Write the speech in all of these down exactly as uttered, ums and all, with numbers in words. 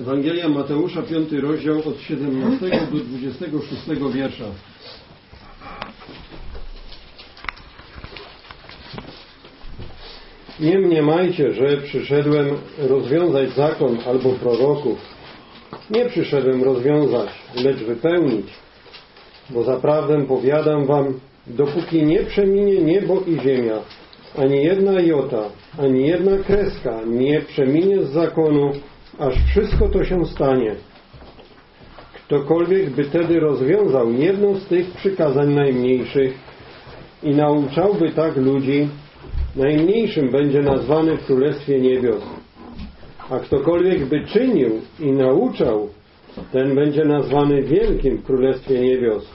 Ewangelia Mateusza, piąty rozdział, od siedemnastego do dwudziestego szóstego wiersza. Nie mniemajcie, że przyszedłem rozwiązać zakon albo proroków. Nie przyszedłem rozwiązać, lecz wypełnić. Bo zaprawdę powiadam wam, dopóki nie przeminie niebo i ziemia, ani jedna jota, ani jedna kreska nie przeminie z zakonu, aż wszystko to się stanie. Ktokolwiek by tedy rozwiązał jedną z tych przykazań najmniejszych i nauczałby tak ludzi, najmniejszym będzie nazwany w Królestwie Niebios. A ktokolwiek by czynił i nauczał, ten będzie nazwany wielkim w Królestwie Niebios.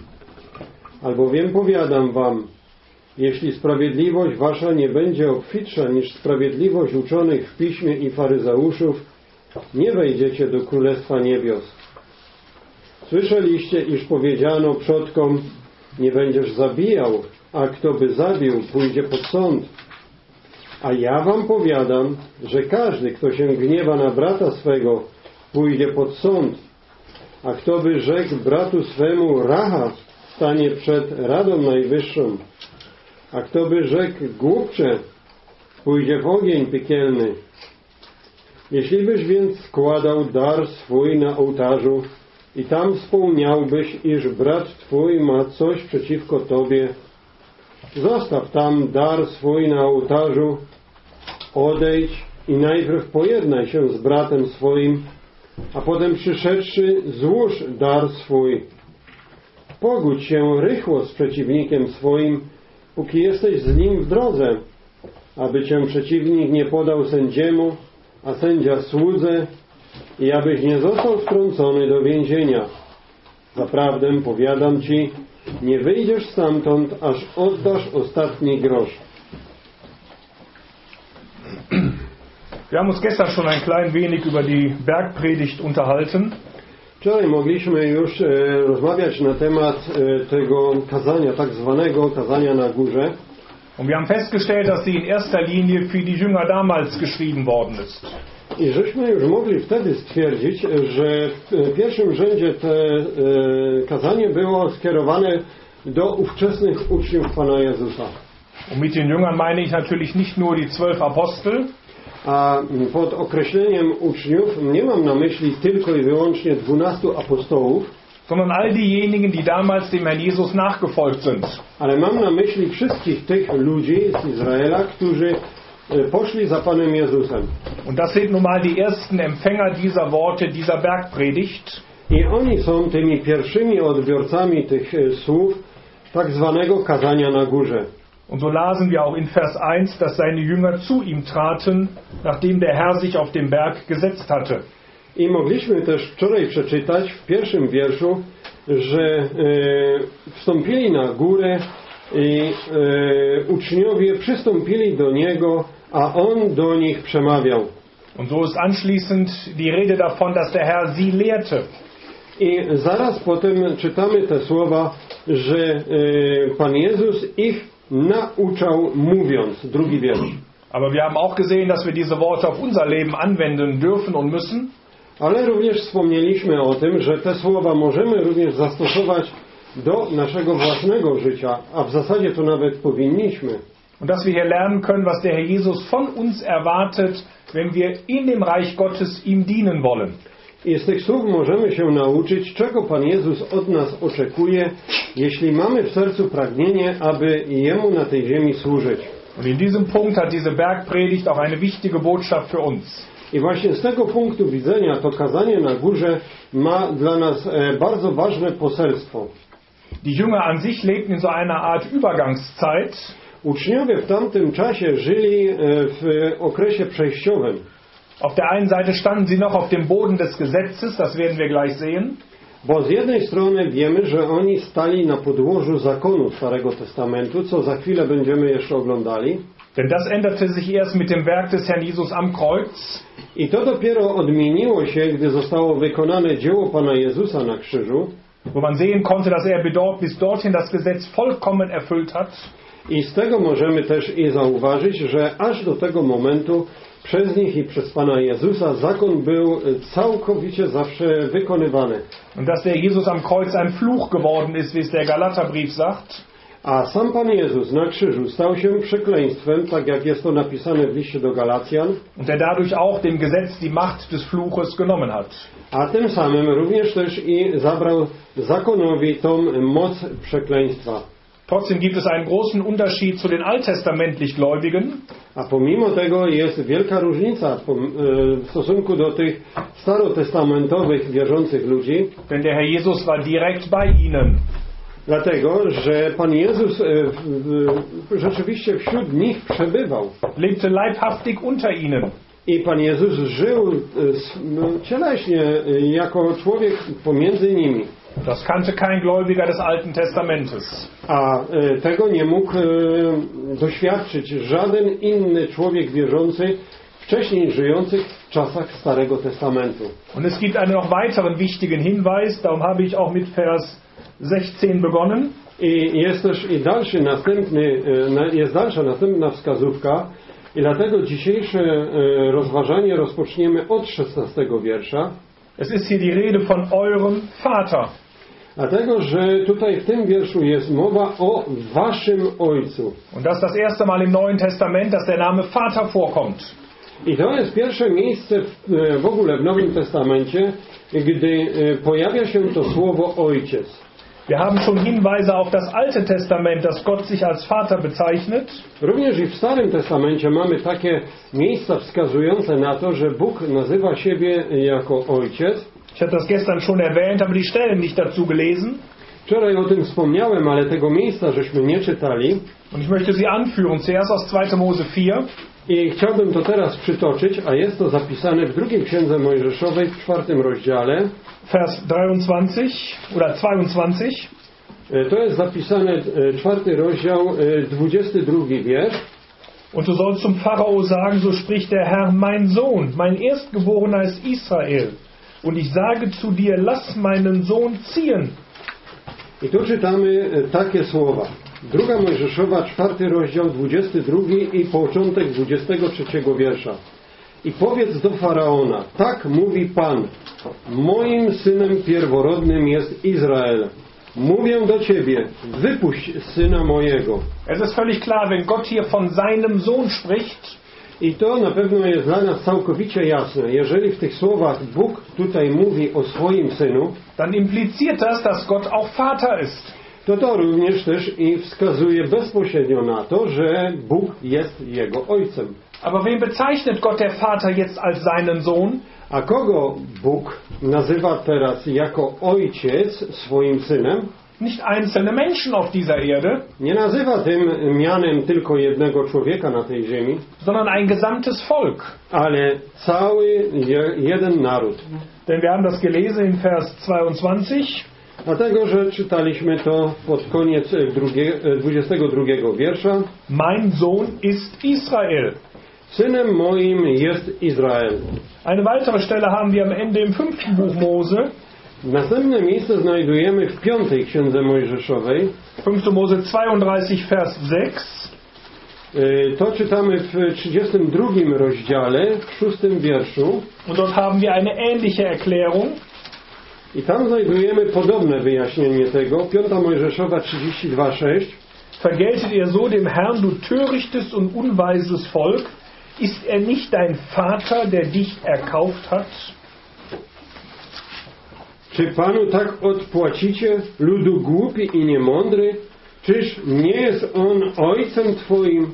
Albowiem powiadam wam, jeśli sprawiedliwość wasza nie będzie obfitsza niż sprawiedliwość uczonych w piśmie i faryzeuszów, nie wejdziecie do Królestwa Niebios. Słyszeliście, iż powiedziano przodkom, nie będziesz zabijał, a kto by zabił, pójdzie pod sąd. A ja wam powiadam, że każdy, kto się gniewa na brata swego, pójdzie pod sąd. A kto by rzekł bratu swemu racha, stanie przed Radą Najwyższą. A kto by rzekł głupcze, pójdzie w ogień piekielny. Jeśli byś więc składał dar swój na ołtarzu i tam wspomniałbyś, iż brat twój ma coś przeciwko tobie, zostaw tam dar swój na ołtarzu, odejdź i najpierw pojednaj się z bratem swoim, a potem przyszedłszy złóż dar swój. Pogódź się rychło z przeciwnikiem swoim, póki jesteś z nim w drodze, aby cię przeciwnik nie podał sędziemu, a sędzia słudze, i abyś nie został wtrącony do więzienia. Zaprawdę powiadam ci, nie wyjdziesz stamtąd, aż oddasz ostatni grosz. Wir haben uns gestern schon ein klein wenig über die Bergpredigt unterhalten. Wczoraj mogliśmy już e, rozmawiać na temat e, tego kazania, tak zwanego kazania na górze. Und wir haben festgestellt, dass sie in erster Linie für die Jünger damals geschrieben worden ist. I żeśmy już mogli wtedy stwierdzić, że w pierwszym rzędzie to e, kazanie było skierowane do ówczesnych uczniów Pana Jezusa. Und mit den Jüngern meine ich natürlich nicht nur die zwölf Apostel. A pod określeniem uczniów nie mam na myśli tylko i wyłącznie dwunastu apostołów, sondern all diejenigen, die damals dem Herrn Jesus nachgefolgt sind. Ale mam na myśli wszystkich tych ludzi z Izraela, którzy poszli za Panem Jezusem. Und das sind nun mal die ersten Empfänger dieser Worte, dieser Bergpredigt. I oni są tymi pierwszymi odbiorcami tych słów, tak zwanego kazania na górze. Und so lasen wir auch in Vers eins, dass seine Jünger zu ihm traten, nachdem der Herr sich auf den Berg gesetzt hatte. I mogliśmy też wczoraj przeczytać w pierwszym wierszu, że e, wstąpili na górę i e, uczniowie przystąpili do niego, a on do nich przemawiał. Und so ist anschließend die Rede davon, dass der Herr sie lehrte. I zaraz potem czytamy te słowa, że e, Pan Jezus ich nauczał, mówiąc, drugi wiersz. Aber wir haben auch gesehen, dass wir diese Worte auf unser Leben anwenden dürfen und müssen. Ale również wspomnieliśmy o tym, że te słowa możemy również zastosować do naszego własnego życia, a w zasadzie to nawet powinniśmy. Und dass wir hier lernen können, was der Herr Jesus von uns erwartet, wenn wir in dem Reich Gottes ihm dienen wollen. I z tych słów możemy się nauczyć, czego Pan Jezus od nas oczekuje, jeśli mamy w sercu pragnienie, aby Jemu na tej ziemi służyć. Und in diesem Punkt hat diese Bergpredigt auch eine wichtige Botschaft für uns. I właśnie z tego punktu widzenia to kazanie na górze ma dla nas bardzo ważne poselstwo. Die Jünger an sich lebten in so einer Art Übergangszeit. Uczniowie w tamtym czasie żyli w okresie przejściowym. Auf der einen Seite standen sie noch auf dem Boden des Gesetzes, das werden wir gleich sehen. Bo z jednej strony wiemy, że oni stali na podłożu zakonu Starego Testamentu, co za chwilę będziemy jeszcze oglądali. Denn das änderte sich erst mit dem Werk des Herrn Jesus am Kreuz. I to dopiero odmieniło się, gdy zostało wykonane dzieło Pana Jezusa na krzyżu. Wo man sehen konnte, dass er bis dorthin das Gesetz vollkommen erfüllt hat. I z tego możemy też i zauważyć, że aż do tego momentu przez nich i przez Pana Jezusa zakon był całkowicie zawsze wykonywany. Und dass der Jesus am Kreuz ein Fluch geworden ist, wie es der Galaterbrief sagt. A sam Pan Jezus na krzyżu stał się przekleństwem, tak jak jest to napisane w liście do Galacjan. Und der dadurch auch dem Gesetz die Macht des Fluches genommen hat. A tym samym również też i zabrał zakonowi tą moc przekleństwa. Trotzdem gibt es einen großen Unterschied zu den alttestamentlich Gläubigen. A pomimo tego jest wielka różnica w stosunku do tych starotestamentowych wierzących ludzi. Denn der Herr Jesus war direkt bei ihnen. Dlatego, że Pan Jezus rzeczywiście wśród nich przebywał. Lebte leibhaftig unter ihnen. I Pan Jezus żył cieleśnie jako człowiek pomiędzy nimi. Das kannte kein Gläubiger des Alten Testamentes. A e, tego nie mógł e, doświadczyć żaden inny człowiek wierzący wcześniej żyjących w czasach Starego Testamentu. Und es gibt einen noch weiteren wichtigen Hinweis, darum habe ich auch mit Vers sechzehn begonnen. I jest też i dalszy następny e, jest dalsza następna wskazówka. I dlatego dzisiejsze e, rozważanie rozpoczniemy od szesnastego wiersza. Es ist hier die Rede von eurem Vater. Dlatego, że tutaj w tym wierszu jest mowa o waszym ojcu. Und das ist das erste Mal im Neuen Testament, dass der Name Vater vorkommt. I to jest pierwsze miejsce w, w ogóle w Nowym Testamencie, gdy pojawia się to słowo ojciec. Wir haben schon Hinweise auf das Alte Testament, dass Gott sich als Vater bezeichnet. Również i w Starym Testamencie mamy takie miejsca wskazujące na to, że Bóg nazywa siebie jako Ojciec. Ich habe das gestern schon erwähnt, aber die Stellen nicht dazu gelesen. Wczoraj o tym wspomniałem, ale tego miejsca żeśmy nie czytali. Und ich möchte sie anführen, zuerst aus zweiter Mose vier. I chciałbym to teraz przytoczyć, a jest to zapisane w drugiej Księdze Mojżeszowej, w czwartym rozdziale. Vers dreiundzwanzig oder zweiundzwanzig. To jest zapisane czwarty rozdział, dwudziesty drugi wiersz. Und du sollst zum Pharao sagen, so spricht der Herr, mein Sohn, mein Erstgeborener ist Israel. Und ich sage zu dir, lass meinen Sohn ziehen. I tu czytamy takie słowa. Druga Mojżeszowa, czwarty rozdział, dwudziesty drugi i początek dwudziestego trzeciego wiersza. I powiedz do Faraona, tak mówi Pan, moim synem pierworodnym jest Izrael. Mówię do ciebie, wypuść syna mojego. Es ist völlig klar, wenn Gott hier von seinem Sohn spricht. I to na pewno jest dla nas całkowicie jasne. Jeżeli w tych słowach Bóg tutaj mówi o swoim synu, dann impliziert das, dass Gott auch Vater ist. To to również też i wskazuje bezpośrednio na to, że Bóg jest jego ojcem. Aber wen bezeichnet Gott der Vater jetzt als seinen Sohn? A kogo Bóg nazywa teraz jako ojciec swoim synem? Nicht einzelne Menschen auf dieser Erde, nie nazywa tym mianem tylko jednego człowieka na tej ziemi, sondern ein gesamtes Volk, ale cały je, jeden naród. Denn wir haben das gelesen in Vers zweiundzwanzig. Dlatego, że czytaliśmy to pod koniec drugie, dwudziestego drugiego wiersza. Mein Sohn ist Israel. Synem moim jest Izrael. Eine weitere Stelle haben wir am Ende im fünften Buch Mose. Następne miejsce znajdujemy w piątej Księdze Mojżeszowej. fünfter Mose zweiunddreißig, Vers sechs. To czytamy w trzydziestym drugim rozdziale, w szóstym wierszu. Und dort haben wir eine ähnliche Erklärung. I tam znajdujemy podobne wyjaśnienie tego. piąta Mojżeszowa, trzydzieści dwa, sześć. Vergeltet ihr so dem Herrn, du törichtes und unweises Volk, ist er nicht dein Vater, der dich erkauft hat? Czy Panu tak odpłacicie, ludu głupi i niemądry? Czyż nie jest On Ojcem Twoim?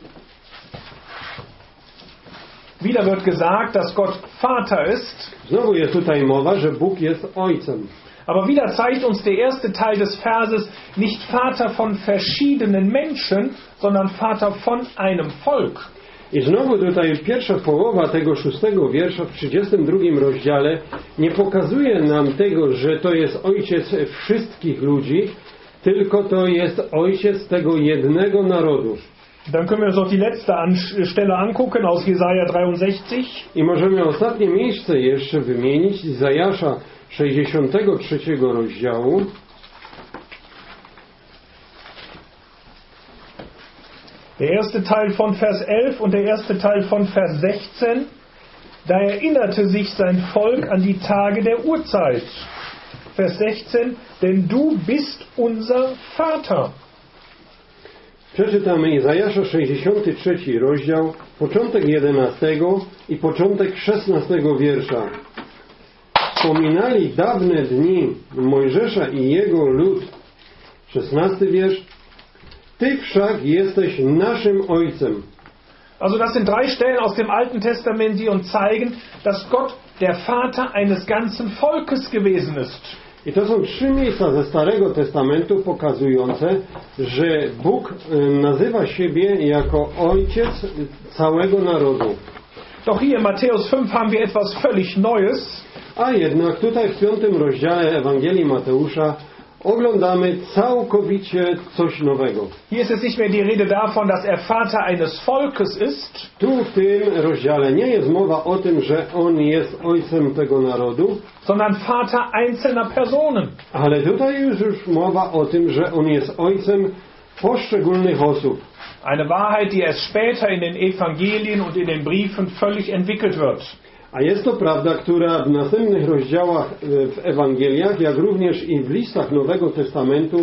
Wieder wird gesagt, dass Gott Vater ist. Znowu jest tutaj mowa, że Bóg jest Ojcem. Aber wieder zeigt uns der erste Teil des Verses nicht Vater von verschiedenen Menschen, sondern Vater von einem Volk. I znowu tutaj pierwsza połowa tego szóstego wiersza w trzydziestym drugim rozdziale nie pokazuje nam tego, że to jest ojciec wszystkich ludzi, tylko to jest ojciec tego jednego narodu. Dann können wir uns auch die letzte Stelle angucken aus Jesaja dreiundsechzig. I możemy ostatnie miejsce jeszcze wymienić z Izajasza sześćdziesiątego trzeciego rozdziału. Der erste Teil von Vers elf und der erste Teil von Vers sechzehn, da erinnerte sich sein Volk an die Tage der Urzeit. Vers sechzehn, denn du bist unser Vater. Przeczytamy Izajasza sześćdziesiąty trzeci rozdział, początek jedenastego i początek szesnastego wiersza. Wspominali dawne dni Mojżesza i jego lud. szesnasty wiersz. Ty wszak jesteś naszym Ojcem. Also das sind drei Stellen aus dem Alten Testament, die uns zeigen, dass Gott der Vater eines ganzen Volkes gewesen ist. I to są trzy miejsca ze Starego Testamentu pokazujące, że Bóg nazywa siebie jako Ojciec całego narodu. Doch hier in Matthäus fünf haben wir etwas völlig Neues. A jednak tutaj w piątym rozdziale Ewangelii Mateusza oglądamy całkowicie coś nowego. Hier ist es nicht mehr die Rede davon, dass er Vater eines Volkes ist. Tu w tym rozdziale nie jest mowa o tym, że on jest ojcem tego narodu, sondern Vater einzelner Personen. Ale tutaj już, już mowa o tym, że on jest ojcem poszczególnych osób. Eine Wahrheit, die erst später in den Evangelien und in den Briefen völlig entwickelt wird. A jest to prawda, która w następnych rozdziałach w Ewangeliach, jak również i w listach Nowego Testamentu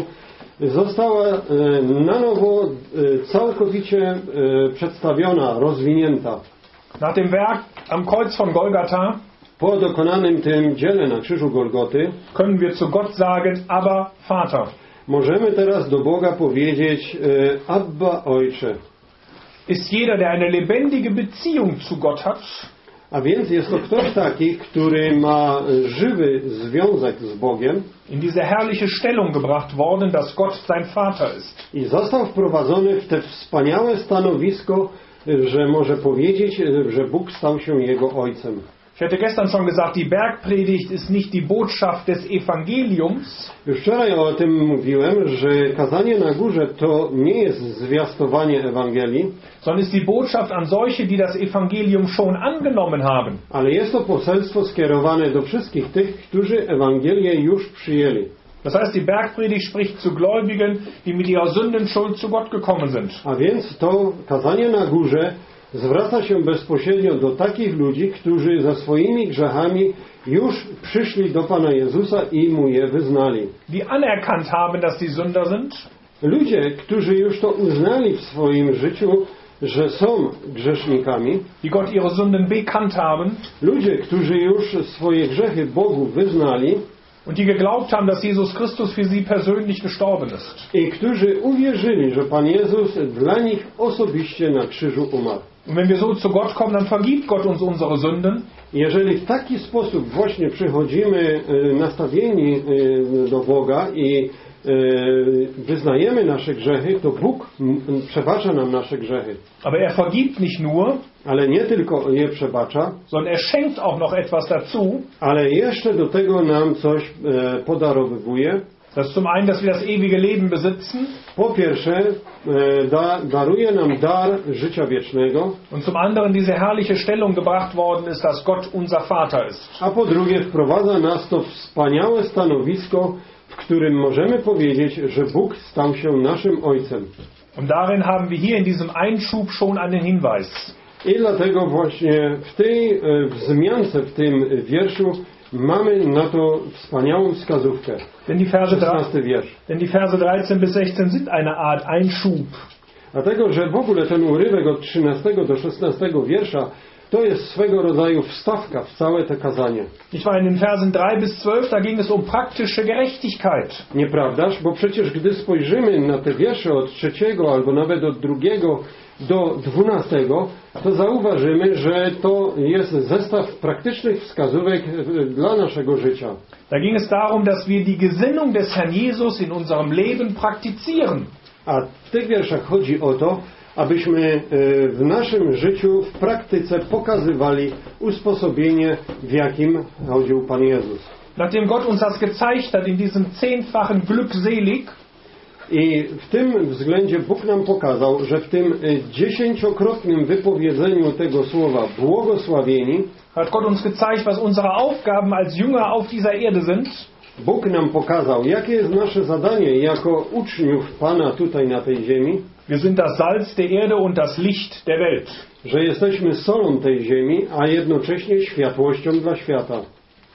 została na nowo całkowicie przedstawiona, rozwinięta. Nach dem Werk am Kreuz von Golgatha, po dokonanym tym dziele na krzyżu Golgoty, können wir zu Gott sagen, Abba, Vater. Możemy teraz do Boga powiedzieć Abba, Ojcze. Ist jeder, der eine lebendige Beziehung zu Gott hat. A więc jest to ktoś taki, który ma żywy związek z Bogiem. In diese herrliche Stellung gebracht worden, dass Gott sein Vater ist. I został wprowadzony w te wspaniałe stanowisko, że może powiedzieć, że Bóg stał się jego Ojcem. Ich hatte gestern schon gesagt, die Bergpredigt ist nicht die Botschaft des Evangeliums. Już wczoraj o tym mówiłem, że kazanie na górze to nie jest zwiastowanie Ewangelii, sondern ist die Botschaft an solche, die das Evangelium schon angenommen haben. Ale jest to poselstwo skierowane do wszystkich tych, którzy Ewangelię już przyjęli. Das heißt, die Bergpredigt spricht zu Gläubigen, die mit ihrer Sündenschuld zu Gott gekommen sind. A więc to kazanie na górze zwraca się bezpośrednio do takich ludzi, którzy za swoimi grzechami już przyszli do Pana Jezusa i Mu je wyznali. Die anerkannt haben, dass die Sünder sind. Ludzie, którzy już to uznali w swoim życiu, że są grzesznikami. Die Gott ihre Sünden bekannt haben. Ludzie, którzy już swoje grzechy Bogu wyznali. Und die geglaubt haben, dass Jesus Christus für sie persönlich gestorben ist. I którzy uwierzyli, że Pan Jezus dla nich osobiście na krzyżu umarł. Und wenn wir so zu Gott kommen, dann vergibt Gott uns unsere Sünden. Jeżeli w taki sposób właśnie przychodzimy nastawieni do Boga i wyznajemy nasze grzechy, to Bóg przebacza nam nasze grzechy. Aber er vergibt nicht nur, ale nie tylko je przebacza, sondern er schenkt auch noch etwas dazu, ale jeszcze do tego nam coś podarowywuje. Das zum einen, dass wir das ewige Leben besitzen. Po pierwsze, da, daruje nam dar życia wiecznego. Und zum anderen diese herrliche Stellung gebracht worden ist, dass Gott unser Vater ist. A po drugie, wprowadza nas to wspaniałe stanowisko, w którym możemy powiedzieć, że Bóg stał się naszym Ojcem. Und darin haben wir hier in diesem Einschub schon einen Hinweis. I dlatego właśnie w tej wzmiance, w tym wierszu mamy na to wspaniałą wskazówkę. Denn die Verse dreizehn bis sechzehn sind eine Art Einschub. Dlatego, że w ogóle ten urywek od trzynastego do szesnastego wiersza to jest swego rodzaju wstawka w całe te kazanie. Ich meine, in Versen drei bis zwölf, da ging es um praktische Gerechtigkeit. Nieprawdaż? Bo przecież gdy spojrzymy na te wiersze od trzeciego albo nawet od drugiego do dwunastego, to zauważymy, że to jest zestaw praktycznych wskazówek dla naszego życia. Da ging es darum, dass wir die Gesinnung des Herrn Jesus in unserem Leben praktizieren. A w tych wierszach chodzi o to, abyśmy w naszym życiu, w praktyce pokazywali usposobienie, w jakim chodził Pan Jezus. Nachdem Gott uns das gezeigt hat in diesem zehnfachen glückselig, i w tym względzie Bóg nam pokazał, że w tym dziesięciokrotnym wypowiedzeniu tego słowa błogosławieni hat Gott uns gezeigt, was unsere Aufgaben als Jünger auf dieser Erde sind. Bóg nam pokazał, jakie jest nasze zadanie jako uczniów Pana tutaj na tej ziemi. Wir sind das Salz der Erde und das Licht der Welt. Że jesteśmy solą tej ziemi, a jednocześnie światłością dla świata.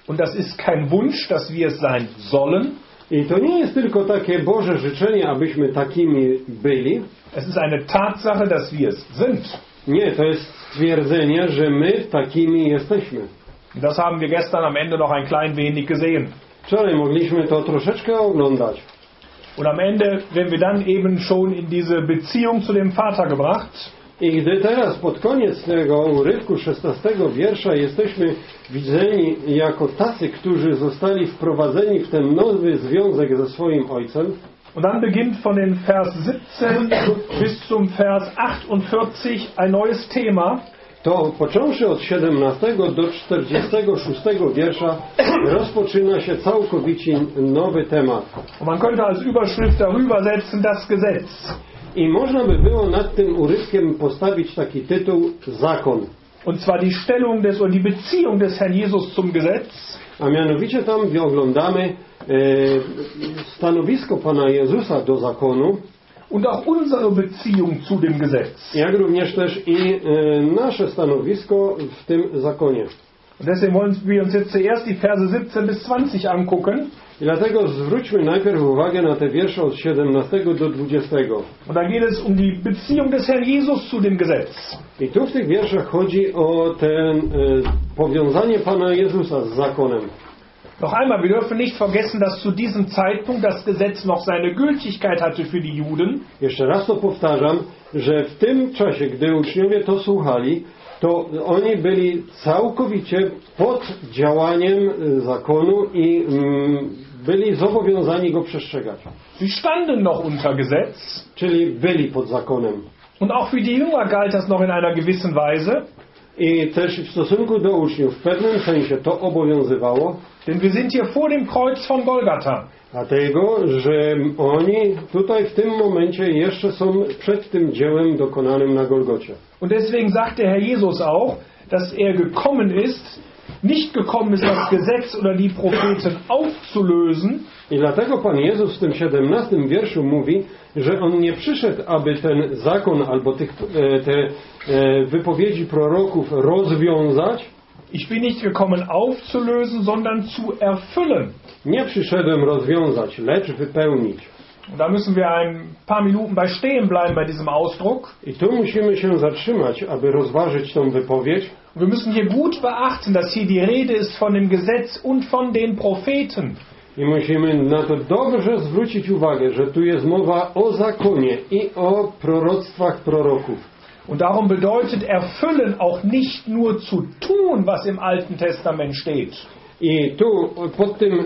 Und das ist kein Wunsch, dass wir es sein sollen. I to nie jest tylko takie Boże życzenie, abyśmy takimi byli. Es ist eine Tatsache, dass wir es sind. Nie, to jest stwierdzenie, że my takimi jesteśmy. Das haben wir gestern am Ende noch ein klein wenig gesehen. Wczoraj mogliśmy to troszeczkę oglądać. Und am Ende, wenn wir dann eben schon in diese Beziehung zu dem Vater gebracht, i gdy teraz pod koniec tego urywku szesnastego wiersza jesteśmy widzeni jako tacy, którzy zostali wprowadzeni w ten nowy związek ze swoim Ojcem. Und dann beginnt von den Vers siebzehn bis zum Vers achtundvierzig ein neues Thema. To począwszy od siedemnastego do czterdziestego szóstego wiersza rozpoczyna się całkowicie nowy temat. Und man könnte als Überschrift darüber setzen, das Gesetz. I można by było nad tym urywkiem postawić taki tytuł: Zakon. Und zwar die Stellung des und die Beziehung des Herrn Jesus zum Gesetz. A mianowicie tam oglądamy e, stanowisko Pana Jezusa do zakonu. Und auch unsere Beziehung zu dem Gesetz. Jak również też i e, nasze stanowisko w tym zakonie. Deswegen wollen wir uns jetzt zuerst die Verse siebzehn bis zwanzig angucken. I dlatego zwróćmy najpierw uwagę na te wiersze od siedemnastego do dwudziestego. Und da geht es um die Beziehung des Herrn Jesus zu dem Gesetz. I tu w tych wierszach chodzi o ten e, powiązanie Pana Jezusa z zakonem. Noch einmal, wir dürfen nicht vergessen, dass zu diesem Zeitpunkt das Gesetz noch seine Gültigkeit hatte für die Juden. Jeszcze raz to powtarzam, że w tym czasie, gdy uczniowie to słuchali, to oni byli całkowicie pod działaniem zakonu i mm, byli zobowiązani go przestrzegać. Sie standen noch unter Gesetz, czyli byli pod zakonem. Und auch für die Jünger galt das noch in einer gewissen Weise. I też w stosunku do uczniów w pewnym sensie to obowiązywało. Denn wir sind hier vor dem Kreuz von Golgata. Dlatego, że oni tutaj w tym momencie jeszcze są przed tym dziełem dokonanym na Golgocie. Und deswegen sagte Herr Jesus auch, dass er gekommen ist, nicht gekommen ist, das Gesetz oder die Propheten aufzulösen. I dlatego Pan Jezus w tym siedemnastym wierszu mówi, że On nie przyszedł, aby ten zakon albo tych, te wypowiedzi proroków rozwiązać. Ich bin nicht gekommen aufzulösen, sondern zu erfüllen. Nie przyszedłem rozwiązać, lecz wypełnić. Da müssen wir ein paar Minuten bei stehen bleiben bei diesem Ausdruck. I tu musimy się zatrzymać, aby rozważyć tą wypowiedź. Wir müssen hier gut beachten, dass hier die Rede ist von dem Gesetz und von den Propheten. I musimy na to dobrze zwrócić uwagę, że tu jest mowa o zakonie i o proroctwach proroków. Und darum bedeutet erfüllen auch nicht nur zu tun, was im Alten Testament steht. I tu pod tym e,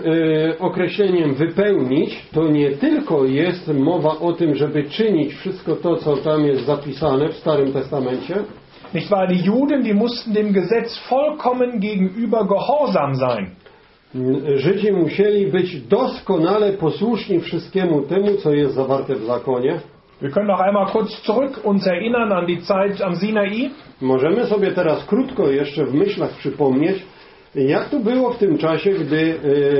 określeniem wypełnić, to nie tylko jest mowa o tym, żeby czynić wszystko to, co tam jest zapisane w Starym Testamencie. Nicht wahr, die Juden, die mussten dem Gesetz vollkommen gegenüber gehorsam sein. Żydzi musieli być doskonale posłuszni wszystkiemu temu, co jest zawarte w zakonie. Wir können noch einmal kurz zurück uns erinnern an die Zeit am Sinai. Możemy sobie teraz krótko jeszcze w myślach przypomnieć, jak to było w tym czasie, gdy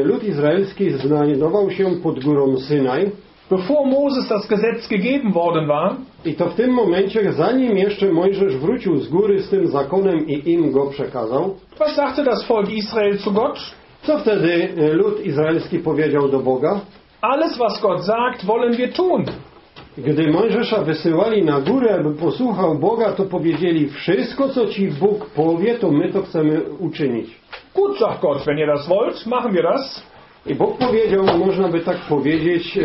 lud izraelski znajdował się pod górą Synaj. Bevor Moses das Gesetz gegeben worden war. I to w tym momencie, zanim jeszcze Mojżesz wrócił z góry z tym zakonem i im go przekazał. Was sagte das Volk Israel zu Gott? Co wtedy lud izraelski powiedział do Boga? Alles, was Gott sagt, wollen wir tun. Gdy Mojżesza wysyłali na górę, aby posłuchał Boga, to powiedzieli: wszystko, co Ci Bóg powie, to my to chcemy uczynić. Gut, sagt Gott, wenn ihr das wollt, machen wir das. I Bóg powiedział, można by tak powiedzieć, e,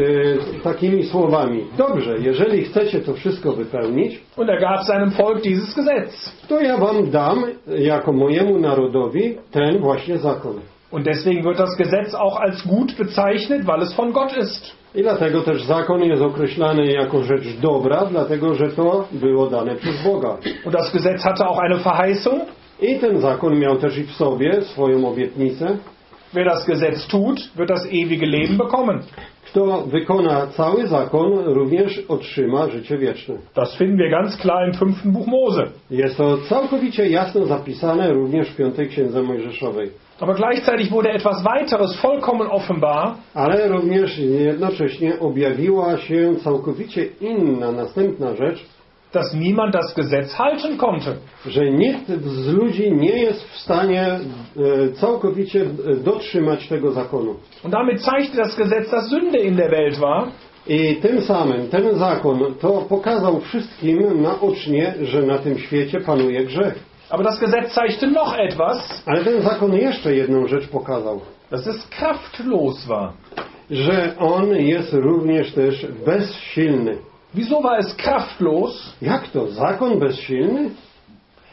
takimi słowami: dobrze, jeżeli chcecie to wszystko wypełnić, und er gab seinem Volk dieses Gesetz, to ja Wam dam, jako mojemu narodowi, ten właśnie zakon. Und deswegen wird das Gesetz auch als gut bezeichnet, weil es von Gott ist. I dlatego też zakon jest określany jako rzecz dobra, dlatego że to było dane przez Boga. Und das Gesetz hatte auch eine Verheißung. I ten zakon miał też i w sobie swoją obietnicę. Wer das Gesetz tut, wird das ewige Leben bekommen. Kto wykona cały zakon, również otrzyma życie wieczne. Das finden wir ganz klar im fünften Buch Mose. Jest to całkowicie jasno zapisane również w piątej Księdze Mojżeszowej. Aber gleichzeitig wurde etwas weiteres vollkommen offenbar. Ale również jednocześnie objawiła się całkowicie inna, następna rzecz, dass niemand das Gesetz halten konnte. Że nikt z ludzi nie jest w stanie e, całkowicie dotrzymać tego zakonu. Und damit zeigte das Gesetz, dass Sünde in der Welt war. I tym samym ten zakon to pokazał wszystkim naocznie, że na tym świecie panuje grzech. Aber das Gesetz zeigte noch etwas. Ale ten zakon jeszcze jedną rzecz pokazał. Dass es kraftlos war. Że on jest również też bezsilny. Wieso war es kraftlos? Jak to? Zakon bezsilny?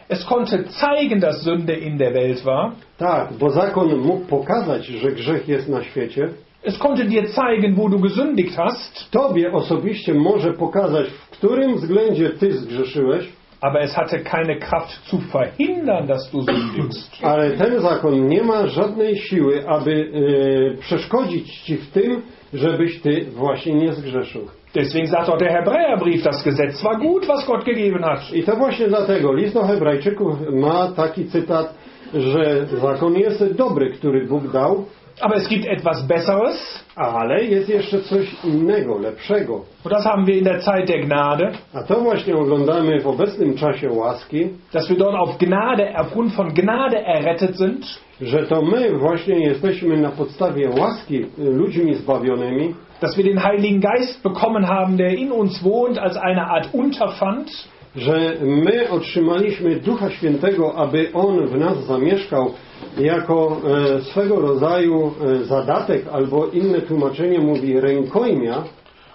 Es konnte zeigen, dass Sünde in der Welt war. Tak, bo zakon mógł pokazać, że grzech jest na świecie. Es konnte dir zeigen, wo du gesündigt hast. Tobie osobiście może pokazać, w którym względzie ty zgrzeszyłeś. Aber es hatte keine Kraft zu verhindern, dass du sündigst. Ale ten zakon nie ma żadnej siły, aby e, przeszkodzić ci w tym, żebyś ty właśnie nie zgrzeszył. Deswegen sagt auch der Hebräerbrief, das Gesetz war gut, was Gott gegeben hat. I to właśnie dlatego list do Hebrajczyków ma taki cytat, że zakon jest dobry, który Bóg dał. Aber es gibt etwas Besseres. Ale jest jeszcze coś innego, lepszego. Und das haben wir in der Zeit der Gnade. A to właśnie oglądamy w obecnym czasie łaski. Dass wir dort auf Gnade, aufgrund von Gnade errettet sind. Że to my właśnie jesteśmy na podstawie łaski ludźmi zbawionymi. Dass wir den Heiligen Geist bekommen haben, der in uns wohnt, als eine Art Unterpfand. Że my otrzymaliśmy Ducha Świętego, aby On w nas zamieszkał jako e, swego rodzaju e, zadatek, albo inne tłumaczenie mówi rękojmia.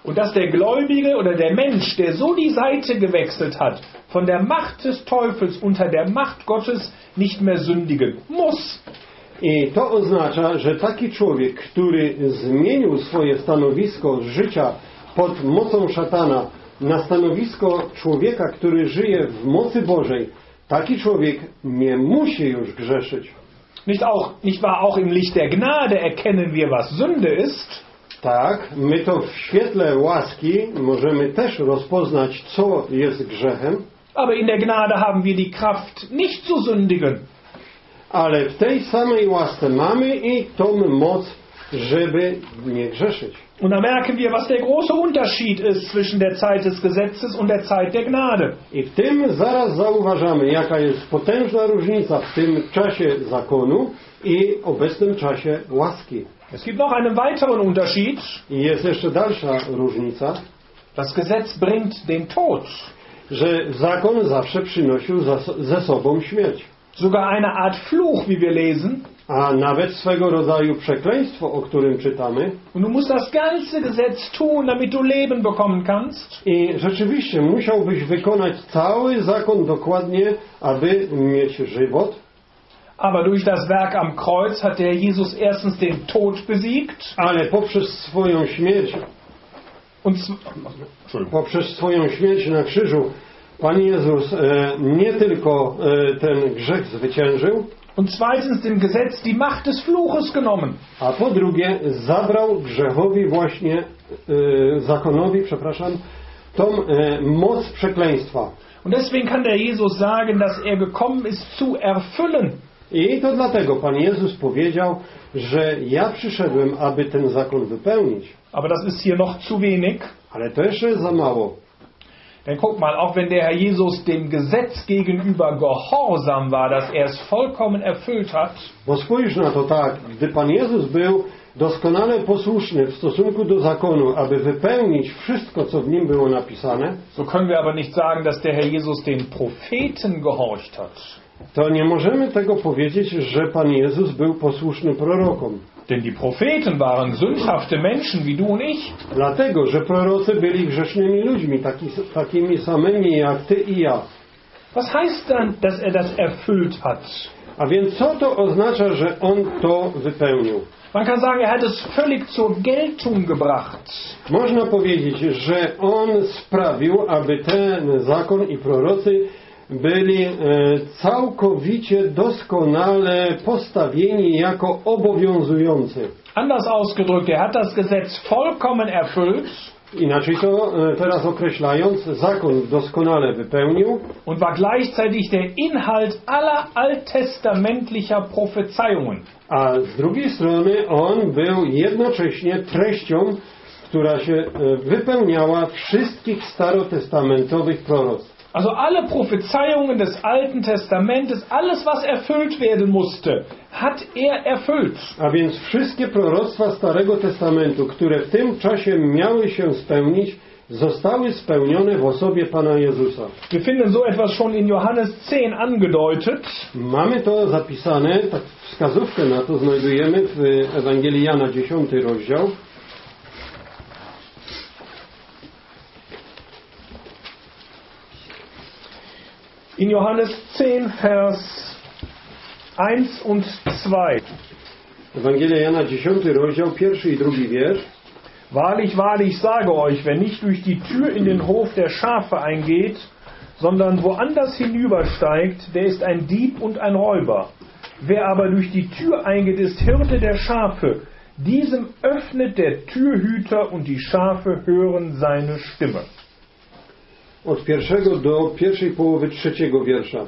Und dass der Gläubige oder der Mensch, der so die Seite gewechselt hat, von der Macht des Teufels unter der Macht Gottes nicht mehr sündigen muss. I to oznacza, że taki człowiek, który zmienił swoje stanowisko życia pod mocą szatana na stanowisko człowieka, który żyje w mocy Bożej, taki człowiek nie musi już grzeszyć. Nicht auch, nicht wahr, auch im Licht der Gnade erkennen wir, was Sünde ist. Tak, my to w świetle łaski możemy też rozpoznać, co jest grzechem. Aber in der Gnade haben wir die Kraft, nicht zu sündigen. Ale w tej samej łasce mamy i tą moc, żeby nie grzeszyć. Und da merken wir, was der große Unterschied ist zwischen der Zeit des Gesetzes und der Zeit der Gnade. I w tym zaraz zauważamy, jaka jest potężna różnica w tym czasie zakonu i obecnym czasie łaski. Es gibt noch einen weiteren Unterschied. I jest jeszcze dalsza różnica. Das Gesetz bringt den Tod. Że zakon zawsze przynosił za, ze sobą śmierć. Sogar eine Art Fluch, wie wir lesen. A nawet swego rodzaju przekleństwo, o którym czytamy. Und du musst das ganze Gesetz tun, damit du Leben bekommen kannst. I rzeczywiście musiałbyś wykonać cały zakon dokładnie, aby mieć żywot. Aber durch das Werk am Kreuz hat der Jesus erstens den Tod besiegt. Ale poprzez swoją śmierć, und poprzez swoją śmierć na krzyżu, Pan Jezus e, nie tylko e, ten grzech zwyciężył. Und zweitens dem Gesetz die Macht des Fluches genommen. A po drugie zabrał grzechowi właśnie e, zakonowi, przepraszam, tą e, moc przekleństwa. Und deswegen kann der Jesus sagen, dass er gekommen ist zu erfüllen. I to dlatego Pan Jezus powiedział, że ja przyszedłem, aby ten zakon wypełnić. Aber das ist hier noch zu wenig. Ale to jeszcze za mało. Denn guck mal, auch wenn der Herr Jesus dem Gesetz gegenüber gehorsam war, dass er es vollkommen erfüllt hat, bo spójrz na to tak, gdy Pan Jezus był doskonale posłuszny w stosunku do zakonu, aby wypełnić wszystko, co w nim było napisane, so können wir aber nicht sagen, dass der Herr Jesus den Propheten gehorcht hat. To nie możemy tego powiedzieć, że Pan Jezus był posłuszny prorokom. Denn die Propheten waren sündhafte Menschen wie du und ich. Dlatego, że prorocy byli grzesznymi ludźmi, taki, takimi samymi jak ty i ja. Was heißt dann, dass er das erfüllt hat? A więc co to oznacza, że on to wypełnił? Man kann sagen, er hat es völlig zur Geltung gebracht. Można powiedzieć, że on sprawił, aby ten zakon i prorocy byli e, całkowicie doskonale postawieni jako obowiązujący. Anders ausgedrückt, er hat das Gesetz vollkommen erfüllt. Inaczej to teraz określając, zakon doskonale wypełnił und war gleichzeitig der Inhalt aller alttestamentlicher Prophezeiungen. A z drugiej strony on był jednocześnie treścią, która się wypełniała wszystkich starotestamentowych proroctw. Also alle Prophezeiungen des Alten Testamentes, alles was erfüllt werden musste, hat er erfüllt. A więc wszystkie proroctwa Starego Testamentu, które w tym czasie miały się spełnić, zostały spełnione w osobie Pana Jezusa. Wir finden so etwas schon in Johannes zehn angedeutet. Mamy to zapisane, tak wskazówkę na to znajdujemy w Ewangelii Jana dziesiąty rozdział. In Johannes zehn, Vers eins und zwei. Ewangelia Jana dziesiąty, rozdział pierwszy i drugi wiersz. Wahrlich, wahrlich, sage euch, wer nicht durch die Tür in den Hof der Schafe eingeht, sondern woanders hinübersteigt, der ist ein Dieb und ein Räuber. Wer aber durch die Tür eingeht, ist Hirte der Schafe. Diesem öffnet der Türhüter und die Schafe hören seine Stimme. Od pierwszego do pierwszej połowy trzeciego wiersza.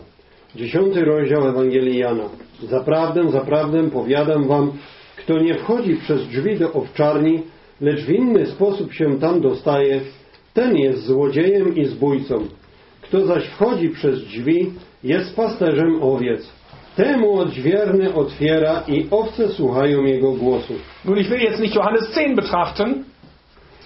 Dziesiąty rozdział Ewangelii Jana. Zaprawdę, zaprawdę powiadam wam, kto nie wchodzi przez drzwi do owczarni, lecz w inny sposób się tam dostaje, ten jest złodziejem i zbójcą. Kto zaś wchodzi przez drzwi, jest pasterzem owiec. Temu odźwierny otwiera i owce słuchają jego głosu. Nun, ich will jetzt nicht Johannes zehn betrachten.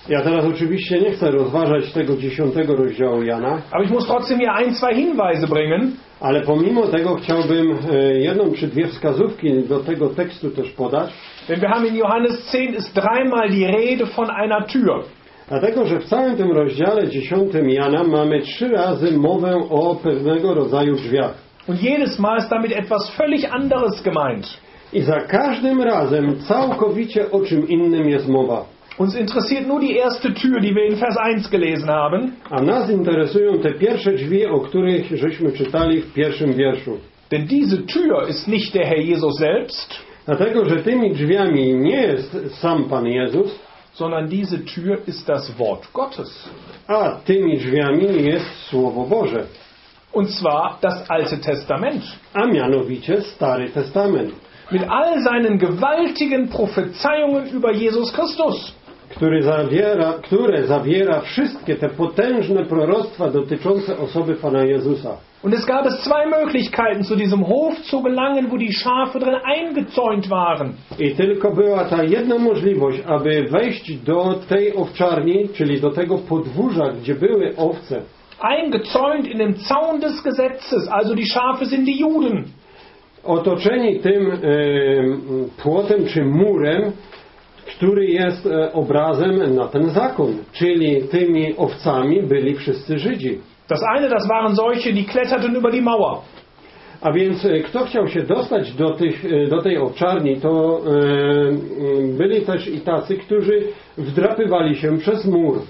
Ja teraz oczywiście nie chcę rozważać tego dziesiątego rozdziału Jana. Aber ich muss trotzdem hier ein, zwei Hinweise bringen. Ale pomimo tego chciałbym jedną czy dwie wskazówki do tego tekstu też podać. Denn wir haben in Johannes zehn ist dreimal die Rede von einer Tür. Dlatego, że w całym tym rozdziale dziesiątym Jana mamy trzy razy mowę o pewnego rodzaju drzwiach. Und jedes Mal ist damit etwas völlig anderes gemeint. I za każdym razem całkowicie o czym innym jest mowa. Uns interessiert nur die erste Tür, die wir in Vers eins gelesen haben. A nas interesują te pierwsze drzwi, o których żeśmy czytali w pierwszym wierszu. Denn diese Tür ist nicht der Herr Jesus selbst. Dlatego, że tymi drzwiami nie jest sam Pan Jezus, sondern diese Tür ist das Wort Gottes. A tymi drzwiami jest Słowo Boże. Und zwar das Alte Testament. A mianowicie Stary Testament. Mit all seinen gewaltigen Prophezeiungen über Jesus Christus. Który zawiera, które zawiera wszystkie te potężne proroctwa dotyczące osoby Pana Jezusa. Und es gab es zwei Möglichkeiten, zu diesem Hof zu gelangen, wo die Schafe drin eingezäunt waren. I tylko była ta jedna możliwość, aby wejść do tej owczarni, czyli do tego podwórza, gdzie były owce. Eingezäunt in dem Zaun des Gesetzes, also die Schafe sind die Juden. Otoczeni tym e, płotem czy murem, który jest obrazem na ten zakon, czyli tymi owcami byli wszyscy Żydzi. Das eine, das waren solche, die kletterten über die Mauer. A więc kto chciał się dostać do, tych, do tej owczarni, to e, byli też i tacy, którzy wdrapywali się przez mur.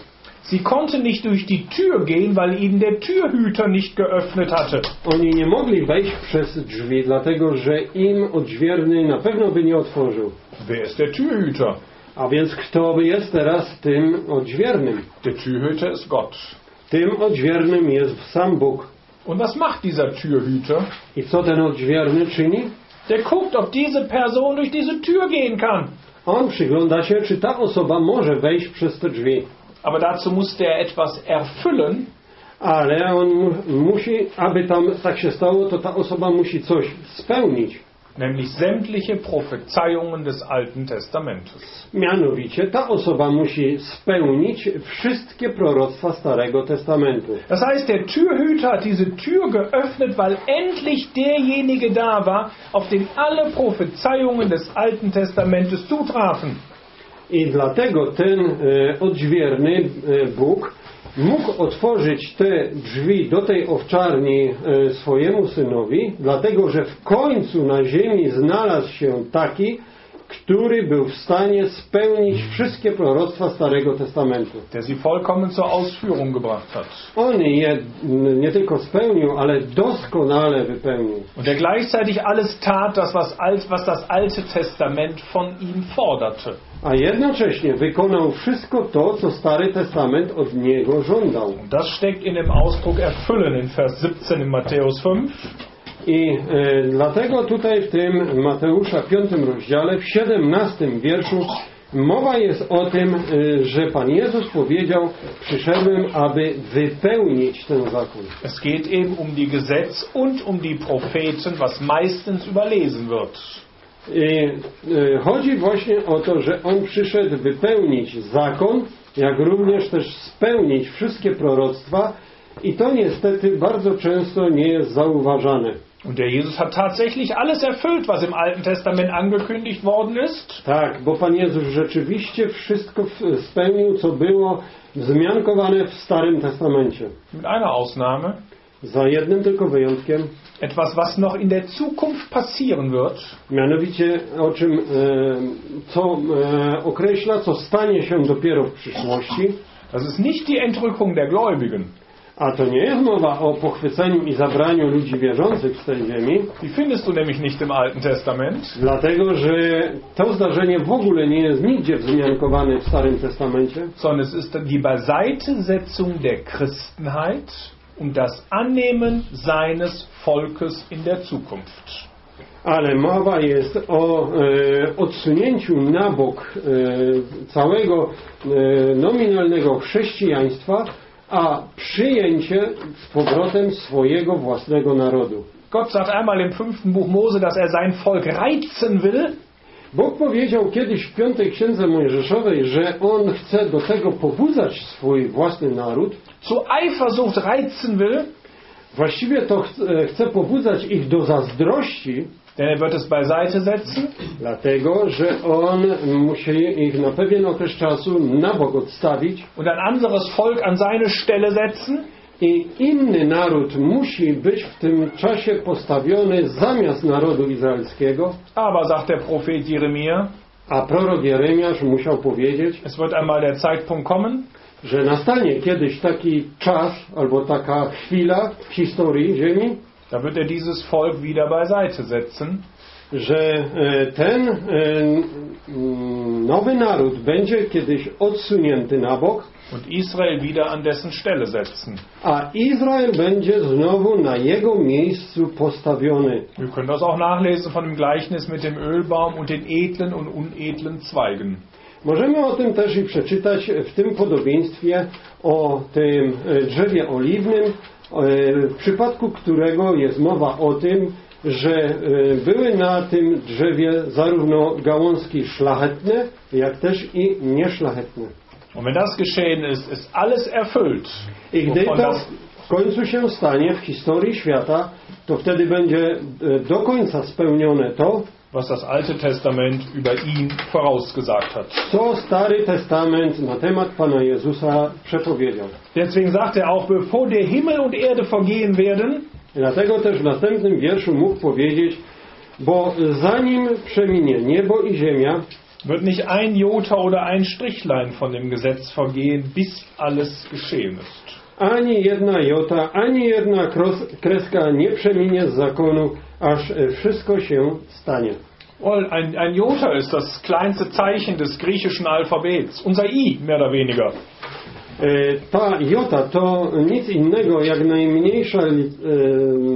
Sie konnten nicht durch die Tür gehen, weil ihnen der Türhüter nicht geöffnet hatte. Oni nie mogli wejść przez drzwi, dlatego że im odźwierny na pewno by nie otworzył. Wer ist der Türhüter? A więc kto jest teraz tym odźwiernym? Der Türhüter ist Gott. Tym odźwiernym jest sam Bóg. Und was macht dieser Türhüter? I co ten odźwierny czyni? Der guckt, ob diese Person durch diese Tür gehen kann. On przygląda się, czy ta osoba może wejść przez te drzwi. Aber dazu musste er etwas erfüllen. Ale on mu, musi, aby tam tak się stało, to ta osoba musi coś spełnić. Nämlich sämtliche Prophezeiungen des Alten Testamentes. Mianowicie ta osoba musi spełnić wszystkie proroctwa Starego Testamentu. Das heißt, der Türhüter hat diese Tür geöffnet, weil endlich derjenige da war, auf den alle Prophezeiungen des Alten Testamentes zutrafen. I dlatego ten e, odźwierny e, Bóg mógł otworzyć te drzwi do tej owczarni e, swojemu synowi, dlatego że w końcu na ziemi znalazł się taki, który był w stanie spełnić wszystkie proroctwa Starego Testamentu. Der sie vollkommen zur Ausführung gebracht hat. On je nie tylko spełnił, ale doskonale wypełnił. Und er gleichzeitig alles tat, das was alt, was das Alte Testament von ihm forderte. A jednocześnie wykonał wszystko to, co Stary Testament od niego żądał. Und das steckt in dem Ausdruck erfüllen in Vers siebzehn in Matthäus fünf. I e, dlatego tutaj w tym Mateusza piątym rozdziale, w siedemnastym wierszu mowa jest o tym, e, że Pan Jezus powiedział: przyszedłem, aby wypełnić ten zakon. Es geht eben um die Gesetz und um die Propheten, was meistens überlesen wird. I, e, chodzi właśnie o to, że On przyszedł wypełnić zakon, jak również też spełnić wszystkie proroctwa, i to niestety bardzo często nie jest zauważane. Und der Jesus hat tatsächlich alles erfüllt, was im Alten Testament angekündigt worden ist. Tak, bo Pan Jezus rzeczywiście wszystko spełnił, co było wzmiankowane w Starym Testamencie. Mit einer Ausnahme. Za jednym tylko wyjątkiem. Etwas, was noch in der Zukunft passieren wird. Mianowicie o czym, e, co e, określa, co stanie się dopiero w przyszłości. Das ist nicht die Entrückung der Gläubigen. A to nie jest mowa o pochwyceniu i zabraniu ludzi wierzących z tej ziemi. Die findest du nämlich nicht im Alten Testament. Dlatego, że to zdarzenie w ogóle nie jest nigdzie wzmiankowane w Starym Testamencie. Sondern es ist die Beiseitesetzung der Christenheit und das Annehmen seines Volkes in der Zukunft. Ale mowa jest o e, odsunięciu na bok e, całego e, nominalnego chrześcijaństwa, a przyjęcie z powrotem swojego własnego narodu. Gott sagt einmal im fünften Buch Mose, dass er sein Volk reizen will. Bóg powiedział kiedyś w piątej Księdze Mojżeszowej, że On chce do tego pobudzać swój własny naród. Zu Eifersucht reizen will. Właściwie to chce pobudzać ich do zazdrości. Denn er wird es beiseite setzen. Dlatego, że on musi ich na pewien okres czasu na bok odstawić. Und ein anderes Volk an seine Stelle setzen. I inny naród musi być w tym czasie postawiony zamiast narodu izraelskiego. Aber sagt der Prophet Jeremiah, a prorok Jeremiasz musiał powiedzieć: Es wird einmal der Zeitpunkt kommen, że nastanie kiedyś taki czas albo taka chwila w historii ziemi. Da wird er dieses Volk wieder beiseite setzen, że ten nowy naród będzie kiedyś odsunięty na bok, und Israel wieder an dessen Stelle setzen. A Izrael będzie znowu na jego miejscu postawiony. Wir können das auch nachlesen von dem Gleichnis mit dem Ölbaum und den edlen und unedlen Zweigen. Możemy o tym też i przeczytać w tym podobieństwie o tym drzewie oliwnym, w przypadku którego jest mowa o tym, że były na tym drzewie zarówno gałązki szlachetne, jak też i nieszlachetne. I gdy to w końcu się stanie w historii świata, to wtedy będzie do końca spełnione to, was das Alte Testament über ihn vorausgesagt hat. So Stary Testament na temat Pana Jezusa przepowiedział. Deswegen sagt er auch, bevor der Himmel und Erde vergehen werden. Dlatego też w następnym wierszu mógł powiedzieć: bo zanim przeminie niebo i ziemia, wird nicht ein Jota oder ein Strichlein von dem Gesetz vergehen, bis alles geschehen ist. Ani jedna jota, ani jedna kreska nie przeminie z zakonu, aż wszystko się stanie. Well, ein, ein Jota ist das kleinste Zeichen des griechischen Alphabets. Unser I, mehr oder weniger. E, ta jota to nic innego jak najmniejsza, e,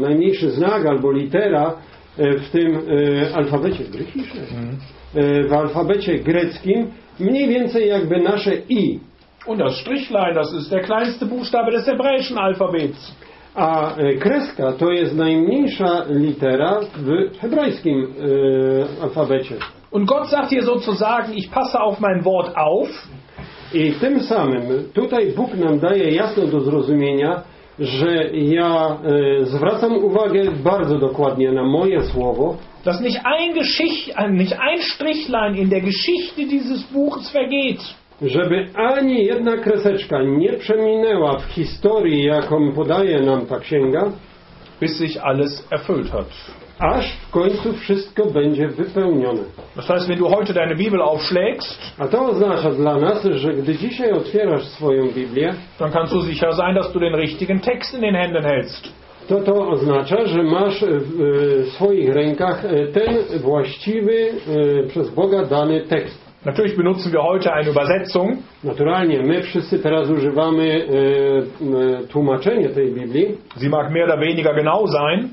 najmniejszy znak albo litera w tym e, alfabecie greckiszym. Mm. E, w alfabecie greckim mniej więcej jakby nasze I. Und das Strichlein, das ist der kleinste Buchstabe des hebräischen Alphabets. A kreska to jest najmniejsza litera w hebrajskim e, alfabecie. Und Gott sagt hier sozusagen: Ich passe auf mein Wort auf. I tym samym tutaj Bóg nam daje jasno do zrozumienia, że ja e, zwracam uwagę bardzo dokładnie na moje słowo. Dass nicht ein Geschicht, nicht ein Strichlein in der Geschichte dieses Buches vergeht. Żeby ani jedna kreseczka nie przeminęła w historii, jaką podaje nam ta księga, bis sich alles erfüllt hat. aż w końcu wszystko będzie wypełnione. Das heißt, wenn du heute deine Bibel aufschlägst, a to oznacza dla nas, że gdy dzisiaj otwierasz swoją Biblię, dann kannst du sicher sein, dass du den richtigen Text in den Händen hältst. To to oznacza, że masz w swoich rękach ten właściwy przez Boga dany tekst. Natürlich benutzen wir heute eine Übersetzung. Naturalnie my wszyscy teraz używamy e, tłumaczenia tej Biblii. Sie mag mehr oder weniger genau sein.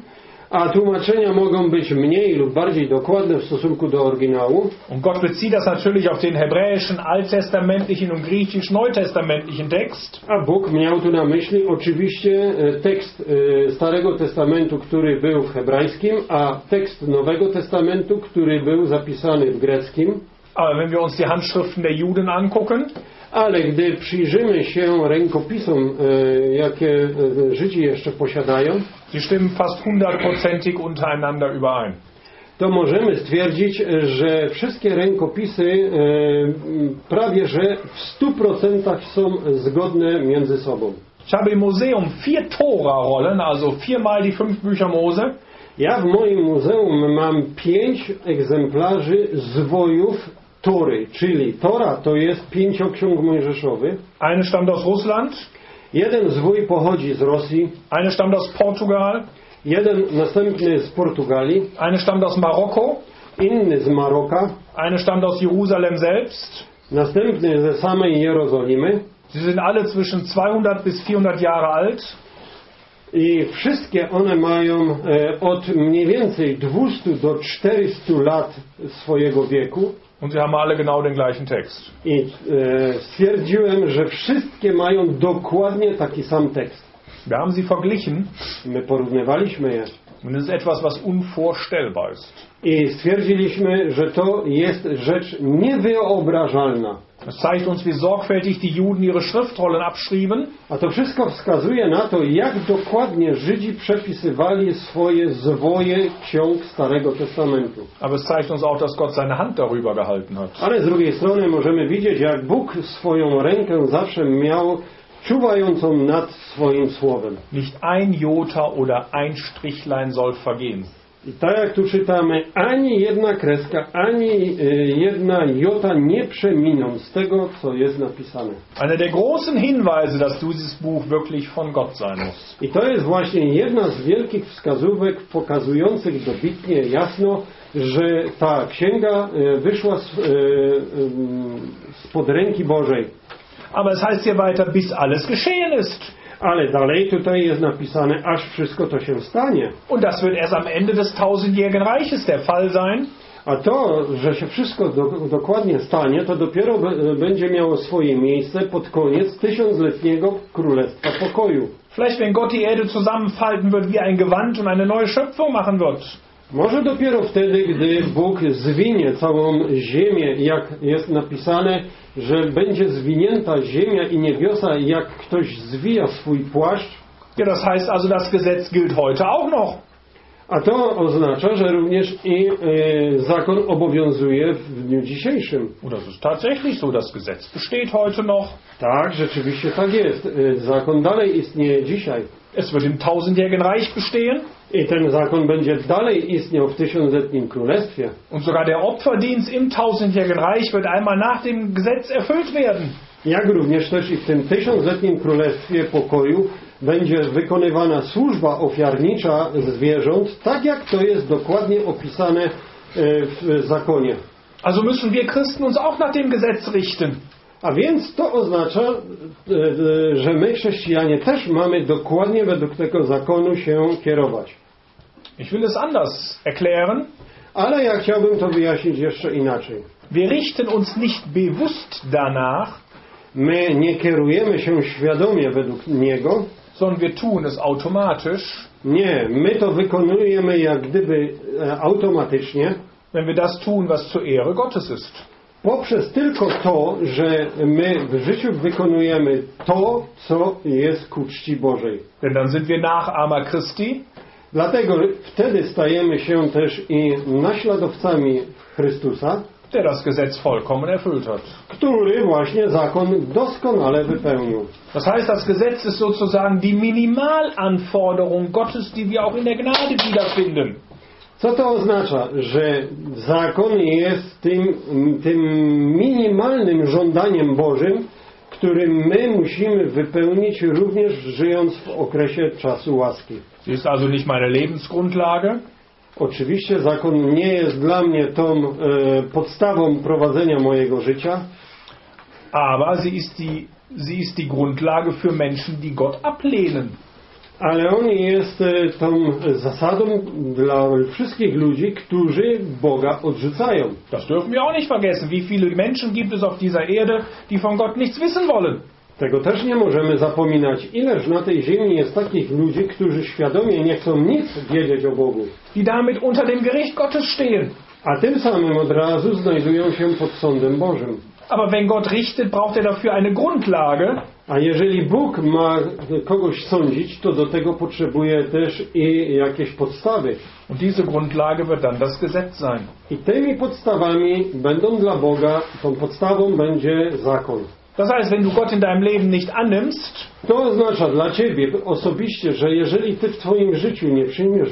A tłumaczenia mogą być mniej lub bardziej dokładne w stosunku do oryginału. Und Gott bezieht das natürlich auf den hebräischen alttestamentlichen und griechisch-neutestamentlichen Text. A Bóg miał tu na myśli oczywiście tekst e, Starego Testamentu, który był w hebrajskim, a tekst Nowego Testamentu, który był zapisany w greckim. Aber wenn wir uns die Handschriften der Juden angucken, ale gdy przyjrzymy się rękopisom, e, jakie Żydzi jeszcze posiadają, sie stimmen fast hundertprozentig untereinander überein. To możemy stwierdzić, że wszystkie rękopisy e, prawie że w stu procentach są zgodne między sobą. Ich habe im Museum vier Tora-Rollen, also viermal die fünf Bücher Mose. Ja w moim muzeum mam pięć egzemplarzy zwojów Tory, czyli Tora to jest pięcioksiąg mojżeszowy. Eine stammt aus Russland. Jeden zwój pochodzi z Rosji. Eine stammt aus Portugal. Jeden następny z Portugalii. Eine stammt aus Marokko. Inny z Maroka. Eine stammt aus Jerusalem selbst. Następny ze samej Jerozolimy. Sie sind alle zwischen zweihundert bis vierhundert Jahre alt. I wszystkie one mają e, od mniej więcej dwieście do czterystu lat swojego wieku. Und sie haben alle genau den gleichen Text. I e, stwierdziłem, że wszystkie mają dokładnie taki sam tekst. Wir haben sie verglichen. My porównywaliśmy je. Und es ist etwas, was unvorstellbar ist. I stwierdziliśmy, że to jest rzecz niewyobrażalna. Das zeigt uns, wie sorgfältig die Juden ihre Schriftrollen abschrieben. A to wszystko wskazuje na to, jak dokładnie Żydzi przepisywali swoje zwoje ksiąg Starego Testamentu. Aber es zeigt uns auch, dass Gott seine Hand darüber gehalten hat. Ale z drugiej strony możemy widzieć, jak Bóg swoją rękę zawsze miał czuwającą nad swoim słowem. Nicht ein Jota oder ein Strichlein soll vergehen. I tak jak tu czytamy, ani jedna kreska, ani jedna jota nie przeminą z tego, co jest napisane. Einer der großen Hinweise, dass dieses Buch wirklich von Gott sein muss. I to jest właśnie jedna z wielkich wskazówek pokazujących dobitnie jasno, że ta księga wyszła spod ręki Bożej. Aber es heißt hier weiter, bis alles geschehen ist. Ale dalej tutaj jest napisane, aż wszystko to się stanie. Und das wird erst am Ende des tausendjährigen Reiches der Fall sein. A to, że się wszystko do, dokładnie stanie, to dopiero be, będzie miało swoje miejsce pod koniec tysiącletniego Królestwa Pokoju. Vielleicht wenn Gott die Erde zusammenfalten wird wie ein Gewand und eine neue Schöpfung machen wird. Może dopiero wtedy, gdy Bóg zwinie całą ziemię, jak jest napisane, że będzie zwinięta ziemia i niebiosa, jak ktoś zwija swój płaszcz. Ja, das heißt also, das Gesetz gilt heute auch noch. A to oznacza, że również i e, zakon obowiązuje w dniu dzisiejszym. Und das ist tatsächlich so, das Gesetz besteht heute noch. Tak, rzeczywiście tak jest. Zakon dalej istnieje dzisiaj. Es wird im tausendjährigen Reich bestehen. I ten zakon będzie dalej istniał w tysiącletnim królestwie. Und sogar der Opferdienst im tausendjährigen Reich wird einmal nach dem Gesetz erfüllt werden. Jak również też i w tym tysiącletnim królestwie pokoju będzie wykonywana służba ofiarnicza zwierząt, tak jak to jest dokładnie opisane w zakonie. Also müssen wir Christen uns auch nach dem Gesetz richten. A więc to oznacza, że my chrześcijanie też mamy dokładnie według tego zakonu się kierować. Ich will es anders erklären. Ale ja chciałbym to wyjaśnić jeszcze inaczej. Wir richten uns nicht bewusst danach. My nie kierujemy się świadomie według niego, sondern wir tun es automatisch. Nie, my to wykonujemy jak gdyby automatycznie, wenn wir das tun, was zur Ehre Gottes ist. Poprzez tylko to, że my w życiu wykonujemy to, co jest ku czci Bożej. Denn dann sind wir Nachahmer Christi. Dlatego wtedy stajemy się też i naśladowcami Chrystusa, der das Gesetz vollkommen erfüllt hat. Który właśnie zakon doskonale wypełnił. Das heißt, das Gesetz ist sozusagen die Minimalanforderung Gottes, die wir auch in der Gnade wiederfinden. Co to oznacza? Że zakon jest tym, tym minimalnym żądaniem Bożym, który my musimy wypełnić również żyjąc w okresie czasu łaski. Ist also nicht meine Lebensgrundlage. Oczywiście zakon nie jest dla mnie tą e, podstawą prowadzenia mojego życia. Aber sie ist die, sie ist die Grundlage für Menschen, die Gott ablehnen. Ale on jest tą zasadą dla wszystkich ludzi, którzy Boga odrzucają. Das dürfen wir auch nicht vergessen, wie viele Menschen gibt es auf dieser Erde, die von Gott nichts wissen wollen. Tego też nie możemy zapominać. Ileż na tej ziemi jest takich ludzi, którzy świadomie nie chcą nic wiedzieć o Bogu. Die damit unter dem Gericht Gottes stehen. A tym samym od razu znajdują się pod sądem Bożym. Aber wenn Gott richtet, braucht er dafür eine Grundlage. A jeżeli Bóg ma kogoś sądzić, to do tego potrzebuje też i jakieś podstawy. Und diese Grundlage wird dann das Gesetz sein. I tymi podstawami będą dla Boga, tą podstawą będzie zakon. Das heißt, wenn du Gott in deinem Leben nicht annimmst, to oznacza dla ciebie osobiście, że jeżeli ty w twoim życiu nie przyjmiesz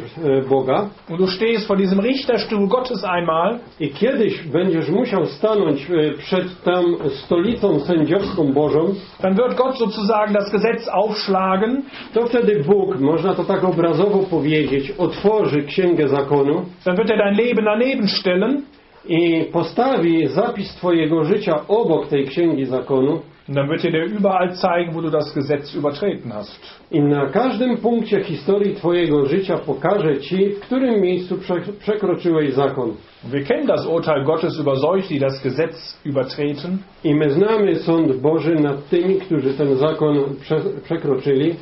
Boga, und du stehst vor diesem Richterstuhl Gottes einmal, i kiedyś będziesz musiał stanąć przed tam stolicą sędziowską Bożą, dann wird Gott sozusagen das Gesetz aufschlagen, to wtedy Bóg, można to tak obrazowo powiedzieć, otworzy księgę zakonu, dann wird er dein Leben daneben stellen, i postawi zapis twojego życia obok tej księgi zakonu. Dann wird er dir überall zeigen, wo du das Gesetz übertreten hast. I na każdym punkcie historii twojego życia pokaże ci, w którym miejscu przekroczyłeś zakon. Wir kennen das Urteil Gottes über solche, die das Gesetz übertreten. I my znamy sąd Boży nad tymi, którzy ten zakon prze przekroczyli.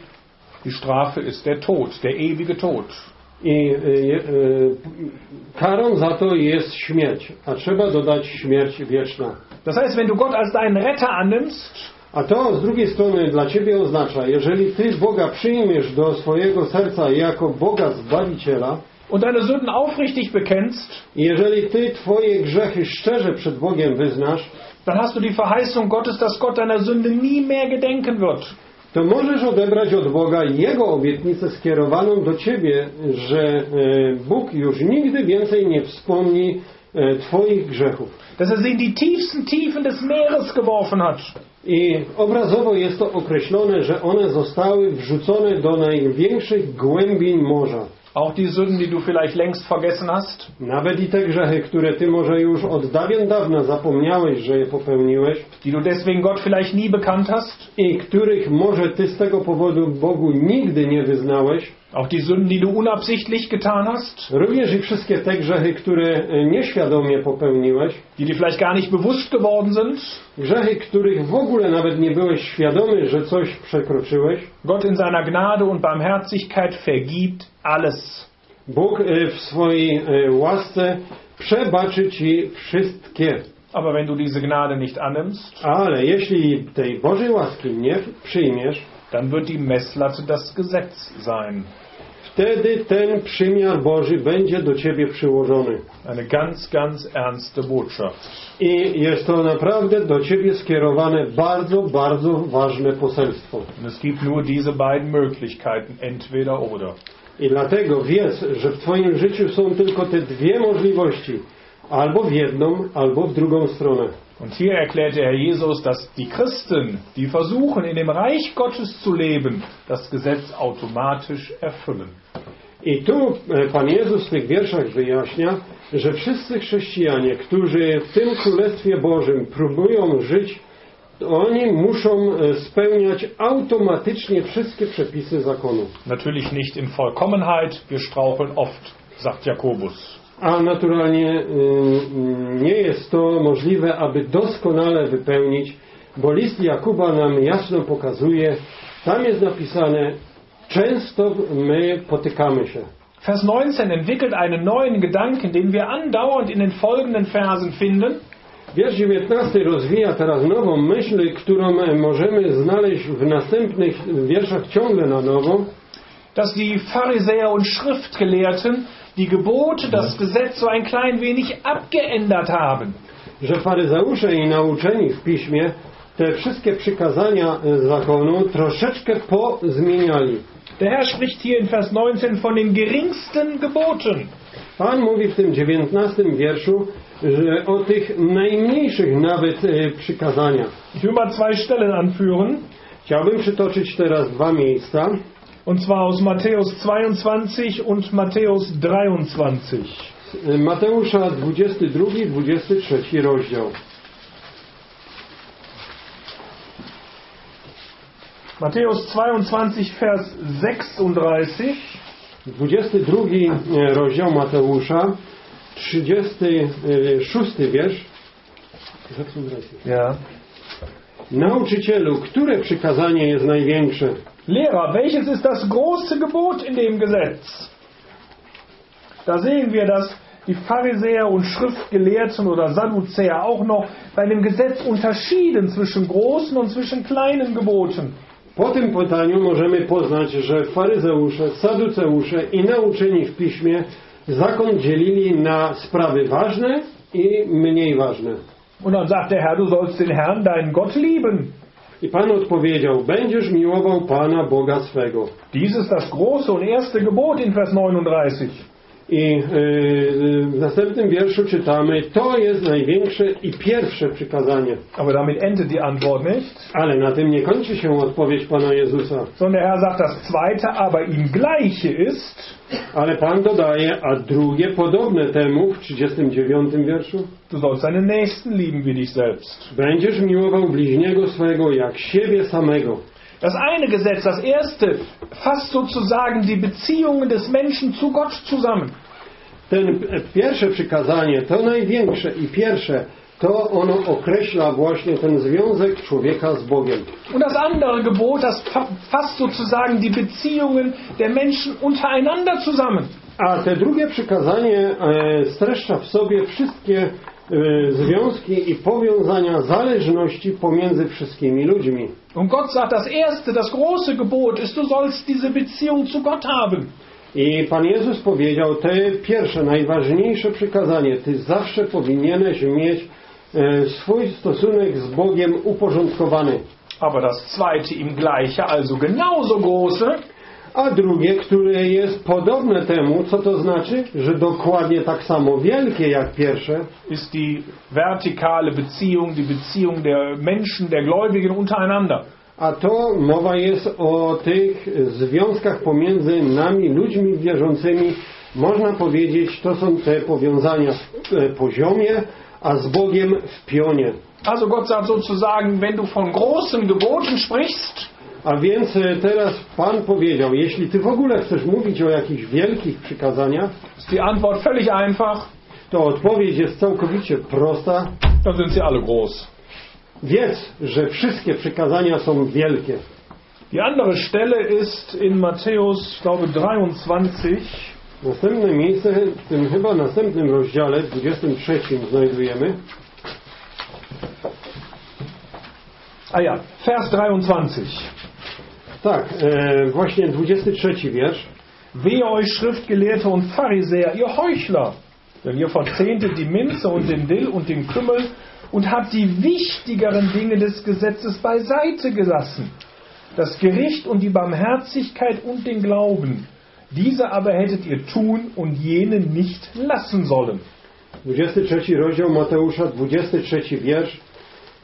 Die Strafe ist der Tod, der ewige Tod. I e, e, karą za to jest śmierć, a trzeba dodać śmierć wieczna. Das heißt, wenn du Gott als deinen Retter annimmst, a to z drugiej strony dla ciebie oznacza, jeżeli ty Boga przyjmiesz do swojego serca jako Boga Zbawiciela und deine Sünden aufrichtig bekennst, jeżeli ty twoje grzechy szczerze przed Bogiem wyznasz, dann hast du die Verheißung Gottes, dass Gott deiner Sünde nie mehr gedenken wird. To możesz odebrać od Boga Jego obietnicę skierowaną do ciebie, że Bóg już nigdy więcej nie wspomni twoich grzechów. Dass er sie in die tiefsten Tiefen des Meeres geworfen hat. I obrazowo jest to określone, że one zostały wrzucone do największych głębin morza. Auch die Sünden, die du vielleicht längst vergessen hast. Nawet i te grzechy, które ty może już od dawien dawna zapomniałeś, że je popełniłeś. Die du deswegen Gott vielleicht nie bekannt hast. I których może ty z tego powodu Bogu nigdy nie wyznałeś. Auch die Sünden, die du unabsichtlich getan hast. Również i wszystkie te grzechy, które nieświadomie popełniłeś. Die dir vielleicht gar nicht bewusst geworden sind. Grzechy, których w ogóle nawet nie byłeś świadomy, że coś przekroczyłeś. Gott in seiner Gnade und Barmherzigkeit vergibt alles. Bóg w swojej łasce przebaczy ci wszystkie. Aber wenn du diese Gnade nicht annimmst, ale jeśli tej Bożej łaski nie przyjmiesz, dann wird die Messlatte das Gesetz sein. Wtedy ten przymiar Boży będzie do ciebie przyłożony. Eine ganz, ganz ernste Botschaft. I jest to naprawdę do ciebie skierowane bardzo, bardzo ważne poselstwo. Es gibt nur diese beiden Möglichkeiten, entweder oder. I dlatego wiesz, że w twoim życiu są tylko te dwie możliwości, albo w jedną, albo w drugą stronę. Und hier erklärte Herr Jesus, dass die Christen, die versuchen, in dem Reich Gottes zu leben, das Gesetz automatisch erfüllen. I tu Pan Jezus w tych wierszach wyjaśnia, że wszyscy chrześcijanie, którzy w tym Królestwie Bożym próbują żyć, oni muszą spełniać automatycznie wszystkie przepisy zakonu. Natürlich nicht in Vollkommenheit, wir straucheln oft, sagt Jakobus. A naturalnie nie jest to możliwe, aby doskonale wypełnić, bo list Jakuba nam jasno pokazuje, tam jest napisane, często my potykamy się. Vers neunzehn entwickelt einen neuen Gedanken, den wir andauernd in den folgenden Versen finden. Wiersz dziewiętnasty rozwija teraz nową myśl, którą możemy znaleźć w następnych wierszach ciągle na nowo. Dass die Pharisäer und Schriftgelehrten die Gebote, das Gesetz so ein klein wenig abgeändert haben. Że faryzeusze i nauczeni w piśmie te wszystkie przykazania zakonu troszeczkę pozmieniali. Der Herr spricht hier in Vers neunzehn von den geringsten Geboten. Pan mówi w tym dziewiętnastym wierszu, że o tych najmniejszych nawet e, przykazaniach. Chciałbym przytoczyć teraz dwa miejsca. Und zwar aus Matthäus zweiundzwanzig und Matthäus dreiundzwanzig. Mateusza dwudziesty drugi, dwudziesty trzeci rozdział. Matthäus zweiundzwanzig, Vers sechsunddreißig. dwudziesty drugi rozdział Mateusza, trzydziesty szósty wiersz. Ja. Nauczycielu, które przykazanie jest największe? Lehrer, welches ist das große Gebot in dem Gesetz? Da sehen wir, dass die Pharisäer und Schriftgelehrten oder Sadduzäer auch noch bei dem Gesetz unterschieden zwischen großen und zwischen kleinen Geboten. Po tym pytaniu możemy poznać, że faryzeusze, saduceusze i nauczeni w piśmie zakon dzielili na sprawy ważne i mniej ważne. Und dann sagt der Herr, du sollst den Herrn, deinen Gott lieben. I Pan odpowiedział, będziesz miłował Pana Boga swego. Dies ist das große und erste Gebot in Vers neununddreißig. I yy, w następnym wierszu czytamy, to jest największe i pierwsze przykazanie. Aber damit endet die Antwort nicht. Ale na tym nie kończy się odpowiedź Pana Jezusa. Sondern der Herr sagt das zweite, aber ihm gleiche ist. Ale Pan dodaje, a drugie podobne temu w trzydziestym dziewiątym wierszu. Du sollst deinen Nächsten lieben wie dich selbst. Będziesz miłował bliźniego swego jak siebie samego. Das eine Gesetz, das erste, fasst sozusagen die Beziehungen des Menschen zu Gott zusammen. Ten pierwsze przykazanie, to największe i pierwsze, to ono określa właśnie ten związek człowieka z Bogiem. Und das andere Gebot, das fasst sozusagen die Beziehungen der Menschen untereinander zusammen. A te drugie przykazanie e, streszcza w sobie wszystkie związki i powiązania, zależności pomiędzy wszystkimi ludźmi. Und Gott sagt, das erste, das große Gebot ist, du sollst diese Beziehung zu Gott haben. I Pan Jezus powiedział, te pierwsze, najważniejsze przykazanie, ty zawsze powinieneś mieć e, swój stosunek z Bogiem uporządkowany. Aber das zweite im gleiche, also genauso große. A drugie, które jest podobne temu, co to znaczy, że dokładnie tak samo wielkie jak pierwsze, ist die vertikale Beziehung, die Beziehung der Menschen, der Gläubigen untereinander. A to mowa jest o tych związkach pomiędzy nami, ludźmi wierzącymi. Można powiedzieć, to są te powiązania w poziomie, a z Bogiem w pionie. Also Gott sagt sozusagen, wenn du von großen Geboten sprichst. A więc teraz Pan powiedział, jeśli ty w ogóle chcesz mówić o jakichś wielkich przykazaniach, die Antwort völlig einfach, to odpowiedź jest całkowicie prosta. Dann sind sie alle groß. Wiedz, że wszystkie przykazania są wielkie. Die andere Stelle ist in Matthäus, ich glaube, dreiundzwanzig. Następne miejsce, w tym chyba następnym rozdziale, w dwudziestym trzecim znajdujemy. A ja, Vers dreiundzwanzig. Tak, e, właśnie dwudziesty trzeci wiersz. Wehe euch Schriftgelehrte und Pharisäer, ihr Heuchler, denn ihr verzehnt die Minze und den Dill und den Kümmel und habt die wichtigeren Dinge des Gesetzes beiseite gelassen, das Gericht und die Barmherzigkeit und den Glauben. Diese aber hättet ihr tun und jene nicht lassen sollen. dwudziesty trzeci rozdział Mateusza, dwudziesty trzeci wiersz.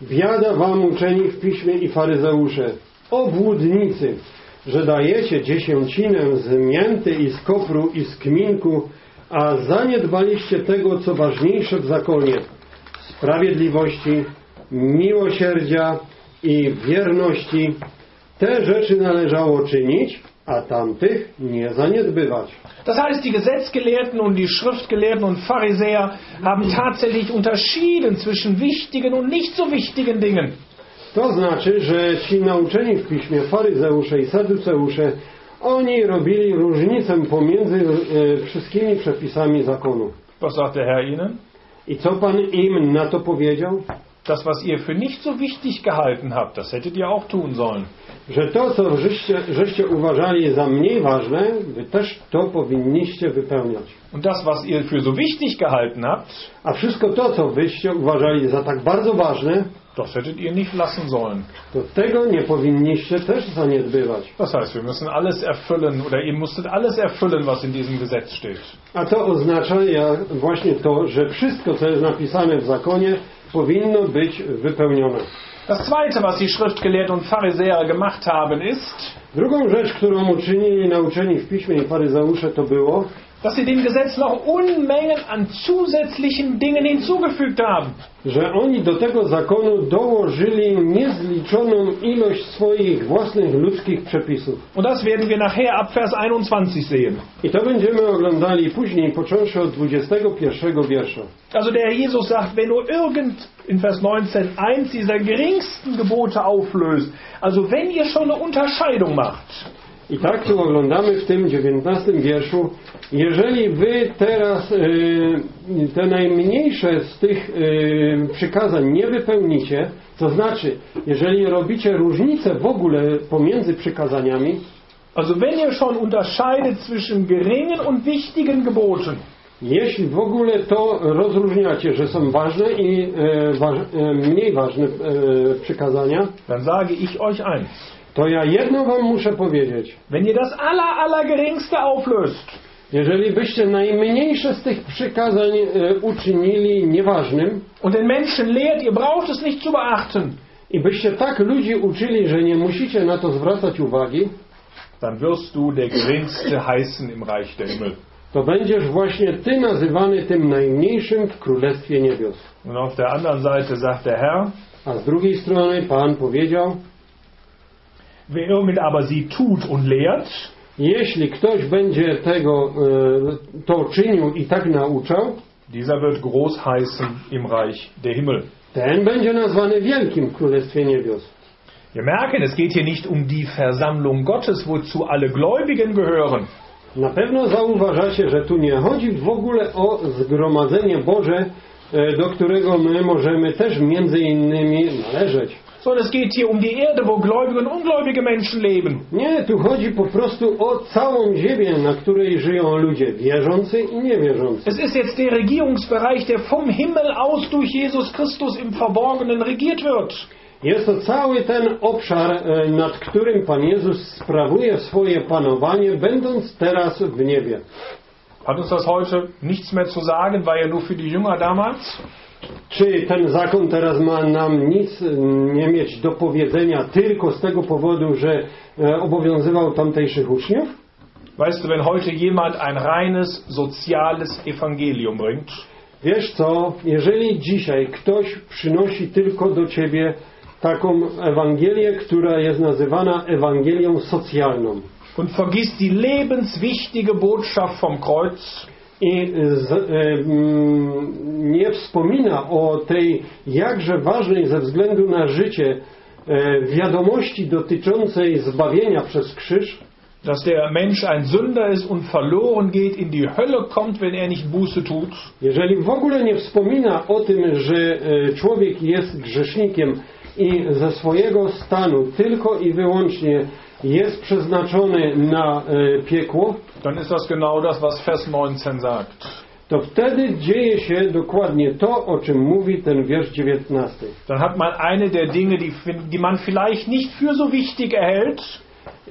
Biada wam uczeni w piśmie i faryzeusze, obłudnicy, że dajecie dziesięcinę z mięty i z kopru i z kminku, a zaniedbaliście tego, co ważniejsze w zakonie, sprawiedliwości, miłosierdzia i wierności. Te rzeczy należało czynić, a tamtych nie zaniedbywać. Das heißt, die Gesetzgelehrten und die Schriftgelehrten und Pharisäer haben tatsächlich unterschieden zwischen wichtigen und nicht so wichtigen Dingen. To znaczy, że ci nauczeni w piśmie, faryzeusze i saduceusze, oni robili różnicę pomiędzy e, wszystkimi przepisami zakonu. Was sagt der Herr ihnen? I co Pan im na to powiedział? Das, was ihr für nicht so wichtig gehalten habt, das hättet ihr auch tun sollen. Że to, co żeście, żeście uważali za mniej ważne, wy też to powinniście wypełniać. Und das, was ihr für so wichtig gehalten habt, a wszystko to, co wyście uważali za tak bardzo ważne, das hättet ihr nicht lassen sollen. To tego nie powinniście też zaniedbywać. Das heißt, wir müssen alles erfüllen, oder ihr musstet alles erfüllen, was in diesem Gesetz steht. A to oznacza ja, właśnie to, że wszystko, co jest napisane w zakonie, powinno być wypełnione. Das zweite, was die Schriftgelehrten und Pharisäer gemacht haben, ist, drugą rzecz, którą uczynili nauczeni w piśmie i faryzeusze, to było, dass sie dem Gesetz noch Unmengen an zusätzlichen Dingen hinzugefügt haben. Że oni do tego zakonu dołożyli niezliczoną ilość swoich własnych ludzkich przepisów. Und das werden wir nachher ab Vers einundzwanzig sehen. I to będziemy oglądali później, począwszy od dwudziestego pierwszego wiersza. Also der Jesus sagt, wenn du irgend in Vers neunzehn eins dieser geringsten Gebote auflöst, also wenn ihr schon eine Unterscheidung macht. I tak tu oglądamy w tym dziewiętnastym wierszu, jeżeli wy teraz y, te najmniejsze z tych y, przykazań nie wypełnicie, to znaczy, jeżeli robicie różnicę w ogóle pomiędzy przykazaniami, also wenn ihr schon unterscheidet zwischen geringen und wichtigen Geboten, jeśli w ogóle to rozróżniacie, że są ważne i e, waż, e, mniej ważne e, przykazania, dann sage ich euch eins. To ja jedno wam muszę powiedzieć. Wenn ihr das aller, allergeringste auflöst, jeżeli byście najmniejsze z tych przykazań e, uczynili nieważnym, und den Menschen lehrt, ihr braucht es nicht zu beachten, i byście tak ludzi uczyli, że nie musicie na to zwracać uwagi, dann wirst du der geringste heißen im Reich der Himmel. To będziesz właśnie ty nazywany tym najmniejszym w Królestwie Niebios. Und auf der anderen Seite sagt der Herr, a z drugiej strony Pan powiedział, wer irgend aber sie tut und lehrt, jeśli ktoś będzie tego e, to czynił i tak nauczał, dieser wird groß heißen im Reich der Himmel. Ten będzie nazwany wielkim w Królestwie Niebios. Wir merken, es geht hier nicht um die Versammlung Gottes, wozu alle Gläubigen gehören. Na pewno zauważacie, że tu nie chodzi w ogóle o zgromadzenie Boże, e, do którego my możemy też między innymi należeć. Sondern es geht hier um die Erde, wo gläubige und ungläubige Menschen leben. Nie, tu chodzi po prostu o całą ziemię, na której żyją ludzie, wierzący i niewierzący. Es ist jetzt der Regierungsbereich, der vom Himmel aus durch Jesus Christus im Verborgenen regiert wird. Jest to cały ten obszar, nad którym Pan Jezus sprawuje swoje panowanie, będąc teraz w niebie. Hat uns das heute nichts mehr zu sagen, war ja nur für die Jünger damals? Czy ten zakon teraz ma nam nic nie mieć do powiedzenia tylko z tego powodu, że obowiązywał tamtejszych uczniów? Weißt du, wenn heute jemand ein reines soziales Evangelium bringt? Wiesz co, jeżeli dzisiaj ktoś przynosi tylko do ciebie taką Ewangelię, która jest nazywana Ewangelią socjalną. Und vergisst die lebenswichtige Botschaft vom Kreuz. I z, e, m, nie wspomina o tej jakże ważnej ze względu na życie e, wiadomości dotyczącej zbawienia przez krzyż, dass der Mensch ein Sünder ist und verloren geht, in die Hölle kommt, wenn er nicht Buße tut. Jeżeli w ogóle nie wspomina o tym, że e, człowiek jest grzesznikiem i ze swojego stanu tylko i wyłącznie jest przeznaczony na e, piekło, dann ist das genau das, was Vers neunzehn sagt. To wtedy dzieje się dokładnie to, o czym mówi ten wiersz dziewiętnasty. Dann hat man eine der Dinge, die, die man vielleicht nicht für so wichtig erhält,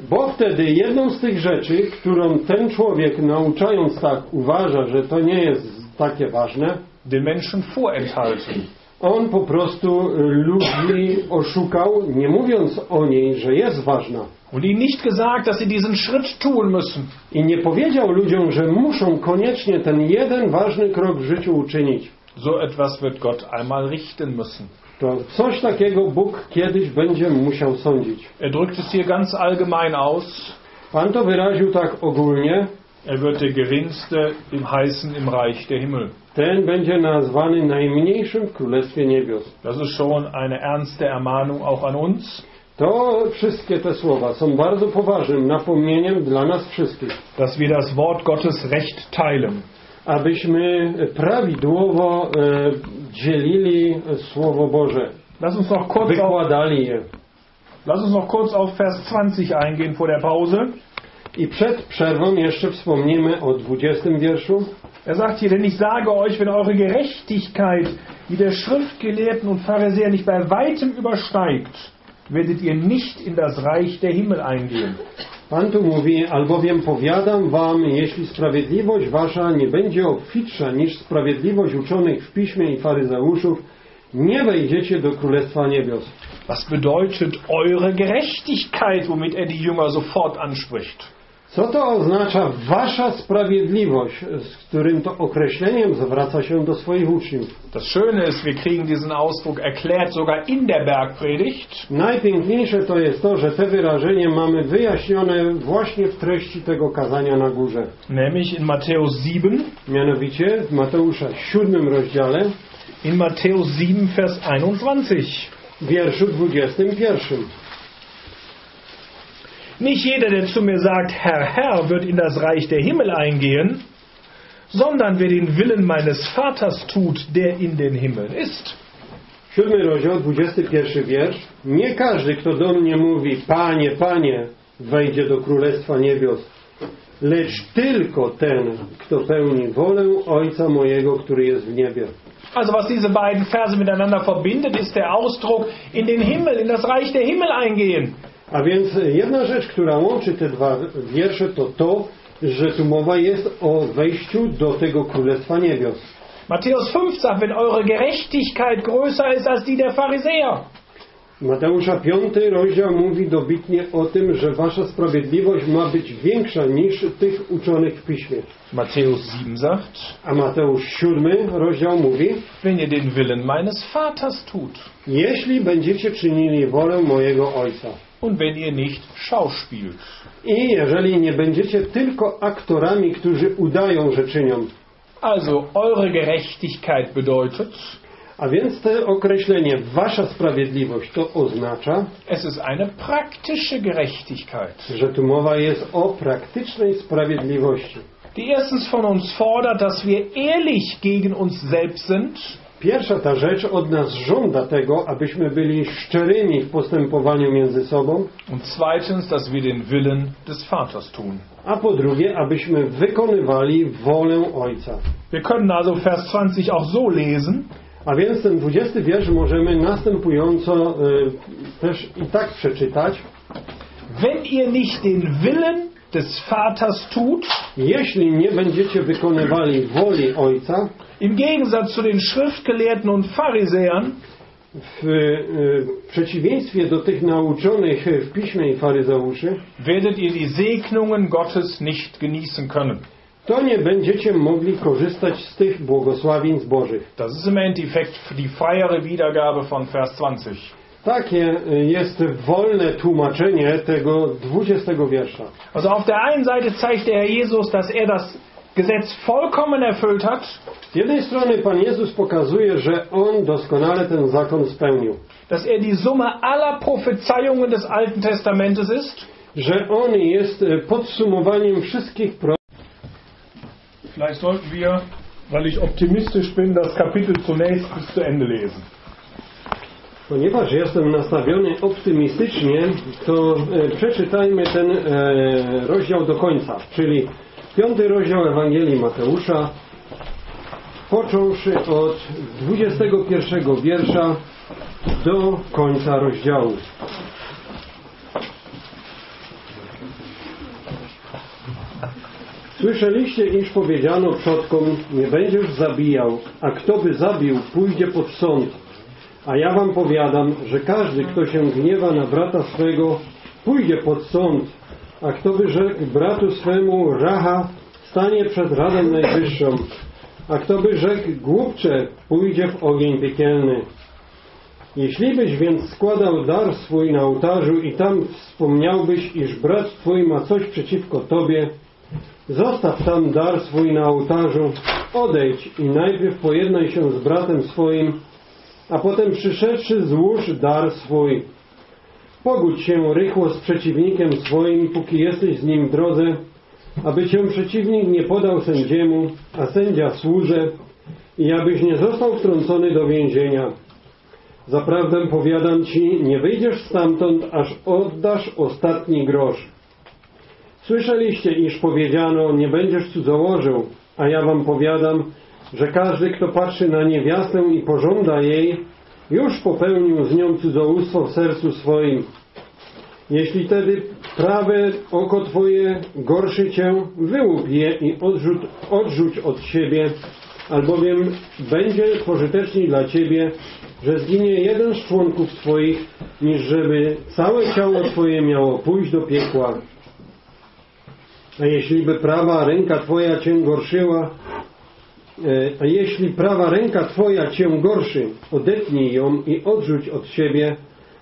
bo wtedy jedną z tych rzeczy, którą ten człowiek, nauczając tak, uważa, że to nie jest takie ważne, den Menschen vorenthalten. On po prostu ludzi oszukał, nie mówiąc o niej, że jest ważna. Und ihnen nicht gesagt, dass sie diesen Schritt tun müssen. I nie powiedział ludziom, że muszą koniecznie ten jeden ważny krok w życiu uczynić. So etwas wird Gott einmal richten müssen. To coś takiego Bóg kiedyś będzie musiał sądzić. Er drückt es hier ganz allgemein aus. Pan to wyraził tak ogólnie. Er wird der geringste im heißen im Reich der Himmel. Ten będzie nazwany najmniejszym w Królestwie Niebios. Das ist schon eine ernste Ermahnung auch an uns. To wszystkie te słowa są bardzo poważnym napomnieniem dla nas wszystkich, dass wir das Wort Gottes recht teilen. Abyśmy prawidłowo e, dzielili Słowo Boże. Lass uns noch kurz Wykładali auf, je. Lass uns noch kurz auf Vers zwanzig eingehen vor der Pause. I przed przerwą jeszcze wspomnimy o dwudziestym wierszu. Er sagt hier, denn ich sage euch, wenn eure Gerechtigkeit, die der Schriftgelehrten und Pharisäer nicht bei weitem übersteigt, werdet ihr nicht in das Reich der Himmel eingehen. Pan tu mówi, albowiem powiadam wam, jeśli sprawiedliwość wasza nie będzie obfitsza niż sprawiedliwość uczonych w piśmie i faryzeuszów, nie wejdziecie do Królestwa Niebios. Was bedeutet eure Gerechtigkeit, womit er die Jünger sofort anspricht? Co to oznacza wasza sprawiedliwość, z którym to określeniem zwraca się do swoich uczniów? Das Schöne ist, wir kriegen diesen Ausdruck erklärt sogar in der Bergpredigt. Najpiękniejsze to jest to, że te wyrażenie mamy wyjaśnione właśnie w treści tego kazania na górze. Nämlich in Matthäus sieben, mianowicie w Mateusza siódmym rozdziale, in Matthäus sieben Vers einundzwanzig, wierszu dwudziestym pierwszym. Nicht jeder, der zu mir sagt, Herr, Herr, wird in das Reich der Himmel eingehen, sondern wer den Willen meines Vaters tut, der in den Himmeln ist. Siódmy rozdział, dwudziesty pierwszy wiersz. Nie każdy, kto do mnie mówi, Panie, Panie, wejdzie do Królestwa Niebios, lecz tylko ten, kto pełni wolę Ojca mojego, który jest w niebie. Also was diese beiden Verse miteinander verbindet, ist der Ausdruck, in den Himmel, in das Reich der Himmel eingehen. A więc jedna rzecz, która łączy te dwa wiersze, to to, że tu mowa jest o wejściu do tego Królestwa Niebios. Mateusz piąty sagt, wenn eure Gerechtigkeit größer ist als die der Pharisäer. Mateusza piąty rozdział mówi dobitnie o tym, że wasza sprawiedliwość ma być większa niż tych uczonych w piśmie. Mateusz siódmy sagt, a Mateusz siódmy rozdział mówi, wenn ihr den Willen meines Vaters tut. Jeśli będziecie czynili wolę mojego Ojca. Und wenn ihr nicht schauspielt. I jeżeli nie będziecie tylko aktorami, którzy udają, że czynią. Also eure Gerechtigkeit bedeutet. A więc to określenie wasza sprawiedliwość to oznacza, es ist eine praktische Gerechtigkeit. Że tu mowa jest o praktycznej sprawiedliwości. Die erstens von uns fordert, dass wir ehrlich gegen uns selbst sind. Pierwsza ta rzecz od nas żąda tego, abyśmy byli szczerymi w postępowaniu między sobą. Und zweitens, dass wir den Willen des Vaters tun. A po drugie, abyśmy wykonywali wolę Ojca. Wir können also Vers zwanzig auch so lesen. A więc ten dwudziesty wiersz możemy następująco e, też i tak przeczytać. Wenn ihr nicht den Willen des Vaters tut, jeśli nie będziecie wykonywali woli Ojca, im Gegensatz zu den Schriftgelehrten und Pharisäern, w e, przeciwieństwie do tych nauczonych w piśmie i faryzeuszy, werdet ihr die Segnungen Gottes nicht genießen können. To nie będziecie mogli korzystać z tych błogosławieństw Bożych. Das ist im Endeffekt die freiere Wiedergabe von Vers zwanzig. Takie jest wolne tłumaczenie tego dwudziestego wiersza. Also auf der einen Seite zeigt der Herr Jesus, dass er das Gesetz vollkommen erfüllt hat. Z jednej strony Pan Jezus pokazuje, że On doskonale ten zakon spełnił. Dass er die Summe aller Prophezeiungen des Alten Testamentes ist. Że On jest podsumowaniem wszystkich pro Vielleicht sollten wir, weil ich optimistisch bin, das Kapitel zunächst bis zu Ende lesen. Ponieważ jestem nastawiony optymistycznie, to e, przeczytajmy ten e, rozdział do końca, czyli piąty rozdział Ewangelii Mateusza, począwszy od dwudziestego pierwszego wiersza do końca rozdziału. Słyszeliście, iż powiedziano przodkom, nie będziesz zabijał, a kto by zabił, pójdzie pod sąd. A ja wam powiadam, że każdy, kto się gniewa na brata swego, pójdzie pod sąd, a kto by rzekł bratu swemu racha, stanie przed Radą Najwyższą, a kto by rzekł głupcze, pójdzie w ogień piekielny. Jeśli byś więc składał dar swój na ołtarzu i tam wspomniałbyś, iż brat twój ma coś przeciwko tobie, zostaw tam dar swój na ołtarzu, odejdź i najpierw pojednaj się z bratem swoim, a potem przyszedłszy złóż dar swój. Pogódź się rychło z przeciwnikiem swoim, póki jesteś z nim w drodze, aby cię przeciwnik nie podał sędziemu, a sędzia służe, i abyś nie został wtrącony do więzienia. Zaprawdę powiadam ci, nie wyjdziesz stamtąd, aż oddasz ostatni grosz. Słyszeliście, iż powiedziano, nie będziesz cudzołożył, a ja wam powiadam, że każdy, kto patrzy na niewiastę i pożąda jej, już popełnił z nią cudzołóstwo w sercu swoim. Jeśli tedy prawe oko twoje gorszy cię, wyłup je i odrzuć, odrzuć od siebie, albowiem będzie pożyteczniej dla ciebie, że zginie jeden z członków twoich, niż żeby całe ciało twoje miało pójść do piekła. A jeśli by prawa ręka twoja cię gorszyła, a jeśli prawa ręka twoja cię gorszy, odetnij ją i odrzuć od siebie,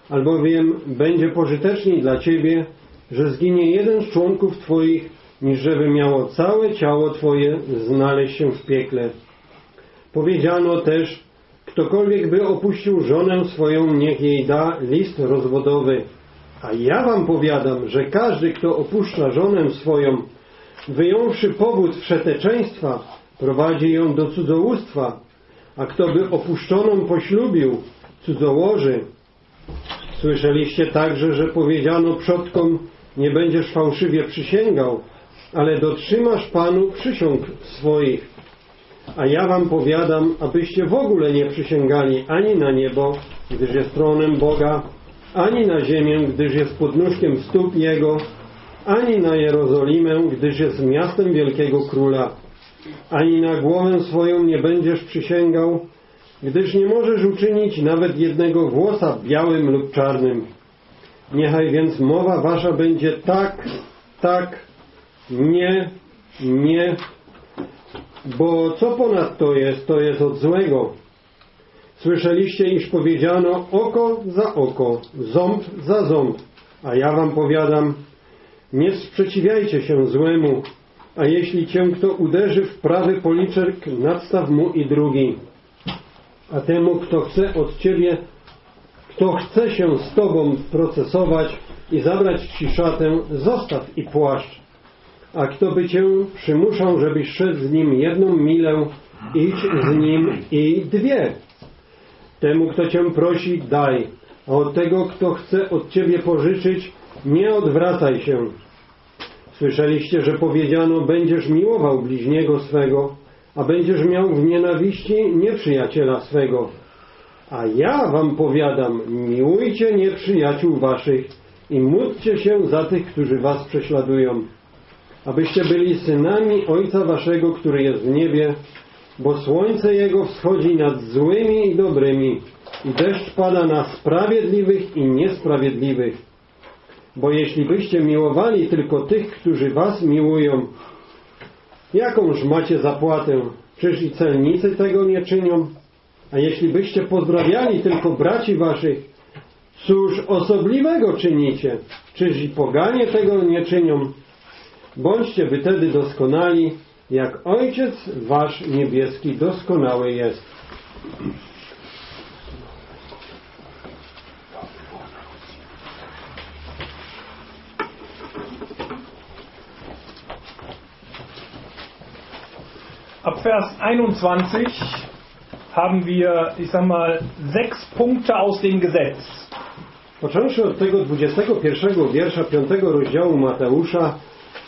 albowiem będzie pożyteczniej dla ciebie, że zginie jeden z członków twoich, niż żeby miało całe ciało twoje znaleźć się w piekle. Powiedziano też, ktokolwiek by opuścił żonę swoją, niech jej da list rozwodowy. A ja wam powiadam, że każdy, kto opuszcza żonę swoją, wyjąwszy powód wszeteczeństwa, prowadzi ją do cudzołóstwa, a kto by opuszczoną poślubił, cudzołoży. Słyszeliście także, że powiedziano przodkom, nie będziesz fałszywie przysięgał, ale dotrzymasz Panu przysiąg swoich. A ja wam powiadam, abyście w ogóle nie przysięgali ani na niebo, gdyż jest tronem Boga, ani na ziemię, gdyż jest podnóżkiem stóp Jego, ani na Jerozolimę, gdyż jest miastem wielkiego króla. Ani na głowę swoją nie będziesz przysięgał, gdyż nie możesz uczynić nawet jednego włosa białym lub czarnym. Niechaj więc mowa wasza będzie tak, tak, nie, nie, bo co ponad to jest, to jest od złego. Słyszeliście, iż powiedziano oko za oko, ząb za ząb, a ja wam powiadam, nie sprzeciwiajcie się złemu, a jeśli cię kto uderzy w prawy policzek, nadstaw mu i drugi. A temu, kto chce od ciebie, kto chce się z tobą procesować i zabrać ci szatę, zostaw i płaszcz. A kto by cię przymuszał, żebyś szedł z nim jedną milę, idź z nim i dwie. Temu, kto cię prosi, daj, a od tego, kto chce od ciebie pożyczyć, nie odwracaj się. Słyszeliście, że powiedziano, będziesz miłował bliźniego swego, a będziesz miał w nienawiści nieprzyjaciela swego. A ja wam powiadam, miłujcie nieprzyjaciół waszych i módlcie się za tych, którzy was prześladują, abyście byli synami Ojca waszego, który jest w niebie, bo słońce Jego wschodzi nad złymi i dobrymi i deszcz pada na sprawiedliwych i niesprawiedliwych. Bo jeśli byście miłowali tylko tych, którzy was miłują, jakąż macie zapłatę? Czyż i celnicy tego nie czynią? A jeśli byście pozdrawiali tylko braci waszych, cóż osobliwego czynicie? Czyż i poganie tego nie czynią? Bądźcie wy tedy doskonali, jak Ojciec wasz niebieski doskonały jest. Ab Vers einundzwanzig haben wir, ich sag mal, sechs Punkte aus dem Gesetz. Począwszy od tego dwudziestego pierwszego wiersza piątego rozdziału Mateusza,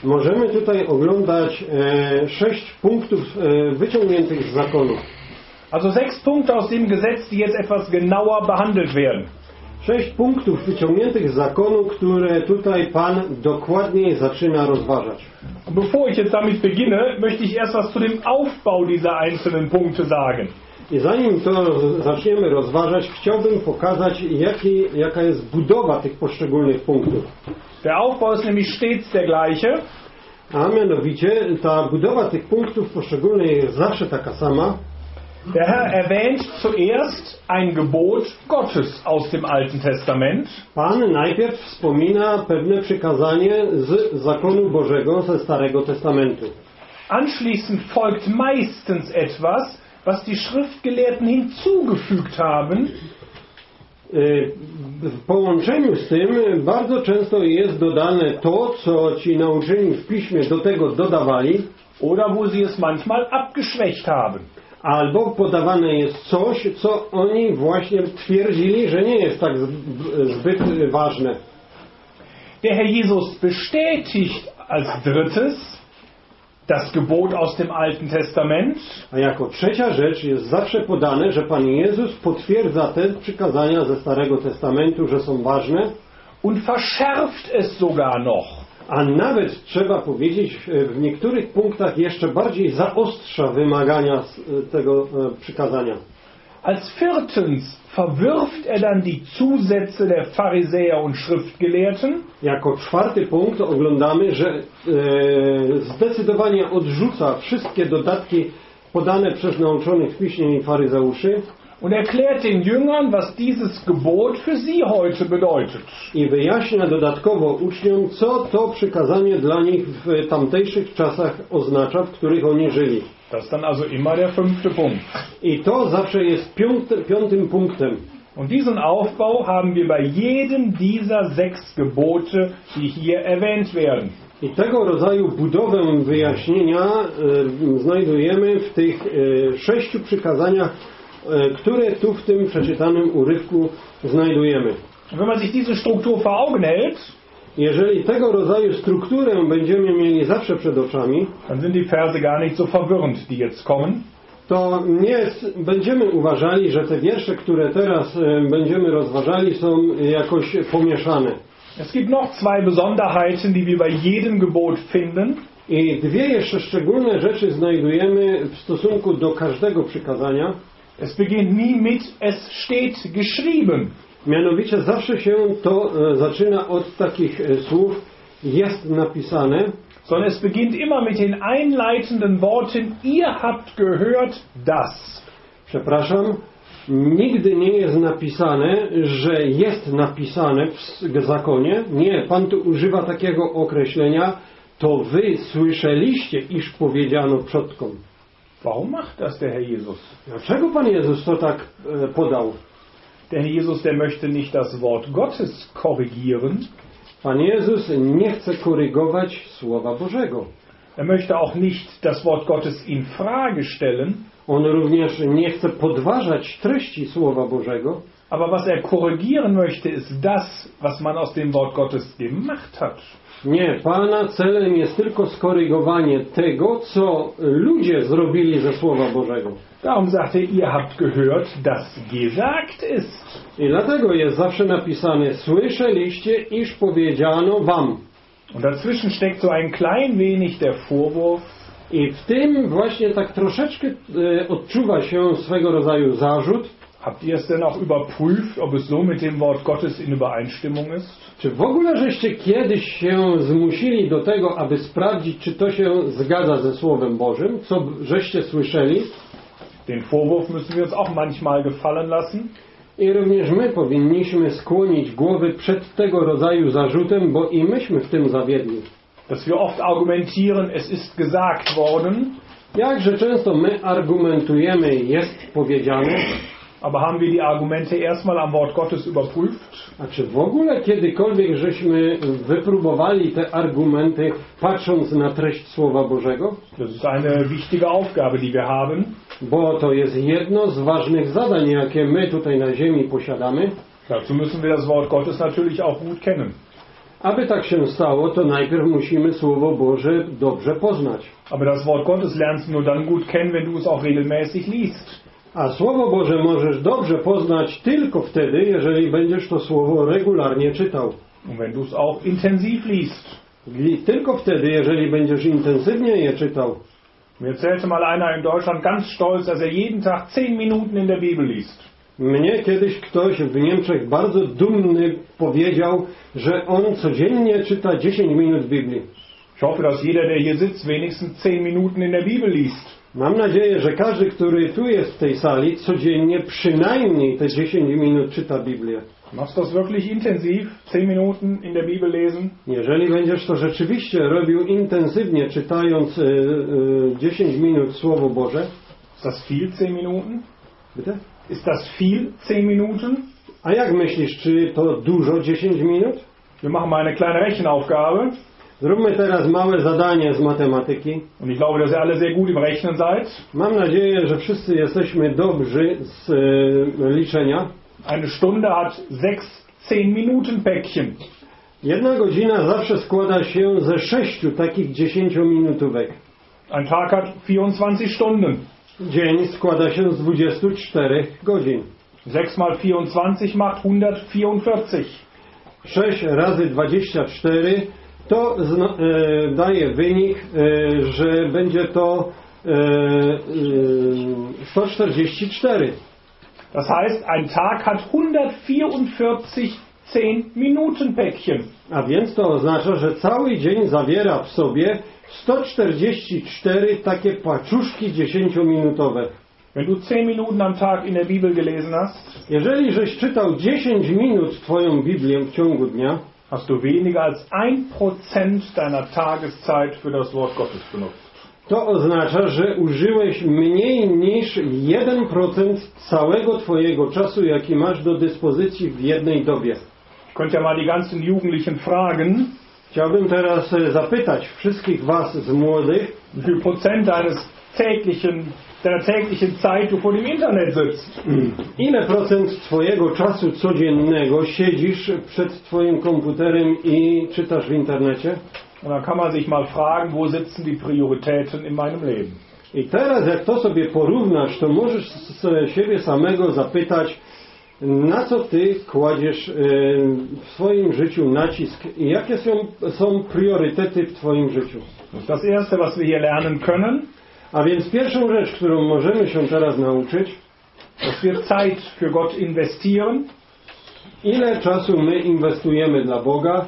możemy tutaj oglądać e, sześć punktów e, wyciągniętych z zakonu. Also sechs Punkte aus dem Gesetz, die jetzt etwas genauer behandelt werden. Sześć punktów wyciągniętych z zakonu, które tutaj Pan dokładniej zaczyna rozważać. Bevor ich jetzt damit beginne, möchte ich erst was zu dem Aufbau dieser einzelnen Punkte sagen. I zanim to roz, zaczniemy rozważać, chciałbym pokazać, jaki, jaka jest budowa tych poszczególnych punktów. Der Aufbau ist nämlich stets der gleiche. A mianowicie ta budowa tych punktów poszczególnych jest zawsze taka sama. Der Herr erwähnt zuerst ein Gebot Gottes aus dem Alten Testament. Pan najpierw wspomina pewne przykazanie z zakonu Bożego ze Starego Testamentu. Anschließend folgt meistens etwas, was die Schriftgelehrten hinzugefügt haben. W połączeniu z tym bardzo często jest dodane to, co ci nauczeni w piśmie do tego dodawali, oder wo sie es manchmal abgeschwächt haben. albo podawane jest coś, co oni właśnie twierdzili, że nie jest tak zbyt ważne. Der Herr Jesus bestätigt als drittes das Gebot aus dem Alten Testament. A jako trzecia rzecz jest zawsze podane, że Pan Jezus potwierdza te przykazania ze Starego Testamentu, że są ważne. Und verschärft es sogar noch. A nawet trzeba powiedzieć, w niektórych punktach jeszcze bardziej zaostrza wymagania tego przykazania. Als viertens verwirft er dann die Zusätze der Pharisäer und Schriftgelehrten. Jako czwarty punkt oglądamy, że e, zdecydowanie odrzuca wszystkie dodatki podane przez nauczonych piśmie i faryzeuszy. Und erklärt den Jüngern, was dieses Gebot für sie heute bedeutet. I wyjaśnia dodatkowo uczniom, co to przykazanie dla nich w tamtejszych czasach oznacza, w których oni żyli. Das ist dann also immer der fünfte Punkt. I to zawsze jest piąty, piątym punktem. Und diesen Aufbau haben wir bei jedem dieser sechs Gebote, die hier erwähnt werden. I tego rodzaju budowę wyjaśnienia e, znajdujemy w tych e, sześciu przykazaniach, które tu w tym przeczytanym urywku znajdujemy. Wenn man sich diese Struktur vor Augen hält, jeżeli tego rodzaju strukturę będziemy mieli zawsze przed oczami, dann sind die Verse gar nicht so verwirrend, die jetzt kommen. To nie będziemy uważali, że te wiersze, które teraz będziemy rozważali, są jakoś pomieszane. Es gibt noch zwei Besonderheiten, die wir bei jedem Gebot finden. I dwie jeszcze szczególne rzeczy znajdujemy w stosunku do każdego przykazania. Es beginnt nie mit es steht geschrieben. Mianowicie zawsze się to e, zaczyna od takich e, słów jest napisane, sondern es beginnt immer mit den einleitenden Worten ihr habt gehört das. Przepraszam, nigdy nie jest napisane, że jest napisane w zakonie. Nie, Pan tu używa takiego określenia, to wy słyszeliście, iż powiedziano przodkom. Warum macht das der Herr Jesus? Dlaczego Pan Jezus to tak e, podał? Der Herr Jesus, der möchte nicht das Wort Gottes korrigieren. Pan Jezus nie chce korygować Słowa Bożego. Er möchte auch nicht das Wort Gottes in Frage stellen. On również nie chce podważać treści Słowa Bożego. Aber was er korrigieren möchte, ist das, was man aus dem Wort Gottes gemacht hat. Nie, Pana celem jest tylko skorygowanie tego, co ludzie zrobili ze Słowa Bożego. Darum sagt er, ihr habt gehört, dass gesagt ist. I dlatego jest zawsze napisane, słyszeliście, iż powiedziano wam. Und dazwischen steckt so ein klein wenig der Vorwurf. I w tym właśnie tak troszeczkę e, odczuwa się swego rodzaju zarzut. Habt ihr es denn auch überprüft, ob es so mit dem Wort Gottes in Übereinstimmung ist? Czy w ogóle żeście kiedyś się zmusili do tego, aby sprawdzić, czy to się zgadza ze Słowem Bożym, co żeście słyszeli? Den Vorwurf müssen wir uns auch manchmal gefallen lassen. I również my powinniśmy skłonić głowy przed tego rodzaju zarzutem, bo i myśmy w tym zawiedli. Dass wir oft argumentieren, es ist gesagt worden. Jakże często my argumentujemy, jest powiedziane. Aber haben wir die Argumente erstmal am Wort Gottes überprüft? A czy w ogóle kiedykolwiek żeśmy wypróbowali te argumenty, patrząc na treść Słowa Bożego? Das ist eine wichtige Aufgabe, die wir haben. Bo to jest jedno z ważnych zadań, jakie my tutaj na ziemi posiadamy. Dazu müssen wir das Wort Gottes natürlich auch gut kennen. Aby tak się stało, to najpierw musimy Słowo Boże dobrze poznać. Aber das Wort Gottes lernst du nur dann gut kennen, wenn du es auch regelmäßig liest. A Słowo Boże możesz dobrze poznać tylko wtedy, jeżeli będziesz to Słowo regularnie czytał. Und wenn du es auch intensiv liest. I tylko wtedy, jeżeli będziesz intensywnie je czytał. Mir erzählte mal einer in Deutschland ganz stolz, dass er jeden Tag zehn Minuten in der Bibel liest. Mnie kiedyś ktoś w Niemczech bardzo dumny powiedział, że on codziennie czyta dziesięć minut Biblii. Ich hoffe, dass jeder, der hier sitzt, wenigstens zehn Minuten in der Bibel liest. Mam nadzieję, że każdy, który tu jest w tej sali, codziennie przynajmniej te dziesięć minut czyta Biblię. Machst du das wirklich intensiv? zehn Minuten in der Bibel lesen? Jeżeli będziesz to rzeczywiście robił intensywnie, czytając e, e, dziesięć minut Słowo Boże. Ist das viel zehn Minuten? Bitte? Ist das viel zehn Minuten? A jak myślisz, czy to dużo dziesięć minut? Wir machen mal eine kleine Rechenaufgabe. Zróbmy teraz małe zadanie z matematyki. Und ich glaube, dass ihr alle sehr gut im Rechnen seid. Mam nadzieję, że wszyscy jesteśmy dobrzy z e, liczenia. Eine Stunde hat sechs zehn-Minuten-Päckchen. Jedna godzina zawsze składa się ze sześciu takich dziesięciominutówek. Ein Tag hat vierundzwanzig Stunden. Dzień składa się z dwudziestu czterech godzin. sechs mal vierundzwanzig macht hundertvierundvierzig. sześć razy dwadzieścia cztery to zna, e, daje wynik, e, że będzie to e, e, sto czterdzieści cztery. Das heißt, ein Tag hat hundertvierundvierzig zehn-Minuten-Päckchen. A więc to oznacza, że cały dzień zawiera w sobie sto czterdzieści cztery takie paczuszki dziesięciominutowe. Wenn du zehn Minuten am Tag in der Bibel gelesen hast, jeżeli żeś czytał dziesięć minut twoją Biblię w ciągu dnia, hast du weniger als ein Prozent deiner Tageszeit für das Wort Gottes benutzt. To oznacza, że użyłeś mniej niż jeden procent całego twojego czasu, jaki masz do dyspozycji w jednej dobie. Könnt ihr mal die ganzen Jugendlichen fragen? Chciałbym teraz zapytać wszystkich was z młodych, wie viel Prozent deines täglichen deiner täglichen Zeit du vor dem Internet sitzt. Ile procent twojego czasu codziennego siedzisz przed twoim komputerem i czytasz w internecie? Und dann kann man sich mal fragen, wo sitzen die Prioritäten in meinem Leben? I teraz jak to sobie porównasz, to możesz siebie samego zapytać, na co ty kładziesz w swoim życiu nacisk i jakie są, są priorytety w twoim życiu. Das erste, was wir hier lernen können. A więc pierwszą rzecz, którą możemy się teraz nauczyć, dass wir Zeit für Gott investieren. Ile czasu my inwestujemy dla Boga?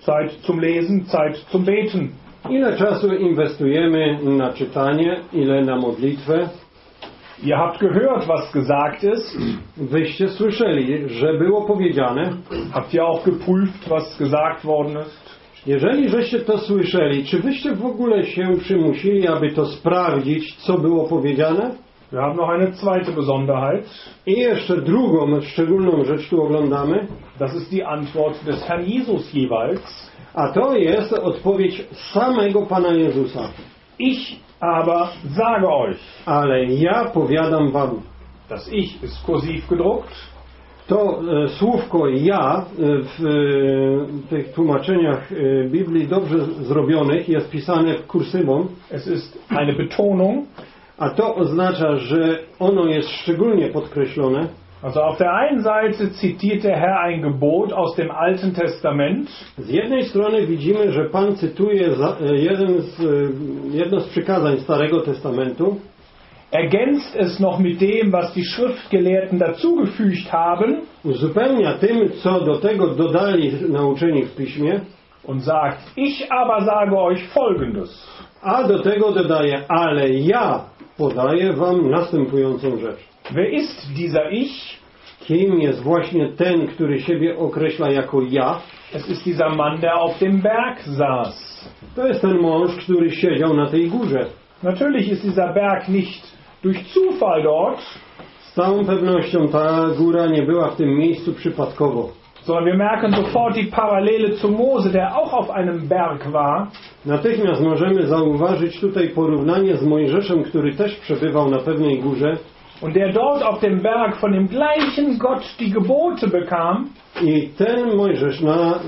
Zeit zum Lesen, Zeit zum Beten. Ile czasu inwestujemy na czytanie, ile na modlitwę? Ihr habt gehört, was gesagt ist. Wyście słyszeli, że było powiedziane. Habt ihr auch geprüft, was gesagt worden ist? Jeżeli żeście to słyszeli, czy wyście w ogóle się przymusili, aby to sprawdzić, co było powiedziane? Wir haben noch eine zweite Besonderheit. I jeszcze drugą szczególną rzecz tu oglądamy. Das ist die Antwort des Herrn Jesus jeweils. A to jest odpowiedź samego Pana Jezusa. Ich aber sage euch. Ale ja powiadam wam. Das Ich ist kursiv gedruckt. To e, słówko ja w e, tych tłumaczeniach e, Biblii dobrze zrobionych jest pisane kursywą. Es ist eine Betonung. A to oznacza, że ono jest szczególnie podkreślone. Also auf der einen Seite zitiert der Herr ein Gebot aus dem Alten Testament. Z jednej strony widzimy, że Pan cytuje jeden z, jedno z przykazań Starego Testamentu. Ergänzt es noch mit dem, was die Schriftgelehrten dazugefügt haben. Uzupełnia tym, co do tego dodali nauczeni w Piśmie. Und sagt, ich aber sage euch Folgendes. A do tego dodaje, ale ja podaję wam następującą rzecz. Wer ist dieser Ich? Kim jest właśnie ten, który siebie określa jako ja? Es ist dieser Mann, der auf dem Berg saß. To jest ten mąż, który siedział na tej górze. Natürlich ist dieser Berg nicht durch Zufall dort. Z całą pewnością ta góra nie była w tym miejscu przypadkowo. Sondern wir merken sofort die Parallele zu Mose, der auch auf einem Berg war. Natychmiast możemy zauważyć tutaj porównanie z Mojżeszem, który też przebywał na pewnej górze. Und der dort auf dem Berg von dem gleichen Gott die Gebote bekam. I ten Mojżesz na e,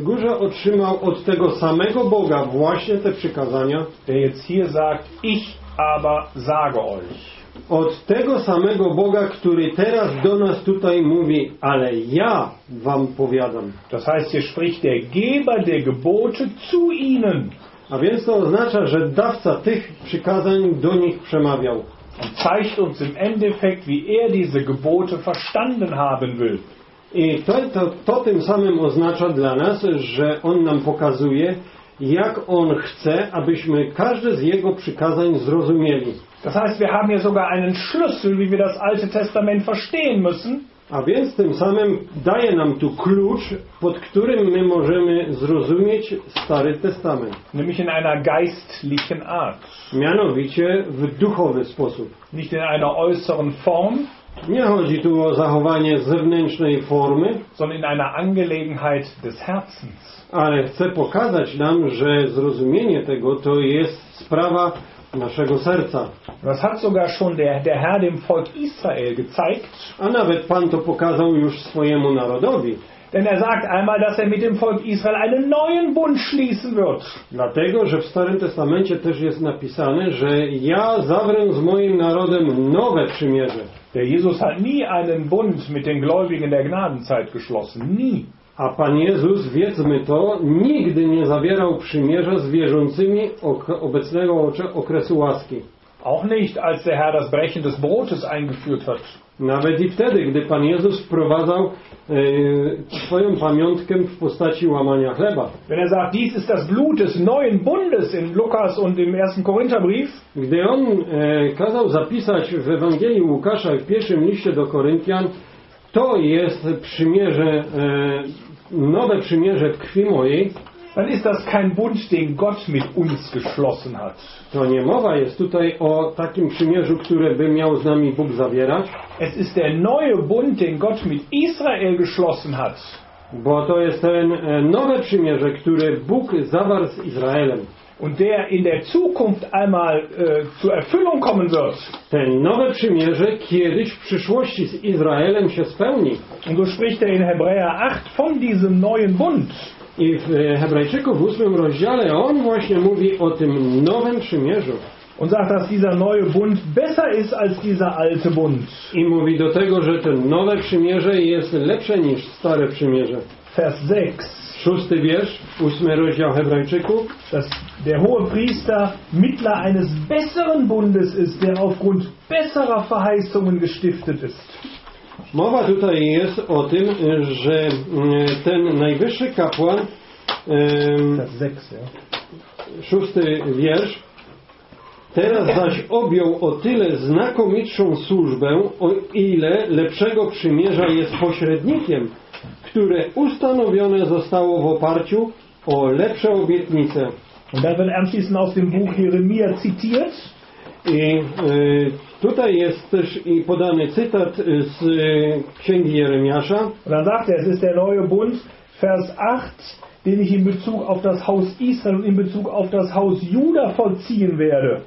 górze otrzymał od tego samego Boga właśnie te przykazania. Der jetzt hier sagt, ich aber sage euch. Od tego samego Boga, który teraz do nas tutaj mówi, ale ja wam powiadam. Das heißt, hier spricht der Geber der Gebote zu ihnen. A więc to oznacza, że dawca tych przykazań do nich przemawiał. Und zeigt uns im Endeffekt, wie er diese Gebote verstanden haben will. I to, to, to tym samym oznacza dla nas, że on nam pokazuje, jak on chce, abyśmy każde z jego przykazań zrozumieli. Das heißt, wir haben hier sogar einen Schlüssel, wie wir das Alte Testament verstehen müssen. A więc tym samym daje nam tu klucz, pod którym my możemy zrozumieć Stary Testament. Nämlich in einer geistlichen Art. Mianowicie w duchowy sposób. Nicht in einer äußeren Form. Nie chodzi tu o zachowanie zewnętrznej formy, sondern in einer Angelegenheit des Herzens. Ale chcę pokazać nam, że zrozumienie tego to jest sprawa naszego serca. Das hat sogar schon der, der Herr dem Volk Israel gezeigt. A nawet Pan to pokazał już swojemu narodowi. Denn er sagt einmal, dass er mit dem Volk Israel einen neuen Bund schließen wird. Dlatego, że w Starym Testamencie też jest napisane, że ja zawrę z moim narodem nowe przymierze. Der Jesus hat nie einen Bund mit den Gläubigen der Gnadenzeit geschlossen, nie. A Pan Jezus, wiedzmy to, nigdy nie zawierał przymierza z wierzącymi obecnego okresu łaski. Auch nicht, als der Herr das Brechen des Brotes eingeführt hat. Nawet i wtedy, gdy Pan Jezus wprowadzał e, swoją pamiątkę w postaci łamania chleba. Wenn er sagt, dies ist das Blut des neuen Bundes in Lukas und im ersten Korintherbrief. Gdy on e, kazał zapisać w Ewangelii Łukasza w pierwszym liście do Koryntian, to jest przymierze, e, nowe przymierze w krwi mojej. Dann ist das kein Bund, den Gott mit uns geschlossen hat. To nie mowa jest tutaj o takim przymierzu, które by miał z nami Bóg zawierać. Es ist der neue Bund, den Gott mit Israel geschlossen hat. Bo to jest ten nowe przymierze, które Bóg zawarł z Izraelem. Und der in der Zukunft einmal äh, zur Erfüllung kommen wird. Ten nowe przymierze kiedyś w przyszłości z Izraelem się spełni. Und so spricht er in Hebräer acht von diesem neuen Bund. I w Hebrajczyków w ósmym rozdziale on właśnie mówi o tym nowym przymierzu. Und sagt, dass dieser neue Bund besser ist als dieser alte Bund. I mówi do tego, że to nowe przymierze jest lepsze niż stare przymierze. Vers sechs. Szósty wiersz, ósmy rozdział Hebrajczyków. Dass der hohe Priester Mittler eines besseren Bundes ist, der aufgrund besserer Verheißungen gestiftet ist. Mowa tutaj jest o tym, że ten najwyższy kapłan, szósty wiersz, teraz zaś objął o tyle znakomitszą służbę, o ile lepszego przymierza jest pośrednikiem, które ustanowione zostało w oparciu o lepsze obietnice. I tutaj jest też i podany cytat z księgi Jeremiasza. Dann sagt er, es ist der neue Bund, Vers acht, den ich in Bezug auf das Haus Israel und in Bezug auf das Haus Juda vollziehen werde.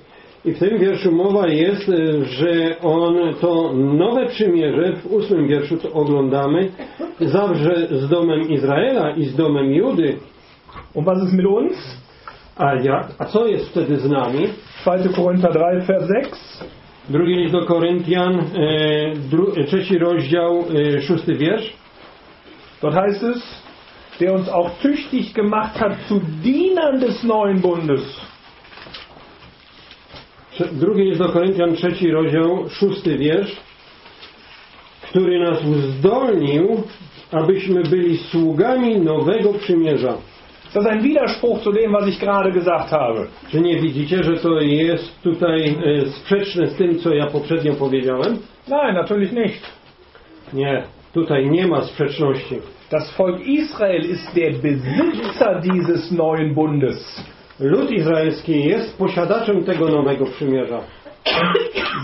I w tym wierszu mowa jest, że on to nowe przymierze, w ósmym wierszu to oglądamy, zawrze z domem Izraela i z domem Judy. Und was ist mit uns? A, jak, a co jest wtedy z nami? Drugi Korinther drei, Vers sechs. Drugi list do Koryntian, e, dru, trzeci rozdział, e, szósty wiersz. Dort heißt es, der uns auch tüchtig gemacht hat zu Dienern des neuen Bundes. Drugi list do Koryntian, trzeci rozdział, szósty wiersz, który nas uzdolnił, abyśmy byli sługami nowego przymierza. Das ist ein Widerspruch zu dem, was ich gerade gesagt habe. Czy nie widzicie, że to jest tutaj sprzeczne z tym, co ja poprzednio powiedziałem? Nein, natürlich nicht. Nie, tutaj nie ma sprzeczności. Das Volk Israel ist der Besitzer dieses neuen Bundes. Lud izraelski jest posiadaczem tego nowego przymierza.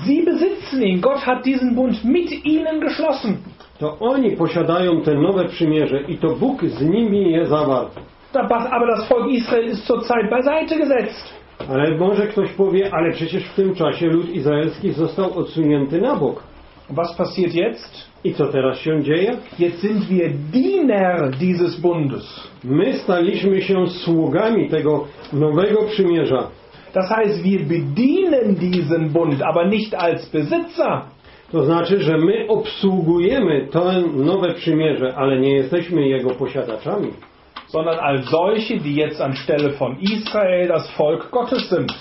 Sie besitzen ihn. Gott hat diesen Bund mit ihnen geschlossen. To oni posiadają te nowe przymierze i to Bóg z nimi je zawarł. Aber das Volk Israel ist zur Zeit beiseite gesetzt. Ale może ktoś powie, ale przecież w tym czasie lud izraelski został odsunięty na bok. Was passiert jetzt? I co teraz się dzieje? Jetzt sind wir Diener dieses Bundes. My staliśmy się sługami tego nowego przymierza. Das heißt, wir bedienen diesen Bund, aber nicht als Besitzer. To znaczy, że my obsługujemy to nowe przymierze, ale nie jesteśmy jego posiadaczami. Sondern als solche, die jetzt anstelle von Israel das Volk Gottes sind.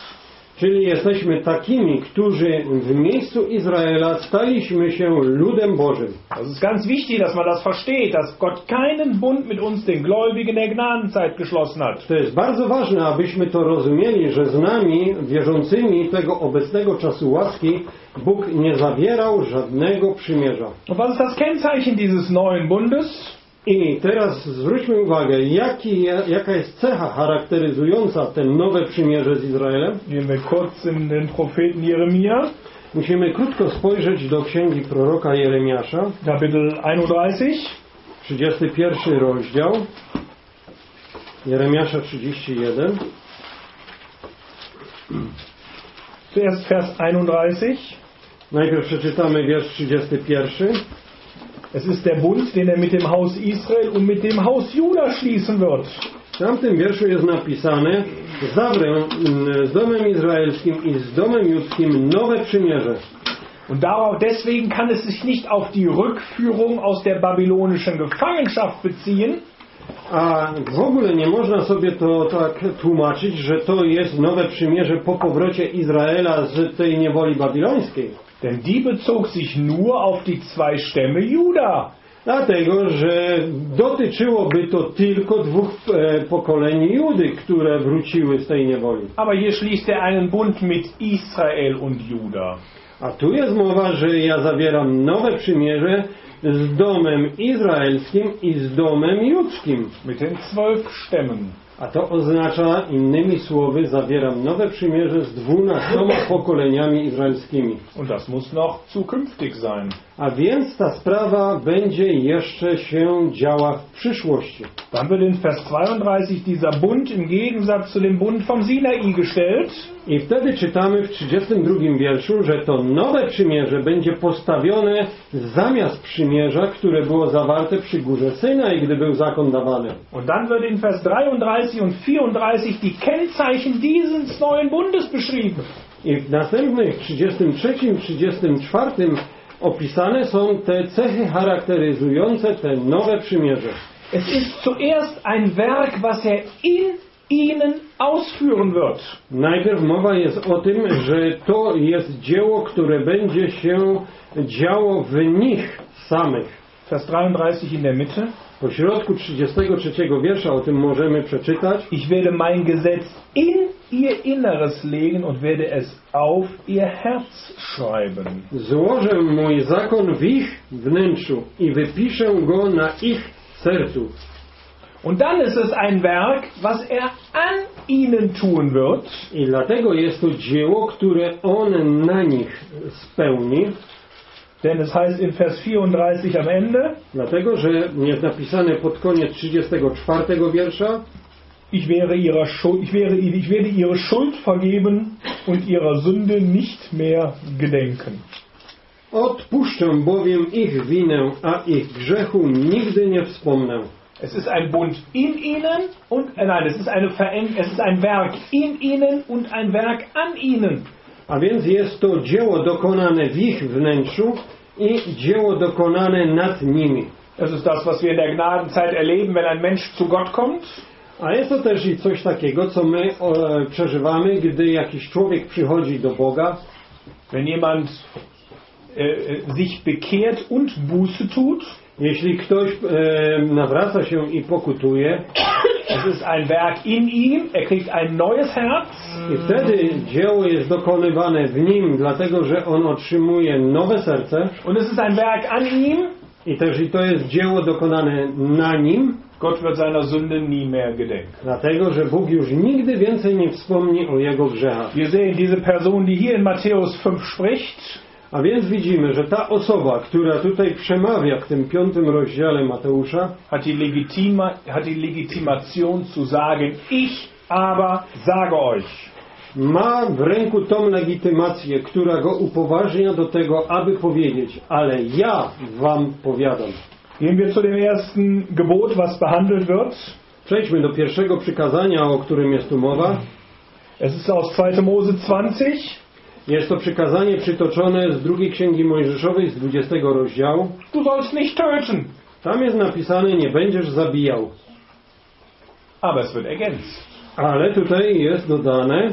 Czyli jesteśmy takimi, którzy w miejscu Izraela staliśmy się ludem Bożym. Das ist ganz wichtig, dass man das versteht, dass Gott keinen Bund mit uns, den Gläubigen der Gnadenzeit, geschlossen hat. To jest bardzo ważne, abyśmy to rozumieli, że z nami, wierzącymi tego obecnego czasu łaski, Bóg nie zawierał żadnego przymierza. Und was ist das Kennzeichen dieses neuen Bundes? I teraz zwróćmy uwagę, jaki, jaka jest cecha charakteryzująca te nowe przymierze z Izraelem. Kurz in den Propheten Jeremia. Musimy krótko spojrzeć do księgi proroka Jeremiasza, Kapitel trzydziesty pierwszy rozdział, Jeremiasza trzydzieści jeden. Zuerst Vers einunddreißig. Najpierw przeczytamy wiersz trzydziesty pierwszy. Es ist der Bund, den er mit dem Haus Israel und mit dem Haus Juda schließen wird. W tamtym wierszu jest napisane: zawrę z domem izraelskim i z domem judzkim nowe przymierze. Und darauf deswegen kann es sich nicht auf die Rückführung aus der babylonischen Gefangenschaft beziehen. A w ogóle nie można sobie to tak tłumaczyć, że to jest nowe przymierze po powrocie Izraela z tej niewoli babilońskiej. Denn die bezog sich nur auf die zwei Stämme Juda. Dlatego, że dotyczyłoby to tylko dwóch e, pokoleń Judy, które wróciły z tej niewoli. Aber hier schließt er einen Bund mit Israel und Juda. A tu jest mowa, że ja zawieram nowe przymierze z domem izraelskim i z domem judzkim. Mit den zwölf Stämmen. A to oznacza, innymi słowy, zawieram nowe przymierze z dwunastoma pokoleniami izraelskimi. Und das muss noch zukünftig sein. A więc ta sprawa będzie jeszcze się działa w przyszłości. Dann wird in Vers zweiunddreißig dieser Bund im Gegensatz zu dem Bund vom Sinai gestellt. I wtedy czytamy w trzydziestym drugim wierszu, że to nowe przymierze będzie postawione zamiast przymierza, które było zawarte przy górze Synaj, gdy był zakon dawany. Und dann wird in Vers dreiunddreißig und vierunddreißig die Kennzeichen dieses neuen Bundes beschrieben. I w następnych trzydziestym trzecim, trzydziestym czwartym opisane są te cechy charakteryzujące te nowe przymierze. Es ist zuerst ein Werk, was er in ihnen ausführen wird. Najpierw mowa jest o tym, że to jest dzieło, które będzie się działo w nich samych. Vers dreiunddreißig in der Mitte. Po środku trzydziestego trzeciego wiersza o tym możemy przeczytać. Ich werde mein Gesetz in ihr Inneres legen und werde es auf ihr Herz schreiben. Złożę mój zakon w ich wnętrzu i wypiszę go na ich sercu. Und dann ist es ein Werk, was er an ihnen tun wird. I dlatego jest to dzieło, które on na nich spełni. Denn es heißt in Vers vierunddreißig am Ende, dlatego, że jest napisane pod koniec trzydziestego czwartego wiersza, ich werde ihre Schuld, ich werde, ich werde ihre Schuld vergeben und ihrer Sünde nicht mehr gedenken. Odpuszczę bowiem ich winę, a ich grzechu nigdy nie wspomnę. Es ist ein Bund in ihnen und äh, nein, es ist eine Vereng- es ist ein Werk in ihnen und ein Werk an ihnen. A więc jest to dzieło dokonane w ich wnętrzu i dzieło dokonane nad nimi. Das ist das, was wir in der Gnadenzeit erleben, wenn ein Mensch zu Gott kommt. A jest to też i coś takiego, co my e, przeżywamy, gdy jakiś człowiek przychodzi do Boga. Wenn jemand e, sich bekehrt und Buße tut, jeśli ktoś e, nawraca się i pokutuje, es ist ein Werk in ihm, er kriegt ein neues Herz. I wtedy dzieło jest dokonywane w nim, dlatego że on otrzymuje nowe serce. Und es ist ein Werk an ihm. I też i to jest dzieło dokonane na nim. Gott wird seiner Sünde nie mehr gedenken. Dlatego, że Bóg już nigdy więcej nie wspomni o jego grzechach. Wir sehen diese Person, die hier in Matthäus fünf spricht. A więc widzimy, że ta osoba, która tutaj przemawia w tym piątym rozdziale Mateusza, hat die legitima, hat die Legitimation zu sagen, ich aber sage euch. Ma w ręku tą legitymację, która go upoważnia do tego, aby powiedzieć, ale ja wam powiadam. Gehen wir zu dem ersten Gebot, was behandelt wird. Przejdźmy do pierwszego przykazania, o którym jest tu mowa. Es ist aus zweiten Mose zwanzig. Jest to przykazanie przytoczone z drugiej Księgi Mojżeszowej, z dwudziestego rozdziału. Du sollst nicht töten. Tam jest napisane, nie będziesz zabijał. Aber es wird ergänzt. Ale tutaj jest dodane,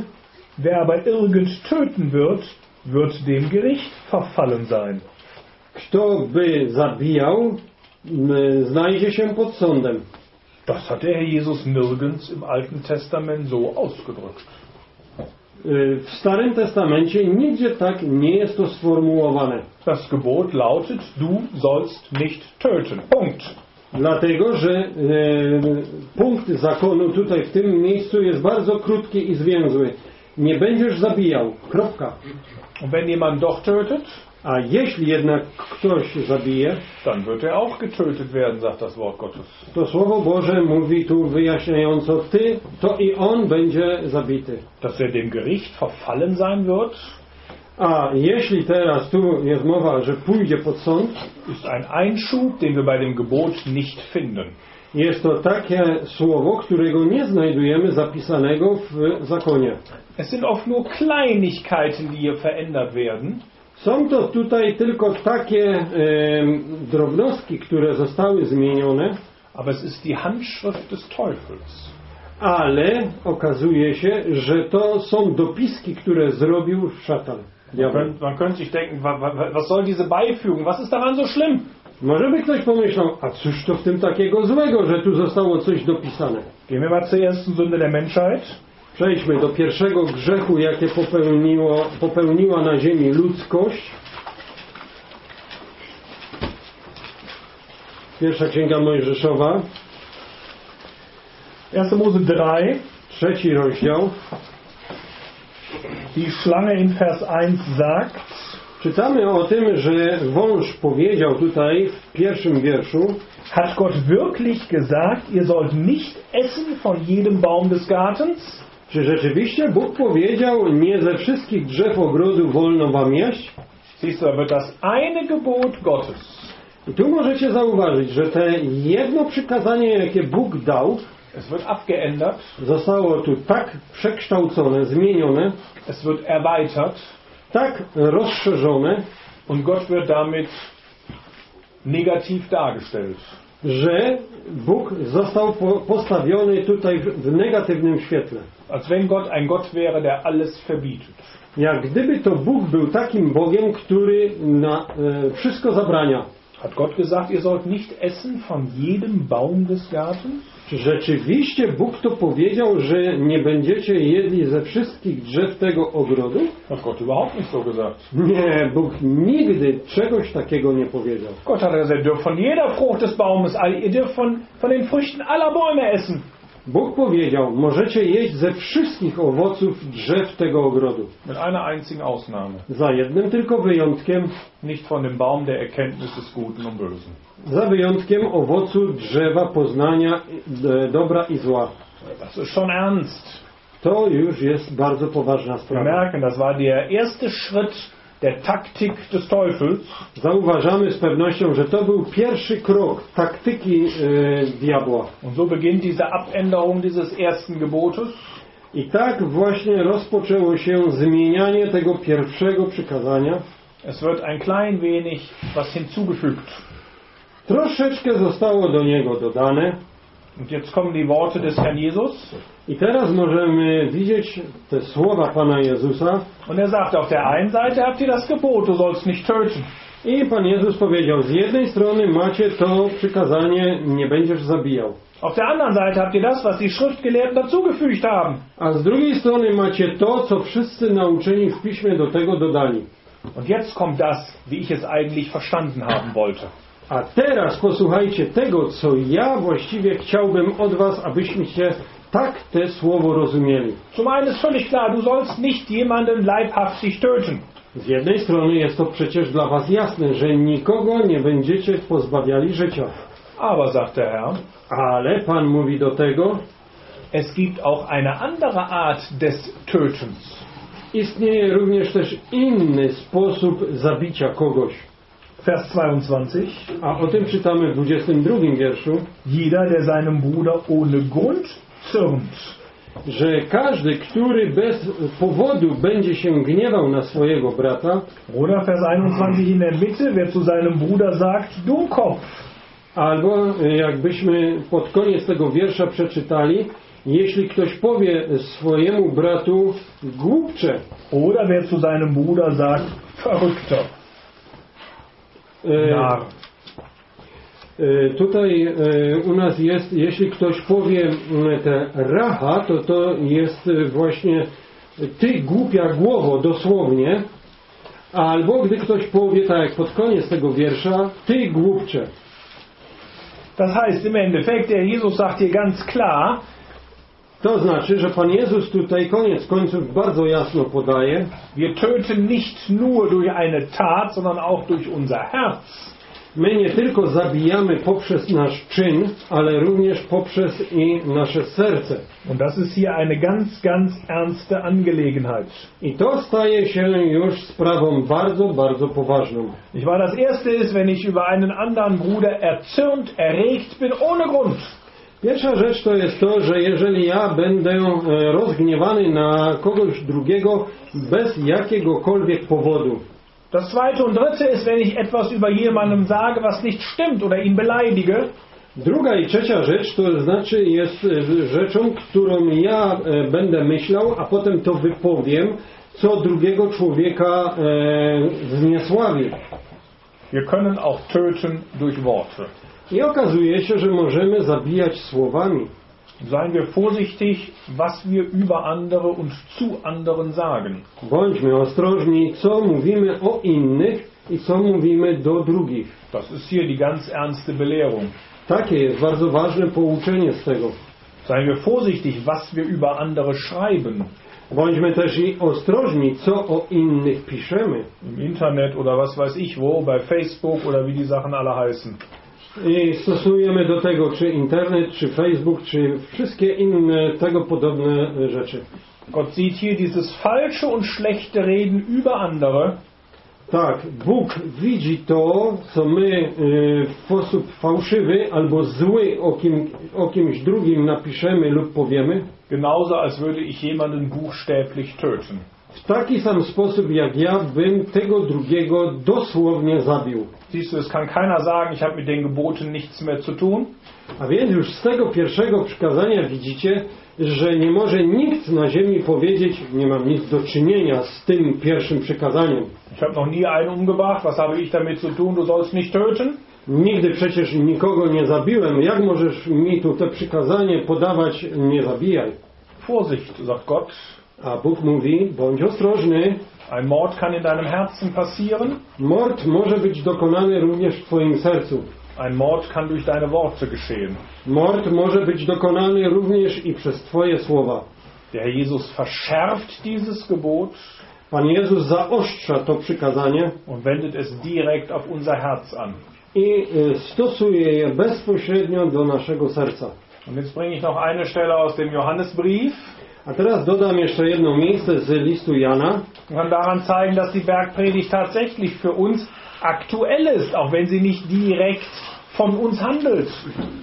wer aber irgend töten wird, wird dem Gericht verfallen sein. Kto by zabijał, znajdzie się pod sądem. Das hat der Herr Jesus nirgends im Alten Testament so ausgedrückt. W Starym Testamencie nigdzie tak nie jest to sformułowane. Das Gebot lautet, du sollst nicht töten. Punkt. Dlatego, że e, punkt zakonu tutaj w tym miejscu jest bardzo krótki i zwięzły. Nie będziesz zabijał. Kropka. Und wenn jemand doch tötet, a jeśli jednak ktoś zabije, dann wird er auch getötet werden, sagt das Wort Gottes. To Słowo Boże mówi tu wyjaśniająco, ty, to i on będzie zabity. Dass er dem Gericht verfallen sein wird, a jeśli teraz tu jest mowa, że pójdzie pod sąd, ist ein Einschub, den wir bei dem Gebot nicht finden. Jest to takie słowo, którego nie znajdujemy zapisanego w zakonie. Es sind oft nur Kleinigkeiten, die hier verändert werden. Są to tutaj tylko takie e, drobnostki, które zostały zmienione. Aber es ist die Handschrift des Teufels. Ale okazuje się, że to są dopiski, które zrobił szatan. Ja man, man könnte sich denken, was soll diese Beifügung? Was ist daran so schlimm? Może by ktoś pomyślał, a cóż to w tym takiego złego, że tu zostało coś dopisane. Gehen wir zur ersten Sünde der Menschheit. Przejdźmy do pierwszego grzechu, jakie popełniło, popełniła na ziemi ludzkość. Pierwsza Księga Mojżeszowa. erster Mose drei. Trzeci rozdział. Die Schlange in Vers eins sagt. Czytamy o tym, że wąż powiedział tutaj w pierwszym wierszu: Hat Gott wirklich gesagt, ihr sollt nicht essen von jedem Baum des Gartens? Czy rzeczywiście Bóg powiedział, nie ze wszystkich drzew ogrodu wolno wam jeść? Siehst du, aber das eine Gebot Gottes. I tu możecie zauważyć, że te jedno przykazanie, jakie Bóg dał, es wird abgeändert, zostało tu tak przekształcone, zmienione, es wird erweitert, tak rozszerzone, und Gott wird damit negativ dargestellt. Że Bóg został postawiony tutaj w negatywnym świetle. Als wenn Gott ein Gott wäre, der alles verbietet. Jak gdyby to Bóg był takim Bogiem, który na e, wszystko zabrania. Hat Gott gesagt, ihr sollt nicht essen von jedem Baum des Gartens? Rzeczywiście Bóg to powiedział, że nie będziecie jedli ze wszystkich drzew tego ogrodu? Hat Gott überhaupt nicht so gesagt. Nie, Bóg nigdy czegoś takiego nie powiedział. Gott hat gesagt, ihr dürft von jeder Frucht des Baumes, ihr dürft von, von den Früchten aller Bäume essen. Bóg powiedział, możecie jeść ze wszystkich owoców drzew tego ogrodu. Mit einer einzigen Ausnahme. Za jednym tylko wyjątkiem. Nicht von dem Baum der Erkenntnis des Guten und Bösen. Za wyjątkiem owocu drzewa poznania dobra i zła. Das ist schon ernst. To już jest bardzo poważna sprawa. Wir merken, das war der erste Schritt der Taktik des Teufels. Zauważamy z pewnością, że to był pierwszy krok taktyki e, diabła. Und so beginnt diese Abänderung dieses ersten Gebotes. I tak właśnie rozpoczęło się zmienianie tego pierwszego przykazania. Es wird ein klein wenig was hinzugefügt. Troszeczkę zostało do niego dodane. Und jetzt kommen die Worte des Herrn Jesus. I teraz możemy widzieć te słowa Pana Jezusa. Und er sagt, auf der einen Seite habt ihr das Gebot, du sollst nicht töten. I Pan Jezus powiedział, z jednej strony macie to przykazanie, nie będziesz zabijał. Auf der anderen Seite habt ihr das, was die Schriftgelehrten dazugefügt haben. A z drugiej strony macie to, co wszyscy nauczeni w piśmie do tego dodali. Und jetzt kommt das, wie ich es eigentlich verstanden haben wollte. A teraz posłuchajcie tego, co ja właściwie chciałbym od was, abyście tak te słowo rozumieli. Zum einen ist völlig klar, du sollst nicht jemanden leibhaftig töten. Z jednej strony jest to przecież dla was jasne, że nikogo nie będziecie pozbawiali życia. Aber sagt der Herr, ale Pan mówi do tego, es gibt auch eine andere Art des Tötens. Istnieje również też inny sposób zabicia kogoś. Vers zweiundzwanzig. A o tym czytamy w dwudziestym drugim wierszu. Jeder, der seinem Bruder ohne Grund zürnt. Że każdy, który bez powodu będzie się gniewał na swojego brata. Oder Vers einundzwanzig in der Mitte, wer zu seinem Bruder sagt, du Kopf. Albo jakbyśmy pod koniec tego wiersza przeczytali, jeśli ktoś powie swojemu bratu głupcze. Oder wer zu seinem Bruder sagt, verrückter. E, e, tutaj e, u nas jest, jeśli ktoś powie te racha, to to jest właśnie ty głupia głowo, dosłownie, albo gdy ktoś powie, tak jak pod koniec tego wiersza, ty głupcze. Das heißt im Endeffekt, der Jesus sagt hier ganz klar, To znaczy, że Pan Jezus tutaj koniec końców bardzo jasno podaje, wir töten nicht nur durch eine Tat, sondern auch durch unser Herz. My nie tylko zabijamy poprzez nasz czyn, ale również poprzez i nasze serce. Und das ist hier eine ganz, ganz ernste Angelegenheit. I to staje się już sprawą bardzo, bardzo poważną. Ich war das erste ist, wenn ich über einen anderen Bruder erzürnt, erregt bin ohne Grund. Pierwsza rzecz to jest to, że jeżeli ja będę rozgniewany na kogoś drugiego bez jakiegokolwiek powodu. Das zweite und dritte ist, wenn ich etwas über jemandem sage, was nicht stimmt oder ihn beleidige. Druga i trzecia rzecz to znaczy jest rzeczą, którą ja będę myślał, a potem to wypowiem, co drugiego człowieka zniesławi. Wir können auch töten durch Worte. I okazuje się, że możemy zabijać słowami. Seien wir vorsichtig, was wir über andere und zu anderen sagen. Bądźmy ostrożni, co mówimy o innych i co mówimy do drugich. Das ist hier die ganz ernste Belehrung. Takie jest bardzo ważne pouczenie z tego. Seien wir vorsichtig, was wir über andere schreiben. Bądźmy też i ostrożni, co o innych piszemy. Im Internet oder was weiß ich wo, bei Facebook oder wie die Sachen alle heißen. I stosujemy do tego czy internet, czy Facebook, czy wszystkie inne tego podobne rzeczy. Gott sieht hier dieses falsche und schlechte Reden über andere. Tak, Bóg widzi to, co my w sposób fałszywy albo zły o, kim, o kimś drugim napiszemy lub powiemy. Genauso als würde ich jemanden buchstäblich töten. W taki sam sposób jak ja bym tego drugiego dosłownie zabił. Siehst du, es kann keiner sagen, ich habe mit den Geboten nichts mehr zu tun. A więc już z tego pierwszego przykazania widzicie, że nie może nikt na ziemi powiedzieć, nie mam nic do czynienia z tym pierwszym przykazaniem. Ich habe noch nie einen umgebracht, was habe ich damit zu tun, du sollst nicht töten? Nigdy przecież nikogo nie zabiłem, jak możesz mi tu to przykazanie podawać, nie zabijaj? Vorsicht, sagt Gott. A Bóg mówi, bądź ostrożny. Ein Mord kann in deinem Herzen passieren. Mord może być dokonany również w twoim sercu. Ein Mord kann durch deine Worte geschehen. Mord może być dokonany również i przez twoje słowa. Der Jesus verschärft dieses Gebot. Pan Jezus zaostrza to przykazanie. Und wendet es direkt auf unser Herz an. I stosuje je bezpośrednio do naszego serca. Und jetzt bringe ich noch eine Stelle aus dem Johannesbrief. A teraz dodam jeszcze jedno miejsce z listu Jana. Man daran zeigen, dass die Bergpredigt tatsächlich für uns aktuell ist, auch wenn sie nicht direkt von uns handelt.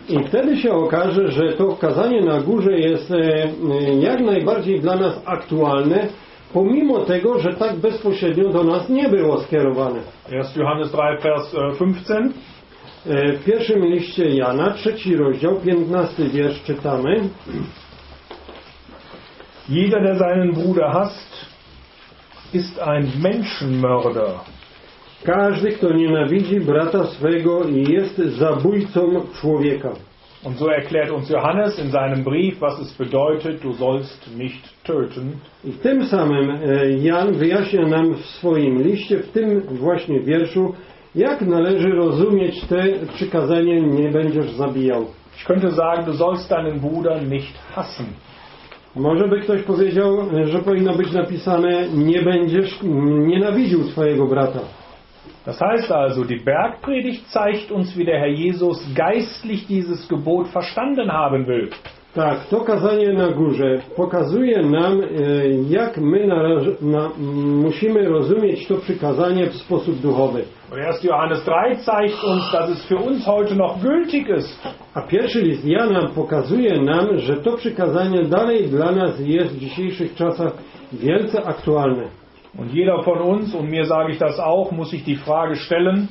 I wtedy się okaże, że to kazanie na górze jest jak najbardziej dla nas aktualne, pomimo tego, że tak bezpośrednio do nas nie było skierowane. Jest Johannes drei, Vers fünfzehn. W pierwszym liście Jana, trzeci rozdział, piętnasty wiersz czytamy. Jeder, der seinen Bruder hasst, ist ein Menschenmörder. Każdy, kto nienawidzi brata swego, jest zabójcą człowieka. Und so erklärt uns Johannes in seinem Brief, was es bedeutet, du sollst nicht töten. I tym samym Jan wyjaśnia nam w swoim liście, w tym właśnie wierszu, jak należy rozumieć te przykazanie, nie będziesz zabijał. Ich könnte sagen, du sollst deinen Bruder nicht hassen. Może by ktoś powiedział, że powinno być napisane, nie będziesz nienawidził swojego brata. Das heißt also, die Bergpredigt zeigt uns, wie der Herr Jesus geistlich dieses Gebot verstanden haben will. Tak, to kazanie na górze pokazuje nam, jak my na, na, musimy rozumieć to przykazanie w sposób duchowy. Johannes drei zeigt uns, dass es für uns heute noch gültig ist. A pierwszy list Jana pokazuje nam, że to przykazanie dalej dla nas jest w dzisiejszych czasach wielce aktualne. Und jeder von uns, und mir sage ich das auch, muss sich die Frage stellen.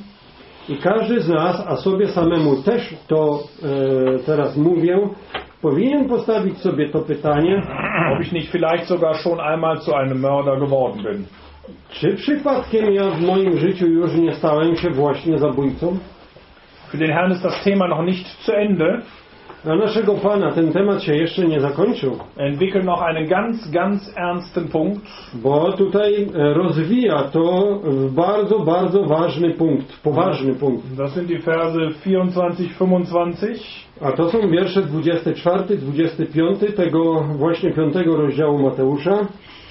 I każdy z nas, a sobie samemu też to e, teraz mówię, powinien postawić sobie to pytanie, ob ich nicht vielleicht sogar schon einmal zu einem Mörder geworden bin. Czy przypadkiem ja w moim życiu już nie stałem się właśnie zabójcą? Für den Herrn ist das Thema noch nicht zu Ende. Dla naszego Pana ten temat się jeszcze nie zakończył. Entwickeln noch einen ganz, ganz ernsten Punkt. Bo tutaj rozwija to bardzo, bardzo ważny punkt, poważny punkt. Das sind die Verse vierundzwanzig, fünfundzwanzig. A to są wiersze dwudziesty czwarty, dwudziesty piąty tego właśnie piątego rozdziału Mateusza.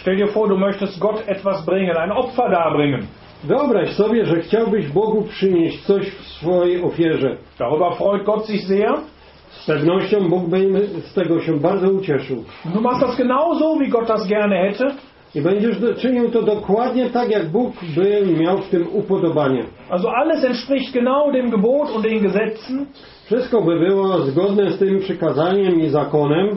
Stell dir vor, du möchtest Gott etwas bringen, ein Opfer darbringen. Wyobraź sobie, że chciałbyś Bogu przynieść coś w swojej ofierze. Darüber freut Gott sich sehr. Z pewnością Bóg by z tego się bardzo ucieszył. Du machst das genauso, wie Gott das gerne hätte. I będziesz czynił to dokładnie tak, jak Bóg by miał w tym upodobanie. Also alles entspricht genau dem Gebot und den Gesetzen. Wszystko by było zgodne z tym przykazaniem i zakonem.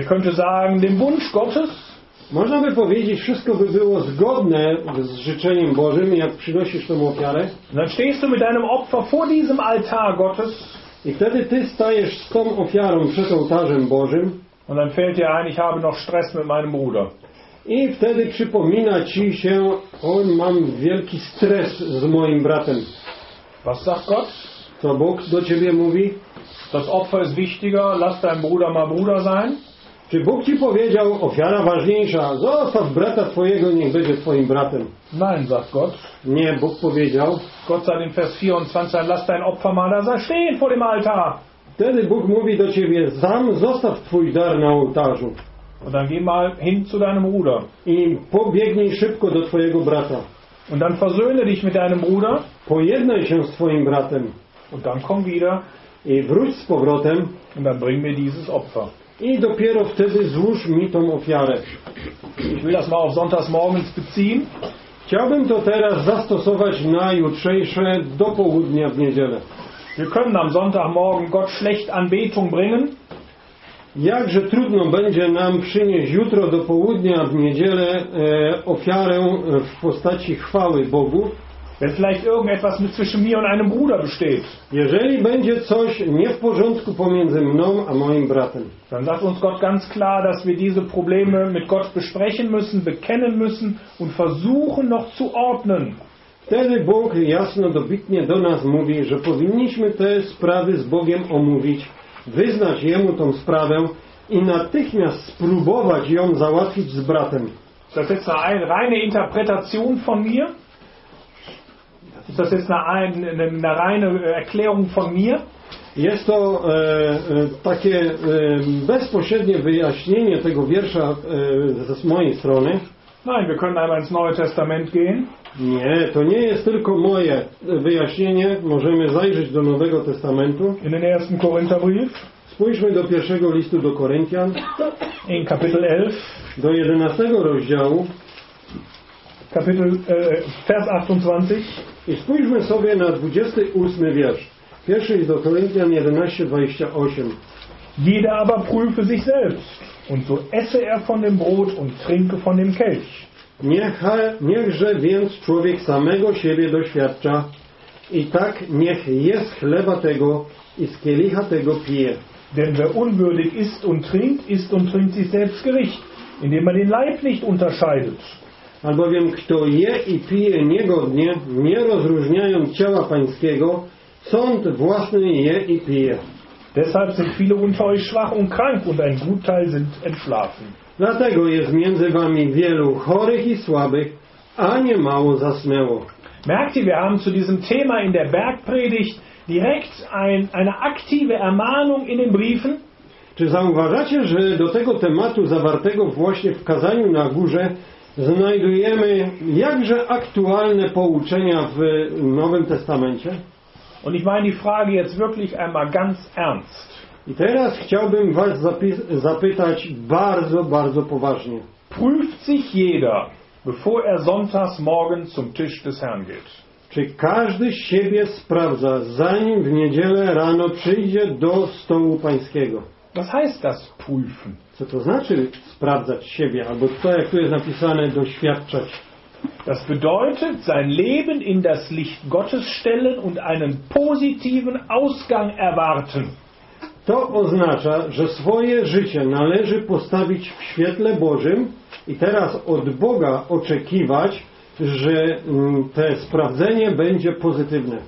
Ich könnte sagen, dem Wunsch Gottes. Można by powiedzieć, wszystko by było zgodne z życzeniem Bożym, jak przynosisz tą ofiarę. Dann stehst du mit deinem Opfer vor diesem Altar Gottes. I wtedy ty stajesz z tą ofiarą przed ołtarzem Bożym. Und dann fällt dir ein, ich habe noch Stress mit meinem Bruder. I wtedy przypomina ci się, o, mam wielki stres z moim bratem. Was sagt Gott? Co Bóg do ciebie mówi? Das Opfer ist wichtiger, lass dein Bruder mal Bruder sein. Czy Bóg ci powiedział, ofiara ważniejsza, zostaw brata twojego, niech będzie twoim bratem? Nein, sagt Gott. Nie, Bóg powiedział. Gott sagt im Vers vierundzwanzig, lass dein Opfer mal da stehen vor dem Altar. Wtedy Bóg mówi do ciebie, sam zostaw twój dar na ołtarzu. Und dann geh mal hin zu deinem Bruder. I pobiegnij szybko do twojego brata. Und dann versöhne dich mit deinem Bruder. Pojednaj się z twoim bratem. Und dann komm wieder. I wróć z powrotem. Und dann bring mir dieses Opfer. I dopiero wtedy złóż mi tą ofiarę. Ich will das mal auf Sonntagsmorgens beziehen. Chciałbym to teraz zastosować na jutrzejsze do południa w niedzielę. Wir können am Sonntagmorgen Gott schlecht Anbetung bringen. Jakże trudno będzie nam przynieść jutro do południa w niedzielę e, ofiarę w postaci chwały Bogu. Wenn vielleicht irgendetwas mit zwischen mir und einem Bruder besteht. Jeżeli będzie coś nie w porządku pomiędzy mną a moim bratem. Dann sagt uns Gott ganz klar, dass wir diese Probleme mit Gott besprechen müssen, bekennen müssen und versuchen noch zu ordnen. Wtedy Bóg jasno, dobitnie do nas mówi, że powinniśmy te sprawy z Bogiem omówić, wyznać Jemu tą sprawę i natychmiast spróbować ją załatwić z bratem. Das ist eine reine Interpretation von mir. Ist das jetzt eine, eine, eine reine Erklärung von mir? Jest to e, takie e, bezpośrednie wyjaśnienie tego wiersza e, z mojej strony. Nein, wir können einmal ins Neue Testament gehen. Nie, to nie jest tylko moje wyjaśnienie. Możemy zajrzeć do Nowego Testamentu. In den ersten Korintherbrief. Spójrzmy do pierwszego listu do Koryntian. In Kapitel elf. Do jedenastego rozdziału. Kapitel, e, Vers achtundzwanzig. I spójrzmy sobie na dwudziesty ósmy wiersz. Pierwszy list do Koryntian jedenaście dwadzieścia osiem. Jeder aber prüfe sich selbst und so esse er von dem Brot und trinke von dem Kelch. Niechże więc człowiek samego siebie doświadcza i tak niech je z chleba tego i z kielicha tego pije. Denn wer unwürdig isst und trinkt, isst und trinkt sich selbst Gericht, indem er den Leib nicht unterscheidet. Albowiem kto je i pije niegodnie, nie rozróżniając ciała pańskiego, sąd własny je i pije. Deshalb sind viele unter euch schwach und krank und ein Gutteil sind entschlafen. Dlatego jest między wami wielu chorych i słabych, a nie mało zasnęło. Merkt ihr, wir haben zu diesem Thema in der Bergpredigt direkt ein, eine aktive Ermahnung in den Briefen? Czy zauważacie, że do tego tematu zawartego właśnie w kazaniu na górze znajdujemy jakże aktualne pouczenia w Nowym Testamencie? Und ich meine die Frage jetzt wirklich einmal ganz ernst. I teraz chciałbym was zapytać bardzo, bardzo poważnie. Prüft sich jeder, bevor er sonntags morgen zum Tisch des Herrn geht? Czy każdy siebie sprawdza, zanim w niedzielę rano przyjdzie do stołu pańskiego? Was heißt das prüfen? Co to znaczy sprawdzać siebie, albo to, jak tu jest napisane, doświadczać? Das bedeutet, sein Leben in das Licht Gottes stellen und einen positiven Ausgang erwarten. To oznacza, że swoje życie należy postawić w świetle Bożym i teraz od Boga oczekiwać, że te sprawdzenie będzie pozytywne.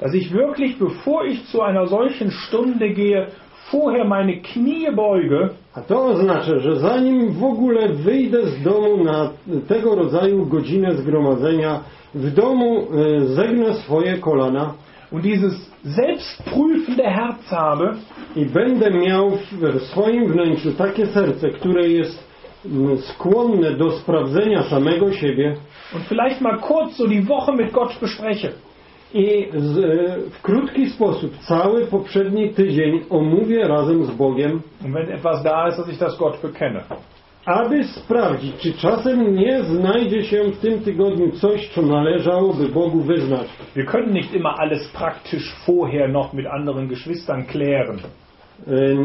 Dass ich wirklich, bevor ich zu einer solchen Stunde gehe, vorher meine Knie beuge, a to oznacza, że zanim w ogóle wyjdę z domu na tego rodzaju godzinę zgromadzenia, w domu zegnę swoje kolana und dieses selbstprüfende Herz habe, i będę miał w swoim wnętrzu takie serce, które jest skłonne do sprawdzenia samego siebie. Und vielleicht mal kurz so die Woche mit Gott bespreche. I z, w krótki sposób cały poprzedni tydzień omówię razem z Bogiem. Und wenn etwas da ist, dass ich das Gott bekenne. Aby sprawdzić, czy czasem nie znajdzie się w tym tygodniu coś, co należałoby Bogu wyznać. Wir können nicht immer alles praktisch vorher noch mit anderen Geschwistern klären.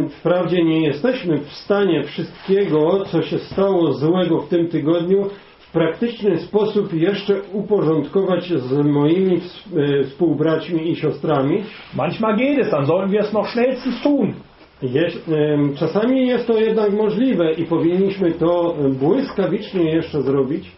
Wprawdzie nie jesteśmy w stanie wszystkiego, co się stało złego w tym tygodniu, w praktyczny sposób jeszcze uporządkować z moimi współbraćmi i siostrami. Manchmal geht es, dann sollten wir es noch schnellstens tun. Czasami jest to jednak możliwe i powinniśmy to błyskawicznie jeszcze zrobić.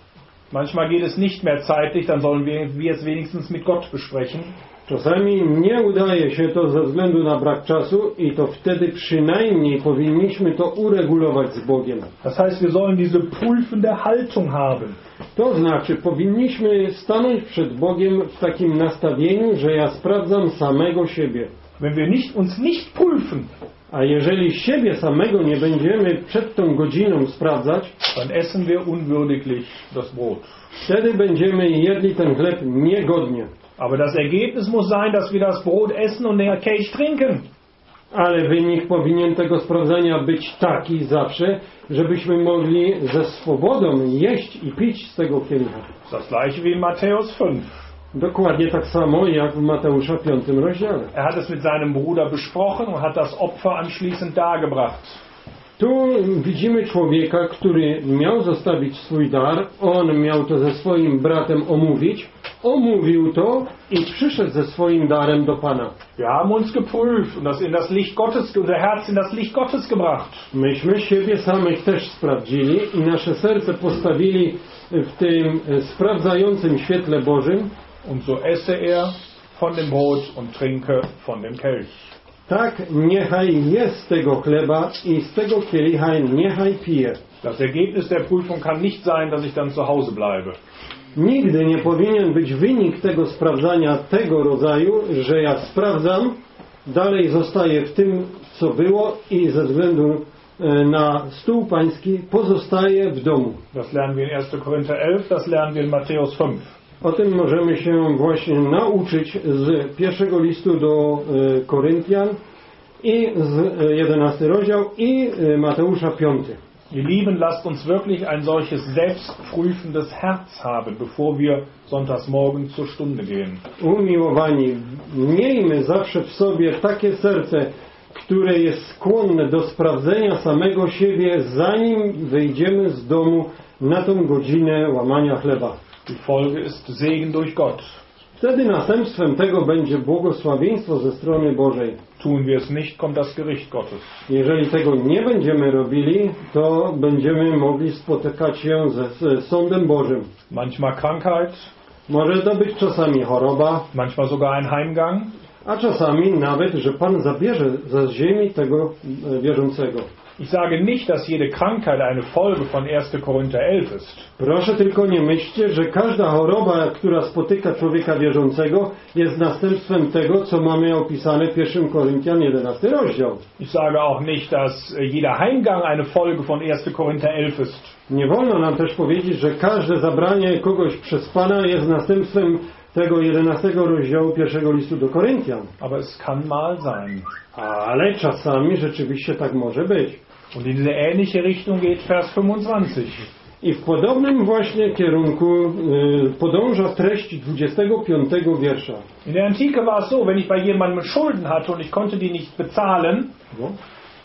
Manchmal geht es nicht mehr zeitlich, dann sollen wir es wenigstens mit Gott besprechen. Czasami nie udaje się to ze względu na brak czasu i to wtedy przynajmniej powinniśmy to uregulować z Bogiem. Das heißt, wir sollen diese prüfende Haltung haben. To znaczy, powinniśmy stanąć przed Bogiem w takim nastawieniu, że ja sprawdzam samego siebie. Wenn wir nicht, uns nicht prüfen, a jeżeli siebie samego nie będziemy przed tą godziną sprawdzać, dann essen wir unwürdiglich das Brot. Wtedy będziemy jedli ten chleb niegodnie. Aber das Ergebnis muss sein, dass wir das Brot essen und den Kelch trinken. Ale wynik powinien tego sprawdzenia być taki zawsze, żebyśmy mogli ze swobodą jeść i pić z tego kielicha. Das gleiche wie in Matthäus fünf. Dokładnie tak samo jak w Mateusza piątym rozdziale. Er hat es mit seinem Bruder besprochen und hat das Opfer anschließend dargebracht. Tu widzimy człowieka, który miał zostawić swój dar, on miał to ze swoim bratem omówić, omówił to i przyszedł ze swoim darem do Pana. Myśmy siebie samych też sprawdzili i nasze serce postawili w tym sprawdzającym świetle Bożym. Und so esse er von dem Brot und trinke von dem Kelch. Tak, niechaj je z tego chleba i z tego kielicha niechaj pije. Das Ergebnis der Prüfung kann nicht sein, dass ich dann zu Hause bleibe. Nigdy nie powinien być wynik tego sprawdzania tego rodzaju, że ja sprawdzam, dalej zostaję w tym, co było i ze względu na stół pański pozostaję w domu. Das lernen wir in erster Korinther elf, das lernen wir in Matthäus fünf. O tym możemy się właśnie nauczyć z pierwszego listu do Koryntian i z jedenastego rozdział i Mateusza piąty. Ihr Lieben, lasst uns wirklich ein solches selbstprüfendes Herz haben, bevor wir sonntags morgen zur Stunde gehen. Umiłowani, miejmy zawsze w sobie takie serce, które jest skłonne do sprawdzenia samego siebie, zanim wyjdziemy z domu na tą godzinę łamania chleba. Die Folge ist Segen durch Gott. Wtedy następstwem tego będzie błogosławieństwo ze strony Bożej. Tun wir es nicht, kommt das Gericht Gottes. Jeżeli tego nie będziemy robili, to będziemy mogli spotykać się ze, z sądem Bożym. Manchmal Krankheit. Może to być czasami choroba. Manchmal sogar ein Heimgang. A czasami nawet, że Pan zabierze ze ziemi tego wierzącego. Ich sage nicht, dass jede Krankheit eine Folge von erster Korinther elf ist. Proszę tylko nie myślcie, że każda choroba, która spotyka człowieka wierzącego, jest następstwem tego, co mamy opisane w pierwszym Koryntian jedenastym rozdział. Ich sage auch nicht, dass jeder Heimgang eine Folge von erster Korinther elf ist. Nie wolno nam też powiedzieć, że każde zabranie kogoś przez Pana jest następstwem tego jedenastego rozdziału pierwszego listu do Koryntian. Aber es kann mal sein. Ale czasami rzeczywiście tak może być. Und in diese ähnliche Richtung geht Vers fünfundzwanzig. I w podobnym właśnie kierunku y, podąża treść dwudziestego piątego wiersza. In der Antike war es so, wenn ich bei jemandem Schulden hatte und ich konnte die nicht bezahlen, no?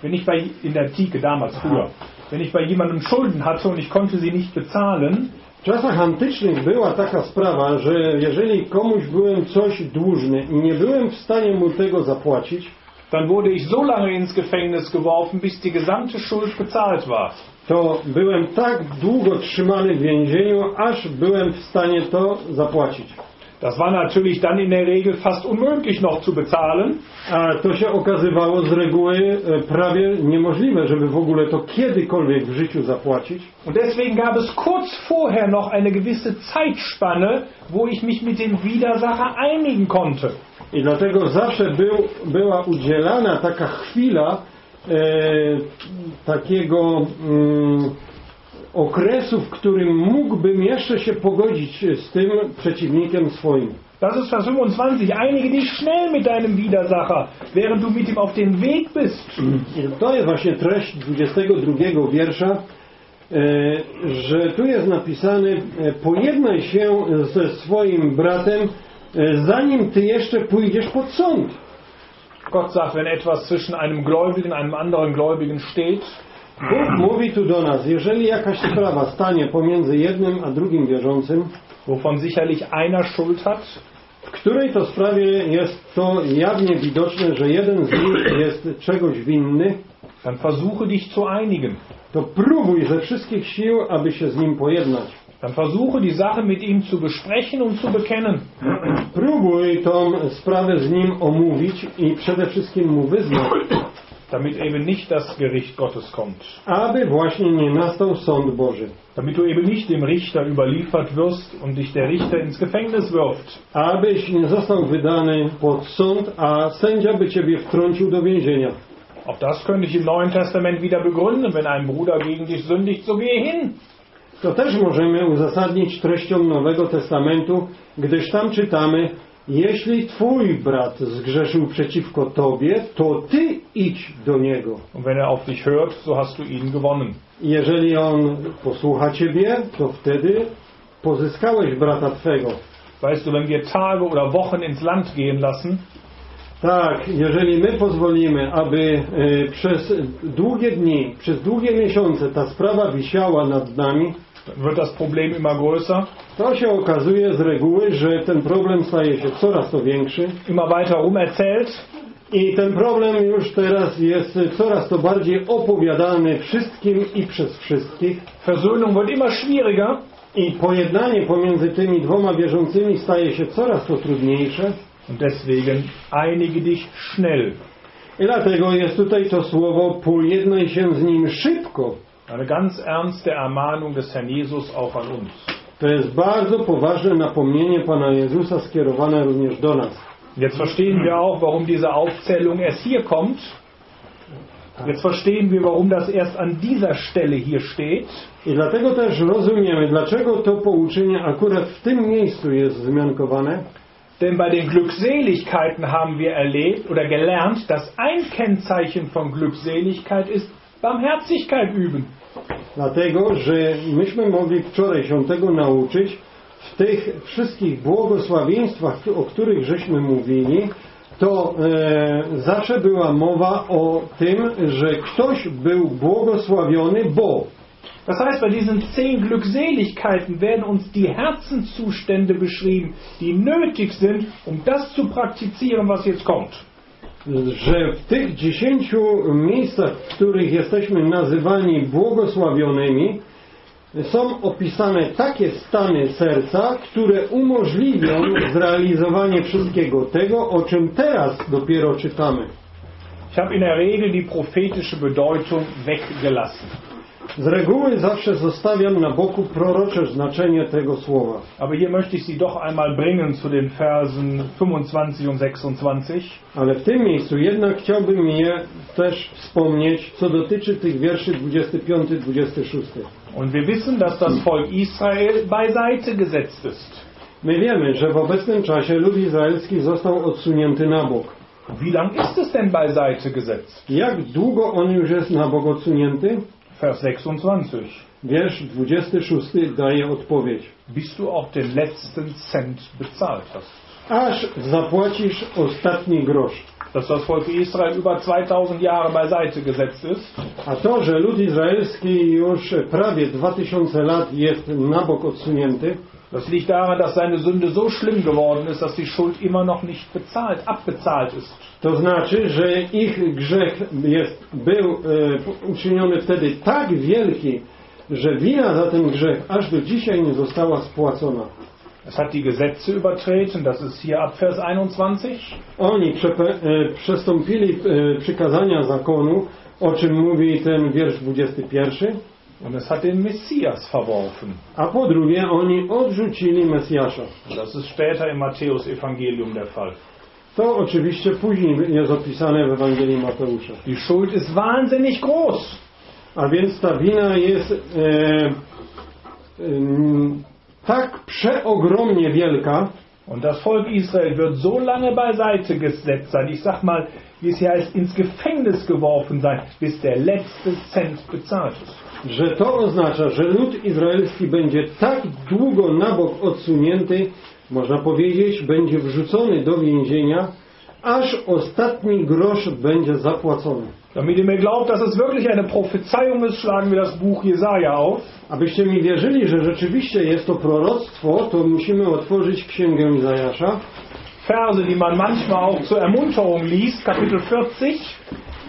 wenn ich bei in der Antike damals früher, wenn ich bei jemandem Schulden hatte und ich konnte sie nicht bezahlen. W czasach antycznych była taka sprawa, że jeżeli komuś byłem coś dłużny i nie byłem w stanie mu tego zapłacić, dann wurde ich so lange ins Gefängnis geworfen, bis die gesamte Schuld bezahlt war. To byłem tak długo trzymany w więzieniu, aż byłem w stanie to zapłacić. Das war natürlich dann in der Regel fast unmöglich noch zu bezahlen. A to się okazywało z reguły prawie niemożliwe, żeby w ogóle to kiedykolwiek w życiu zapłacić. Und deswegen gab es kurz vorher noch eine gewisse Zeitspanne, wo ich mich mit dem Widersacher einigen konnte. I dlatego zawsze był, była udzielana taka chwila e, takiego mm, okresu, w którym mógłbym jeszcze się pogodzić z tym przeciwnikiem swoim. Das ist Vers fünfundzwanzig. Einige dich schnell mit deinem Widersacher, während du mit ihm auf dem Weg bist. To jest właśnie treść dwudziestego drugiego wiersza, że tu jest napisane: pojednaj się ze swoim bratem, zanim ty jeszcze pójdziesz pod sąd. Gott sagt, wenn etwas zwischen einem Gläubigen und einem anderen Gläubigen steht, Bóg mówi tu do nas, jeżeli jakaś sprawa stanie pomiędzy jednym a drugim wierzącym, wovon sicherlich einer Schuld hat, w której to sprawie jest to jawnie widoczne, że jeden z nich jest czegoś winny, dann versuche dich zu einigen. To próbuj ze wszystkich sił, aby się z nim pojednać. Dann versuche die Sache mit ihm zu besprechen und zu bekennen. Próbuj tą sprawę z nim omówić i przede wszystkim mu wyznać. Damit eben nicht das Gericht Gottes kommt. Aby właśnie nie nastał sąd Boży. Damit du eben nicht dem Richter überliefert wirst und dich der Richter ins Gefängnis wirft. Abyś nie został wydany pod sąd, a sędzia by ciebie wtrącił do więzienia. Auch das könnte ich im Neuen Testament wieder begründen, wenn ein Bruder gegen dich sündigt, so gehe hin. To też możemy uzasadnić treścią Nowego Testamentu, gdyż tam czytamy: jeśli twój brat zgrzeszył przeciwko tobie, to ty idź do niego. Und wenn er auf dich hört, so hast du ihn gewonnen. Jeżeli on posłucha ciebie, to wtedy pozyskałeś brata twego. Weißt du, wenn wir Tage oder Wochen ins Land gehen lassen? Tak, jeżeli my pozwolimy, aby e, przez długie dni, przez długie miesiące ta sprawa wisiała nad nami, wird das Problem immer größer. To się okazuje z reguły, że ten problem staje się coraz to większy. Immer weiter rum erzählt. I ten problem już teraz jest coraz to bardziej opowiadany wszystkim i przez wszystkich. Versöhnung wird immer schwieriger. I pojednanie pomiędzy tymi dwoma wierzącymi staje się coraz to trudniejsze. Und deswegen einige dich schnell. I dlatego jest tutaj to słowo: pojednaj się z nim szybko. Eine ganz ernste Ermahnung des Herrn Jesus auch an uns. To jest bardzo poważne napomnienie Pana Jezusa skierowane również do nas. Jetzt verstehen wir auch, warum diese Aufzählung erst hier kommt. Jetzt verstehen wir, warum das erst an dieser Stelle hier steht. I dlatego też rozumiemy, dlaczego to pouczenie akurat w tym miejscu jest wzmiankowane. Denn bei den Glückseligkeiten haben wir erlebt oder gelernt, dass ein Kennzeichen von Glückseligkeit ist: Barmherzigkeit üben. Dlatego, że myśmy mogli wczoraj się tego nauczyć, w tych wszystkich błogosławieństwach, o których żeśmy mówili, to e, zawsze była mowa o tym, że ktoś był błogosławiony, bo. Das heißt, bei diesen zehn Glückseligkeiten werden uns die Herzenszustände beschrieben, die nötig sind, um das zu praktizieren, was jetzt kommt. Że w tych dziesięciu miejscach, w których jesteśmy nazywani błogosławionymi, są opisane takie stany serca, które umożliwią zrealizowanie wszystkiego tego, o czym teraz dopiero czytamy. Ich habe in der Regel die prophetische Bedeutung weggelassen. Z reguły zawsze zostawiam na boku prorocze znaczenie tego słowa. Aber hier möchte ich Sie doch einmal bringen zu den Versen fünfundzwanzig und sechsundzwanzig. Ale w tym miejscu jednak chciałbym je też wspomnieć, co dotyczy tych wierszy dwudziesty piąty dwudziesty szósty. Und wir wissen, dass das Volk Israel beiseite gesetzt ist. My wiemy, że w obecnym czasie lud izraelski został odsunięty na bok. Wie lang ist es denn beiseite gesetzt? Jak długo on już jest na bok odsunięty? Vers sechsundzwanzig. Wiersz dwudziesty szósty daje odpowiedź. Bis du auch den letzten Cent bezahlt hast. Aż zapłacisz ostatni grosz. Dass das Volk Israel über zweitausend Jahre beiseite gesetzt ist. A to, że lud izraelski już prawie dwa tysiące lat jest na bok odsunięty. Das liegt daran, dass seine Sünde so schlimm geworden ist, dass die Schuld immer noch nicht bezahlt, abbezahlt ist. To znaczy, że ich grzech jest, był e, uczyniony wtedy tak wielki, że wina za ten grzech aż do dzisiaj nie została spłacona. Es hat die Gesetze übertreten, das ist hier ab Vers einundzwanzig. Oni przepe, e, przestąpili e, przykazania zakonu, o czym mówi ten wiersz dwudziesty pierwszy. Und es hat den Messias verworfen. A po drugie, oni odrzucili Mesjasza. Das ist später im Matthäus-Evangelium der Fall. To oczywiście później jest opisane w Ewangelii Mateusza. Die Schuld ist wahnsinnig groß. A więc ta wina jest e, e, tak przeogromnie wielka. Und das Volk Israel wird so lange beiseite gesetzt sein, ich sag mal, wie es heißt, ins Gefängnis geworfen sein, bis der letzte Cent bezahlt ist. Że to oznacza, że lud izraelski będzie tak długo na bok odsunięty, można powiedzieć, będzie wrzucony do więzienia, aż ostatni grosz będzie zapłacony. Damit ihr mir glaubt, dass es wirklich eine Prophezeiung ist, schlagen wir das Buch Jesaja auf. Abyście mi wierzyli, że rzeczywiście jest to proroctwo, to musimy otworzyć Księgę Izajasza. Verse, die man manchmal auch zur Ermunterung liest, Kapitel vierzig.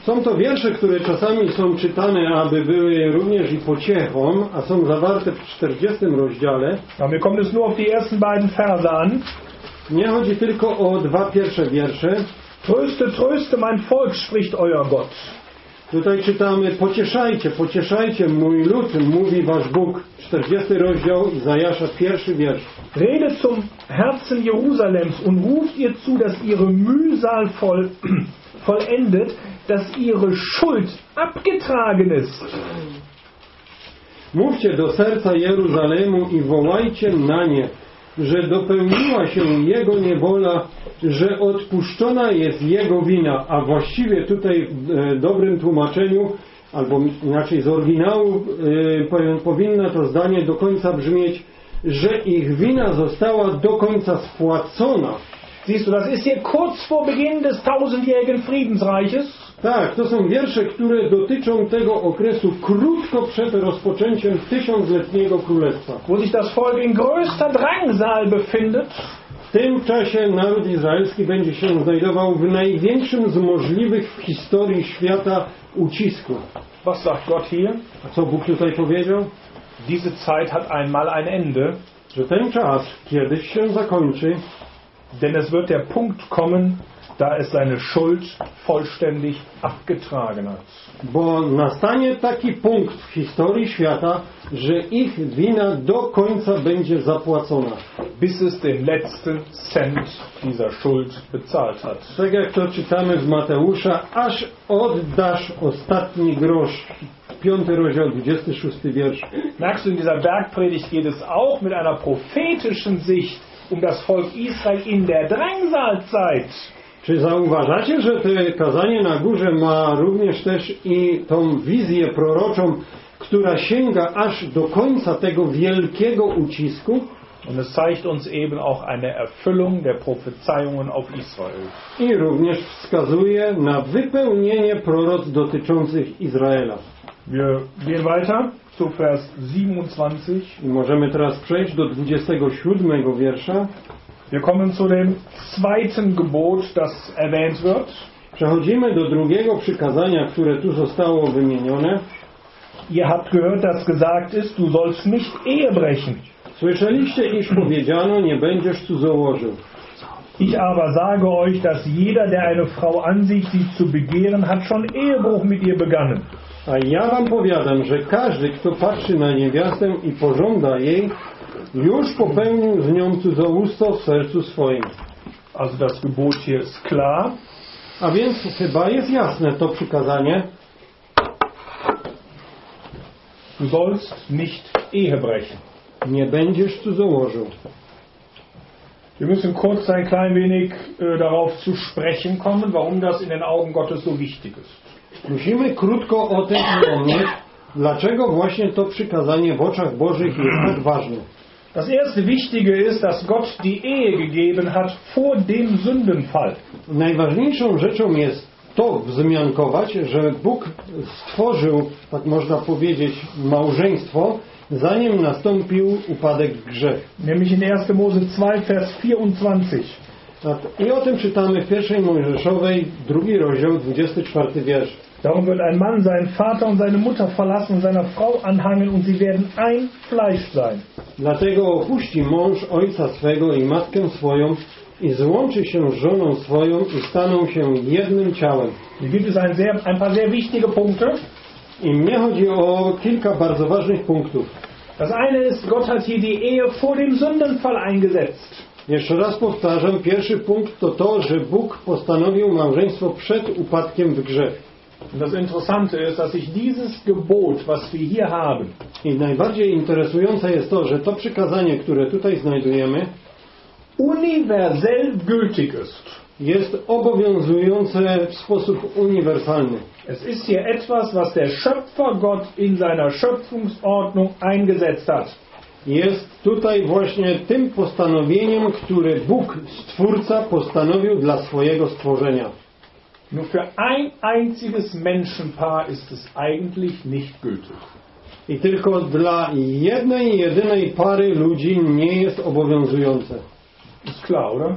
Są to wiersze, które czasami są czytane, aby były również i pociechą, a są zawarte w czterdziestym rozdziale. Ja, mir kommt es nur auf die ersten beiden Verse an. Nie chodzi tylko o dwa pierwsze wiersze. Tröste, tröste, mein Volk, spricht euer Gott. Tutaj czytamy, pocieszajcie, pocieszajcie, mój lud, mówi wasz Bóg. czterdziesty rozdział, Izajasza, pierwszy wiersz. Redet zum Herzen Jerusalems und ruft ihr zu, dass ihre Mühsal voll, vollendet, dass ihre Schuld abgetragen ist. Mówcie do serca Jeruzalemu i wołajcie na nie, że dopełniła się jego niewola, że odpuszczona jest jego wina, a właściwie tutaj w dobrym tłumaczeniu, albo inaczej z oryginału powinno to zdanie do końca brzmieć, że ich wina została do końca spłacona. Siehst du, das ist hier kurz vor Beginn des tausendjährigen Friedensreiches. Tak, to są wiersze, które dotyczą tego okresu krótko przed rozpoczęciem tysiącletniego królestwa. Wo sich das Volk in größter Drangsal befindet. W tym czasie naród izraelski będzie się znajdował w największym z możliwych w historii świata ucisku. Was sagt Gott hier? A co Bóg tutaj powiedział? Diese Zeit hat einmal ein Ende. Że ten czas kiedyś się zakończy. Denn es wird der Punkt kommen, da es seine Schuld vollständig abgetragen hat. Bo nastanie taki punkt w historii świata, że ich wina do końca będzie zapłacona. Bis es den letzten Cent dieser Schuld bezahlt hat. Tak jak to czytamy z Mateusza, aż oddasz ostatni grosz. piąty rozdział, dwudziesty szósty wiersz. Merkst du, in dieser Bergpredigt geht es auch mit einer prophetischen Sicht um das Volk Israel in der Drangsalzeit. Czy zauważacie, że to kazanie na górze ma również też i tą wizję proroczą, która sięga aż do końca tego wielkiego ucisku? Und es zeigt uns eben auch eine Erfüllung der Prophezeiungen auf Israel. I również wskazuje na wypełnienie proroc dotyczących Izraela. Wir gehen weiter zu Vers siebenundzwanzig. I możemy teraz przejść do dwudziestego siódmego wiersza. Wir kommen zu dem zweiten Gebot, das erwähnt wird. Przechodzimy do drugiego przykazania, które tu zostało wymienione. Ihr habt gehört, dass gesagt ist, du sollst nicht Ehe brechen. Słyszeliście, iż powiedziano, nie będziesz cudzołożył. Ich aber sage euch, dass jeder, der eine Frau ansieht, sie zu begehren, hat schon Ehebruch mit ihr begangen. A ja wam powiadam, że każdy, kto patrzy na niewiastę i pożąda jej, już popełnił z nią cudzołóstwo w sercu swoim. Also das Gebot hier ist klar. A więc chyba jest jasne to przykazanie. Du sollst nicht Ehe brechen. Nie będziesz cudzołożył. Wir müssen kurz ein klein wenig äh, darauf zu sprechen kommen, warum das in den Augen Gottes so wichtig ist. Musimy krótko o tym wspomnieć, dlaczego właśnie to przykazanie w oczach Bożych jest tak ważne. Das erste Wichtige ist, dass Gott die Ehe gegeben hat vor dem Sündenfall. Najważniejszą rzeczą jest to wzmiankować, że Bóg stworzył, tak można powiedzieć, małżeństwo, zanim nastąpił upadek grzech. Nämlich in ersten Mose zwei, Vers vierundzwanzig. I o tym czytamy w pierwszej Mojżeszowej, drugi rozdział, dwudziesty czwarty wiersz. Darum wird ein Mann seinen Vater und seine Mutter verlassen und seiner Frau anhangen und sie werden ein Fleisch sein. Dlatego opuści mąż ojca swego i matkę swoją i złączy się z żoną swoją i staną się jednym ciałem. Hier gibt es ein, sehr, ein paar sehr wichtige Punkte. I mnie chodzi o kilka bardzo ważnych punktów. Das eine ist, Gott hat hier die Ehe vor dem Sündenfall eingesetzt. Jeszcze raz powtarzam, pierwszy punkt to to, że Bóg postanowił małżeństwo przed upadkiem w grzech. Das Interessante ist, dass sich dieses Gebot, was wir hier haben, i najbardziej interesujące jest to, że to przykazanie, które tutaj znajdujemy, universell gültig ist. Jest obowiązujące w sposób uniwersalny. Es ist hier etwas, was der Schöpfer Gott in seiner Schöpfungsordnung eingesetzt hat. Jest tutaj właśnie tym postanowieniem, które Bóg, Stwórca, postanowił dla swojego stworzenia. Nur für ein einziges Menschenpaar ist es eigentlich nicht gültig. I tylko dla jednej, jedynej pary ludzi nie jest obowiązujące. Ist klar, oder?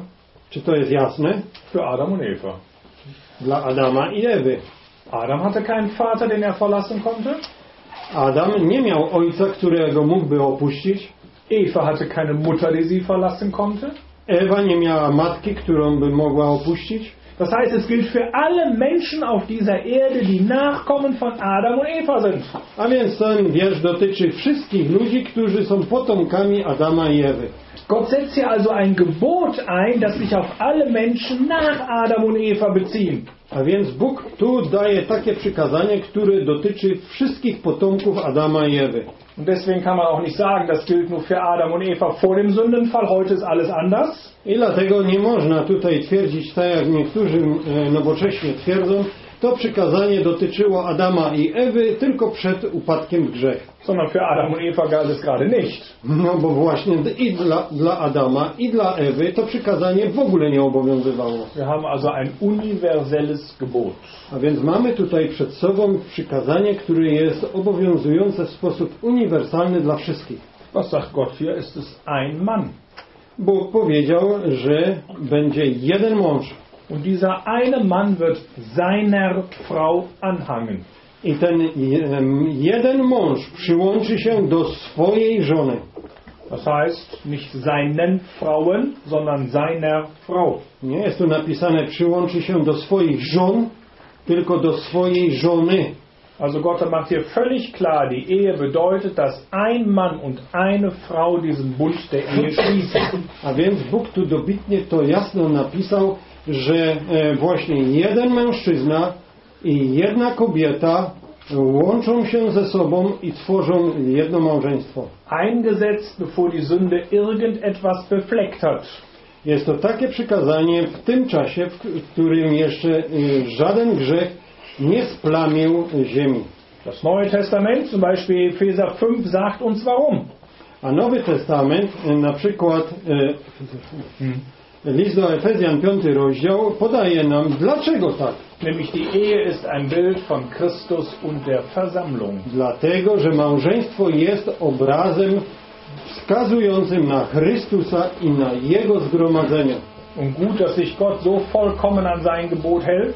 Czy to jest jasne? Für Adam und Eva. Dla Adama i Ewy. Adam hatte keinen Vater, den er verlassen konnte. Adam nie miał ojca, którego mógłby opuścić. Eva hatte keine Mutter, die sie verlassen konnte. Ewa nie miała matki, którą by mogła opuścić. Das heißt, es gilt für alle Menschen auf dieser Erde, die Nachkommen von Adam und Eva sind. A więc ten wiersz dotyczy wszystkich ludzi, którzy są potomkami Adama i Ewy. Gott setzt hier also ein Gebot ein, das sich auf alle Menschen nach Adam und Eva bezieht. A więc Bóg tu daje takie przykazanie, które dotyczy wszystkich potomków Adama i Ewy. Und deswegen kann man auch nicht sagen, das gilt nur für Adam und Eva vor dem Sündenfall, heute ist alles anders. I dlatego nie można tutaj twierdzić, tak jak niektórzy nowocześnie twierdzą, to przykazanie dotyczyło Adama i Ewy tylko przed upadkiem w grzech. Sondern für Adam und Eva galt es gerade nicht. No bo właśnie i dla, dla Adama i dla Ewy to przykazanie w ogóle nie obowiązywało. Wir haben also ein universelles Gebot. A więc mamy tutaj przed sobą przykazanie, które jest obowiązujące w sposób uniwersalny dla wszystkich. Was sagt Gott hier? Ist es ein Mann. Bóg powiedział, że będzie jeden mąż. Und dieser eine Mann wird seiner Frau anhangen. I ten jeden mąż przyłączy się do swojej żony. Das heißt, nicht seinen Frauen, sondern seiner Frau. Nie jest tu napisane przyłączy się do swoich żon, tylko do swojej żony. Also Gott macht hier völlig klar, die Ehe bedeutet, dass ein Mann und eine Frau diesen Bund der Ehe schließen. A więc Bóg tu dobitnie to jasno napisał, że właśnie jeden mężczyzna i jedna kobieta łączą się ze sobą i tworzą jedno małżeństwo. Eingesetzt, bevor die Sünde irgendetwas befleckt hat. Jest to takie przykazanie w tym czasie, w którym jeszcze żaden grzech nie splamił ziemi. Das Neue Testament, zum Beispiel Epheser fünf, sagt uns warum. A Nowy Testament, na przykład hmm. List do Efezjan, piąty rozdział, podaje nam, dlaczego tak. Nämlich die Ehe ist ein Bild von Christus und der Versammlung. Dlatego, że małżeństwo jest obrazem wskazującym na Chrystusa i na Jego zgromadzenie. Und gut, dass sich Gott so vollkommen an sein Gebot hält.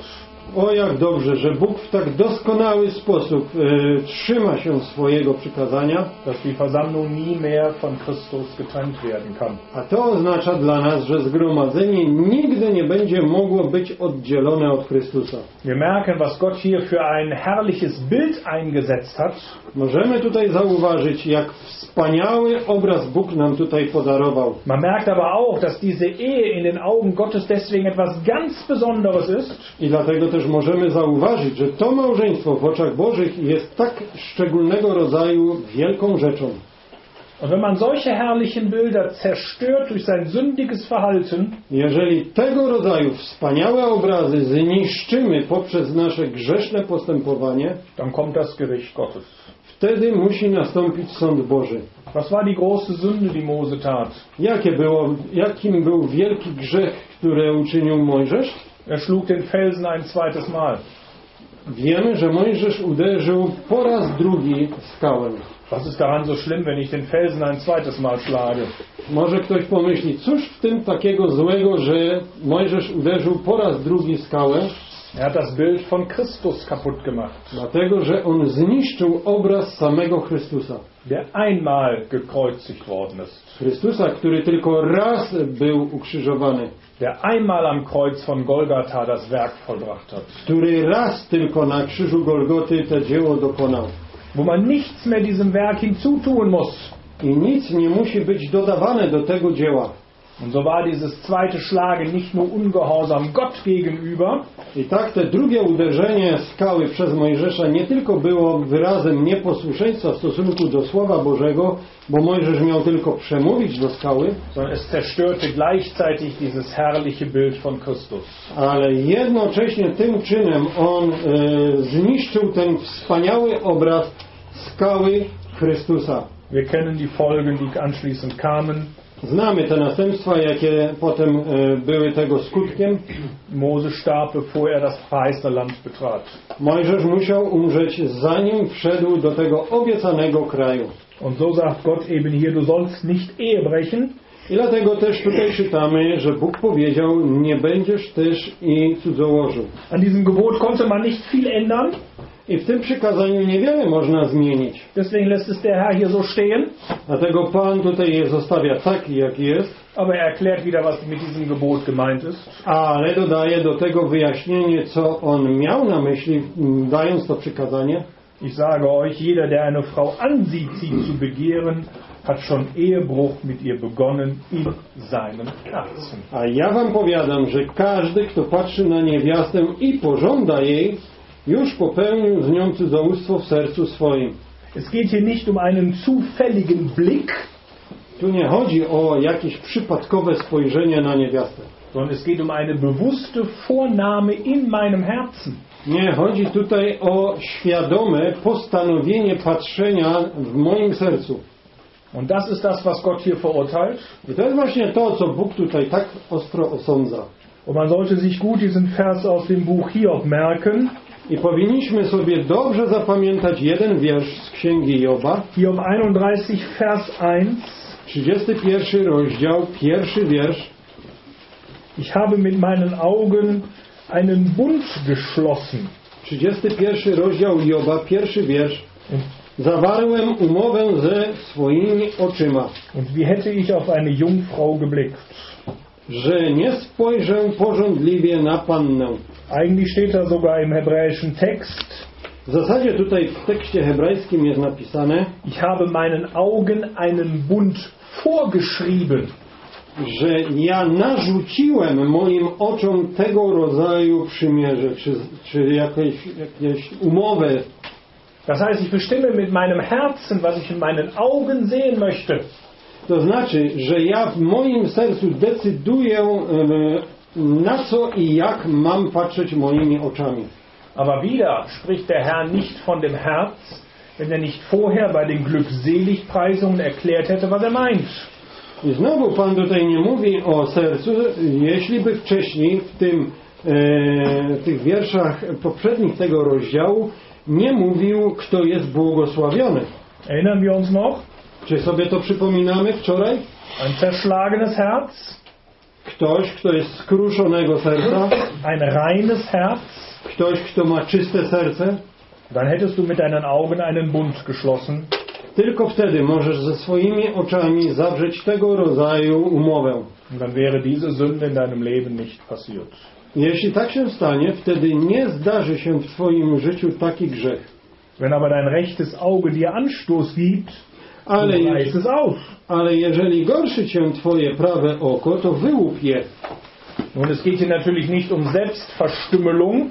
O, jak dobrze, że Bóg w tak doskonały sposób e, trzyma się swojego przykazania, dass die Versammlung nie mehr von Christus getrennt werden kann. A to oznacza dla nas, że zgromadzenie nigdy nie będzie mogło być oddzielone od Chrystusa. Wir merken, was Gott hier für ein herrliches Bild eingesetzt hat. Możemy tutaj zauważyć, jak wspaniały obraz Bóg nam tutaj podarował. Man merkt aber auch, dass diese Ehe in den Augen Gottes deswegen etwas ganz Besonderes ist. I dlatego też możemy zauważyć, że to małżeństwo w oczach Bożych jest tak szczególnego rodzaju wielką rzeczą. Jeżeli tego rodzaju wspaniałe obrazy zniszczymy poprzez nasze grzeszne postępowanie, wtedy musi nastąpić sąd Boży. Jakie było, jakim był wielki grzech, który uczynił Mojżesz? Er schlug den Felsen ein zweites Mal. Wiemy, że Mojżesz uderzył po raz drugi w skałę. Was ist daran so schlimm, wenn ich den Felsen ein zweites Mal schlage? Może ktoś pomyśli, cóż w tym takiego złego, że Mojżesz uderzył po raz drugi w skałę? Er hat das Bild von Christus kaputt gemacht. Dlatego, że on zniszczył obraz samego Chrystusa. Der einmal gekreuzigt worden ist. Chrystusa, który tylko raz był ukrzyżowany. Der einmal am Kreuz von Golgatha das Werk vollbracht hat. Który raz tylko na krzyżu Golgoty to dzieło dokonał. Wo man nichts mehr diesem Werk hinzutun muss. I nic nie musi być dodawane do tego dzieła. Und so war dieses zweite Schlagen nicht nur ungehorsam Gott gegenüber. I tak to drugie uderzenie skały przez Mojżesza nie tylko było wyrazem nieposłuszeństwa w stosunku do Słowa Bożego, bo Mojżesz miał tylko przemówić do skały, sondern es zerstörte gleichzeitig dieses herrliche Bild von Christus. Ale jednocześnie tym czynem on e, zniszczył ten wspaniały obraz skały Chrystusa. Wir kennen die Folgen, die anschließend kamen. Znamy te następstwa, jakie potem e, były tego skutkiem. Moses starb, bevor er das verheißene Land betrat. Mojżesz musiał umrzeć, zanim wszedł do tego obiecanego kraju. Und so sagt Gott eben hier, du sollst nicht Ehe brechen. I dlatego też tutaj czytamy, że Bóg powiedział, nie będziesz też i cudzołożył. An diesem Gebot konnte man nicht viel ändern. I w tym przykazaniu niewiele można zmienić. Deswegen lässt es der Herr hier so stehen. Dlatego Pan tutaj je zostawia taki, jaki jest. Aber er erklärt wieder, was mit diesem Gebot gemeint ist. Ale dodaje do tego wyjaśnienie, co on miał na myśli, dając to przykazanie. Ich sage euch, jeder, der eine Frau ansieht, sie zu begehren, hat schon Ehebruch mit ihr begonnen in seinem Herzen. A ja wam powiadam, że każdy, kto patrzy na niewiastę i pożąda jej, już popełnił z nią cudzołóstwo w sercu swoim. Es geht hier nicht um einen zufälligen Blick. Tu nie chodzi o jakieś przypadkowe spojrzenie na niewiastę. Sondern es geht um eine bewusste Vornahme in meinem Herzen. Nie chodzi tutaj o świadome postanowienie patrzenia w moim sercu. Und das ist das, was Gott hier verurteilt. I to jest właśnie to, co Bóg tutaj tak ostro osądza. Und man sollte sich gut diesen Vers aus dem Buch Hiob merken. I powinniśmy sobie dobrze zapamiętać jeden wiersz z Księgi Joba. Job einunddreißig, Vers eins. trzydziesty pierwszy rozdział, pierwszy wiersz. Ich habe mit meinen Augen einen Bund geschlossen. trzydziesty pierwszy rozdział Joba, pierwszy wiersz. Zawarłem umowę ze swoimi oczyma. Und wie hätte ich auf eine Jungfrau geblickt? Że nie spojrzę pożądliwie na pannę. Eigentlich steht da sogar im hebräischen Text. W zasadzie tutaj w tekście hebrajskim jest napisane: Ich habe meinen Augen einen Bund vorgeschrieben. Że ja narzuciłem moim oczom tego rodzaju przymierze, czy, czy jakieś, jakieś umowę. Das heißt, ich bestimme mit meinem Herzen, was ich in meinen Augen sehen möchte. To znaczy, że ja w moim sercu decyduję, na co i jak mam patrzeć moimi oczami. Aber wieder spricht der Herr nicht von dem Herz, wenn er nicht vorher bei den Glückseligpreisungen erklärt hätte, was er meint. I znowu Pan tutaj nie mówi o sercu, jeśli by wcześniej w tym, e, tych wierszach poprzednich tego rozdziału nie mówił, kto jest błogosławiony. Erinnern wir uns noch? Czy sobie to przypominamy wczoraj? Ein zerschlagenes Herz. Ktoś, kto jest skruszonego serca. Ein reines Herz. Ktoś, kto ma czyste serce. Dann hättest du mit deinen Augen einen Bund geschlossen. Tylko wtedy możesz ze swoimi oczami zawrzeć tego rodzaju umowę. Dann wäre diese Sünde in deinem Leben nicht passiert. Jeśli tak się stanie, wtedy nie zdarzy się w twoim życiu taki grzech. Wenn aber dein rechtes Auge dir Anstoß gibt, Ale, ale jeżeli gorszy cię twoje prawe oko, to wyłup je. Und es geht hier natürlich nicht um Selbstverstümmelung.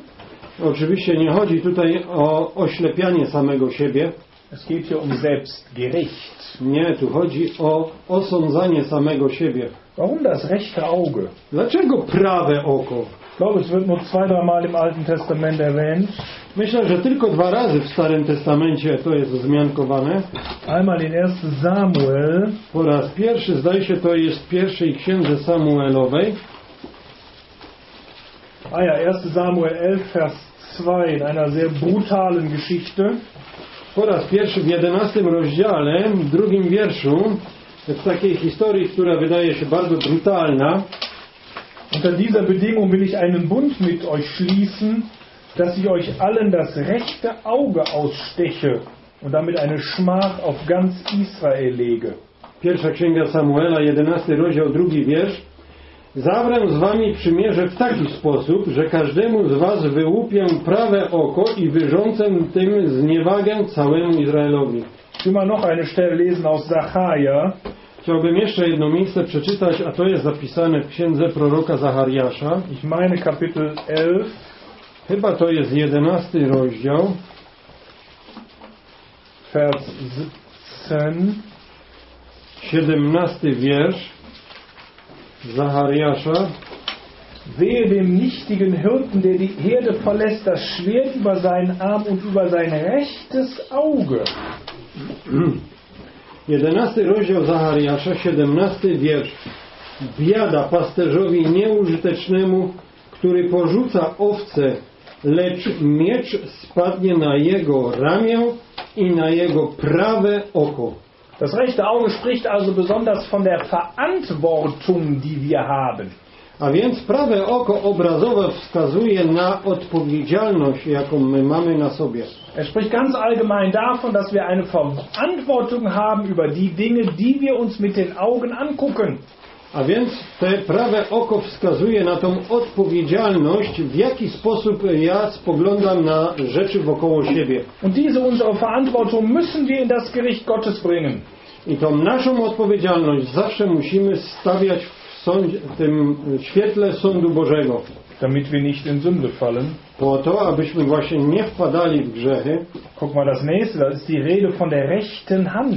Oczywiście nie chodzi tutaj o oślepianie samego siebie. Es geht hier um Selbstgericht. Nie, tu chodzi o osądzanie samego siebie. Warum das rechte Auge? Dlaczego prawe oko? Myślę, że tylko dwa razy w Starym Testamencie to jest wzmiankowane. Po raz pierwszy, zdaje się, to jest w pierwszej księdze Samuelowej. A ja, erster Samuel elf, Vers zwei, in einer sehr brutalen Geschichte. Po raz pierwszy w jedenastym rozdziale, w drugim wierszu, w takiej historii, która wydaje się bardzo brutalna. Unter dieser Bedingung will ich einen Bund mit euch schließen, dass ich euch allen das rechte Auge aussteche und damit eine Schmach auf ganz Israel lege. Pierwsza Księga Samuela, jedenasty rozdział, drugi wiersz. Zawrę z wami przymierze w taki sposób, że każdemu z was wyłupię prawe oko i wyrządzę tym zniewagę całemu Izraelowi. Chciałbym jeszcze jedno miejsce przeczytać, a to jest zapisane w księdze proroka Zachariasza. Ich meine Kapitel elf. Chyba to jest jedenasty rozdział. Vers siebzehn. siedemnasty wiersz. Zachariasza. Wehe dem nichtigen Hirten, der die Herde verlässt, das Schwert über seinen Arm und über sein rechtes Auge. jedenasty rozdział Zachariasza, siedemnasty wiersz. Biada pasterzowi nieużytecznemu, który porzuca owce, lecz miecz spadnie na jego ramię i na jego prawe oko. Das rechte Auge spricht also besonders von der Verantwortung, die wir haben. A więc prawe oko obrazowe wskazuje na odpowiedzialność, jaką my mamy na sobie. Er spricht ganz allgemein davon, dass wir eine Verantwortung haben über die Dinge, die wir uns mit den Augen angucken. A więc te prawe oko wskazuje na tą odpowiedzialność, w jaki sposób ja spoglądam na rzeczy wokoło siebie. Und diese unsere Verantwortung müssen wir in das Gericht Gottes bringen. I tą naszą odpowiedzialność zawsze musimy stawiać w, sąd, w tym świetle sądu Bożego. Damit wir nicht in Sünde fallen. Po to, abyśmy właśnie nie wpadali w grzechy. Guck mal, das nächste, das ist die Rede von der rechten Hand.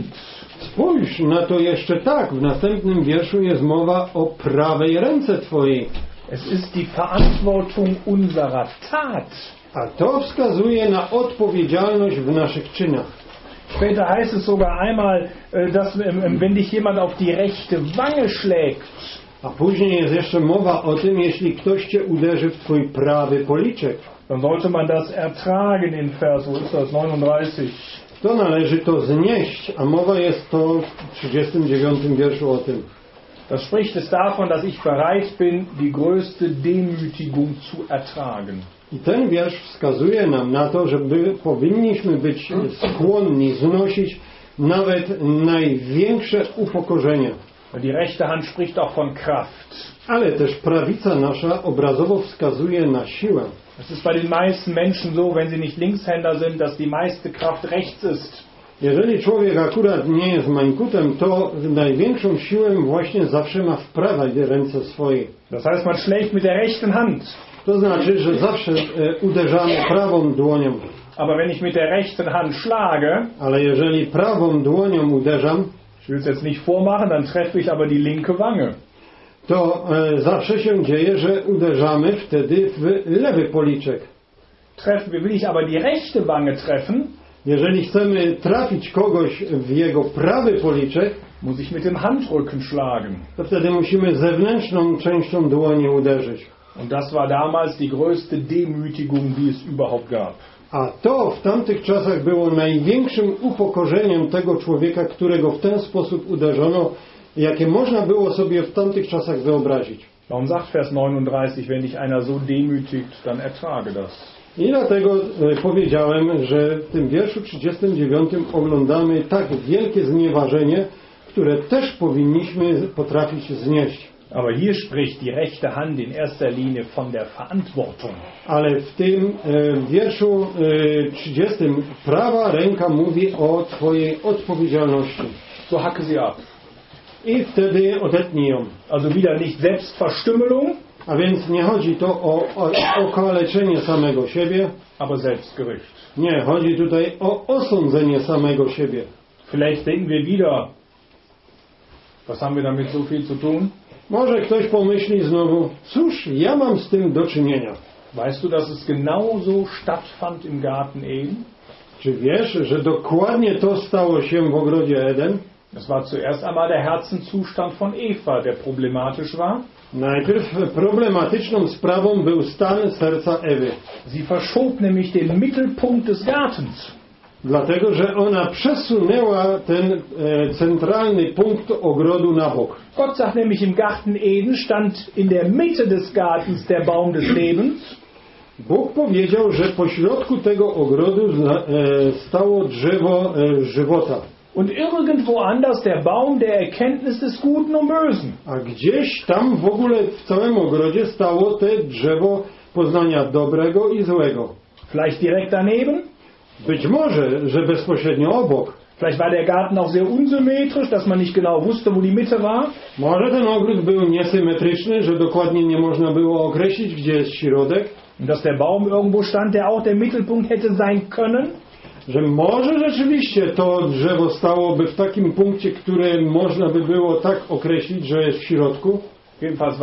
Spójrz na to jeszcze tak. W następnym wierszu jest mowa o prawej ręce Twojej. Es ist die Verantwortung unserer Tat. A to wskazuje na odpowiedzialność w naszych czynach. Später heißt es sogar einmal, dass wenn dich jemand auf die rechte Wange schlägt. A później jest jeszcze mowa o tym, jeśli ktoś Cię uderzy w Twój prawy policzek. Dann sollte man das ertragen in Vers neununddreißig. To należy to znieść, a mowa jest to w trzydziestym dziewiątym wierszu o tym. Das spricht es davon, dass ich bereit bin, die größte Demütigung zu ertragen. I ten wiersz wskazuje nam na to, że powinniśmy być skłonni znosić nawet największe upokorzenia. Die rechte Hand spricht auch von Kraft. Ale też prawica nasza obrazowo wskazuje na siłę. Es ist bei den meisten Menschen so, wenn sie nicht Linkshänder sind, dass die meiste Kraft rechts ist. Jeżeli człowiek akurat nie jest mańkutem, to największą siłę właśnie zawsze ma w prawej ręce swojej. Das heißt, man schlägt mit der rechten Hand. To znaczy, że zawsze e, uderzamy prawą dłonią. Aber wenn ich mit der rechten Hand schlage, ale jeżeli prawą dłonią uderzam, ich will es jetzt nicht vormachen, dann treffe ich aber die linke Wange. To e, zawsze się dzieje, że uderzamy wtedy w lewy policzek. Treffen, will ich aber die rechte Wange treffen? Jeżeli chcemy trafić kogoś w jego prawy policzek, muss ich mit dem Handrücken schlagen. To wtedy musimy zewnętrzną częścią dłoni uderzyć. Und das war damals die größte Demütigung, die es überhaupt gab. A to w tamtych czasach było największym upokorzeniem tego człowieka, którego w ten sposób uderzono, jakie można było sobie w tamtych czasach wyobrazić. Warum sagt Vers neununddreißig, wenn dich einer so demütigt, dann ertrage das. I dlatego powiedziałem, że w tym wierszu trzydziestym dziewiątym oglądamy tak wielkie znieważenie, które też powinniśmy potrafić znieść. Aber hier spricht die rechte Hand in erster Linie von der Verantwortung. Ale w tym e, wierszu e, trzydziestym prawa ręka mówi o Twojej odpowiedzialności. So hacke sie ab. I wtedy odetnij ją. Also wieder nicht Selbstverstümmelung. A więc nie chodzi to o, o okaleczenie samego siebie. Aber Selbstgericht. Nie, chodzi tutaj o osądzenie samego siebie. Vielleicht denken wir wieder, was haben wir damit so viel zu tun? Może ktoś pomyśli znowu, cóż, ja mam z tym do czynienia. Weißt du, dass es genauso stattfand im Garten Eden? Czy wiesz, że dokładnie to stało się w ogrodzie Eden? Das war zuerst einmal der Herzenszustand von Eva, der problematisch war. Najpierw problematyczną sprawą był stan serca Ewy. Sie verschob nämlich den Mittelpunkt des Gartens. Dlatego, że ona przesunęła ten e, centralny punkt ogrodu na bok. Gott sagt nämlich, im Garten Eden stand in der Mitte des Gartens der Baum des Lebens. Bóg powiedział, że pośrodku tego ogrodu zna, e, stało drzewo e, żywota. Und irgendwo anders der Baum der Erkenntnis des Guten und Bösen. A gdzieś tam w ogóle w całym ogrodzie stało te drzewo poznania dobrego i złego. Vielleicht direkt daneben? Być może, że bezpośrednio obok. Vielleicht war der Garten auch sehr unsymmetrisch, dass man nicht genau wusste, wo die Mitte war. Może ten ogród był niesymetryczny, że dokładnie nie można było określić, gdzie jest środek. Und dass der Baum irgendwo stand, der auch der Mittelpunkt hätte sein können. Że może rzeczywiście to drzewo stałoby w takim punkcie, które można by było tak określić, że jest w środku. Jedenfalls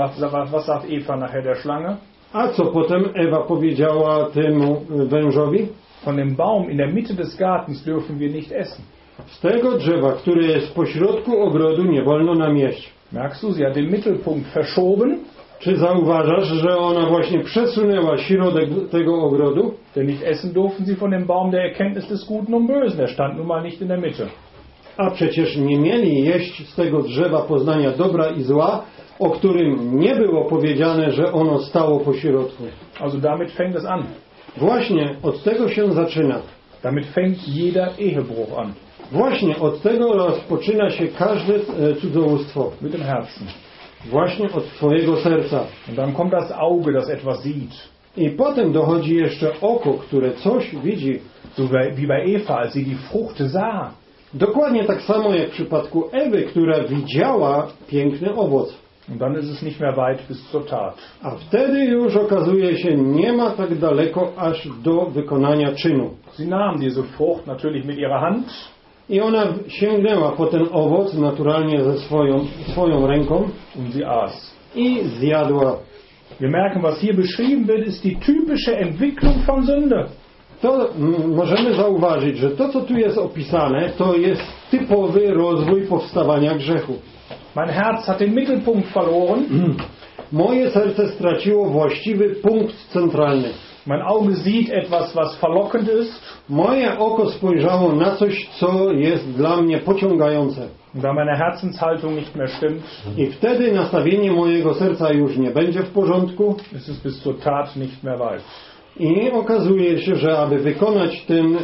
was sagt Eva nachher der Schlange? A co potem Ewa powiedziała temu wężowi? Von dem Baum in der Mitte des Gartens dürfen wir nicht essen. Z tego drzewa, które jest pośrodku ogrodu, nie wolno nam jeść. Merkst du, sie hat den Mittelpunkt verschoben? Czy zauważasz, że ona właśnie przesunęła środek tego ogrodu? Denn nicht essen durften sie von dem Baum der Erkenntnis des Guten und Bösen. Der stand nun mal nicht in der Mitte. A przecież nie mieli jeść z tego drzewa poznania dobra i zła, o którym nie było powiedziane, że ono stało pośrodku. Also damit fängt es an. Właśnie od tego się zaczyna. Damit fängt jeder Ehebruch an. Właśnie od tego rozpoczyna się każde cudzołóstwo. Mit dem Herzen. Właśnie od twojego serca. Und dann kommt das Auge, das etwas sieht. I potem dochodzi jeszcze oko, które coś widzi. So wie bei Eva, als sie die Frucht sah. Dokładnie tak samo jak w przypadku Ewy, która widziała piękny owoc. Und dann ist es nicht mehr weit bis zur Tat. A wtedy już okazuje się, nie ma tak daleko aż do wykonania czynu. Sie nahm diese Frucht natürlich mit ihrer Hand. I ona sięgnęła po ten owoc naturalnie ze swoją, swoją ręką. Und sie aß. I zjadła. Wir merken, was hier beschrieben wird, ist die typische Entwicklung von Sünde. To możemy zauważyć, że to, co tu jest opisane, to jest typowy rozwój powstawania grzechu. Mein Herz hat den Mittelpunkt verloren. Moje serce straciło właściwy punkt centralny. Mein Auge sieht etwas, was verlockend ist. Moje oko spojrzało na coś, co jest dla mnie pociągające. Da meine Herzenshaltung nicht mehr stimmt. I wtedy nastawienie mojego serca już nie będzie w porządku. Es ist bis zur Tat nicht mehr weit. I okazuje się, że aby wykonać ten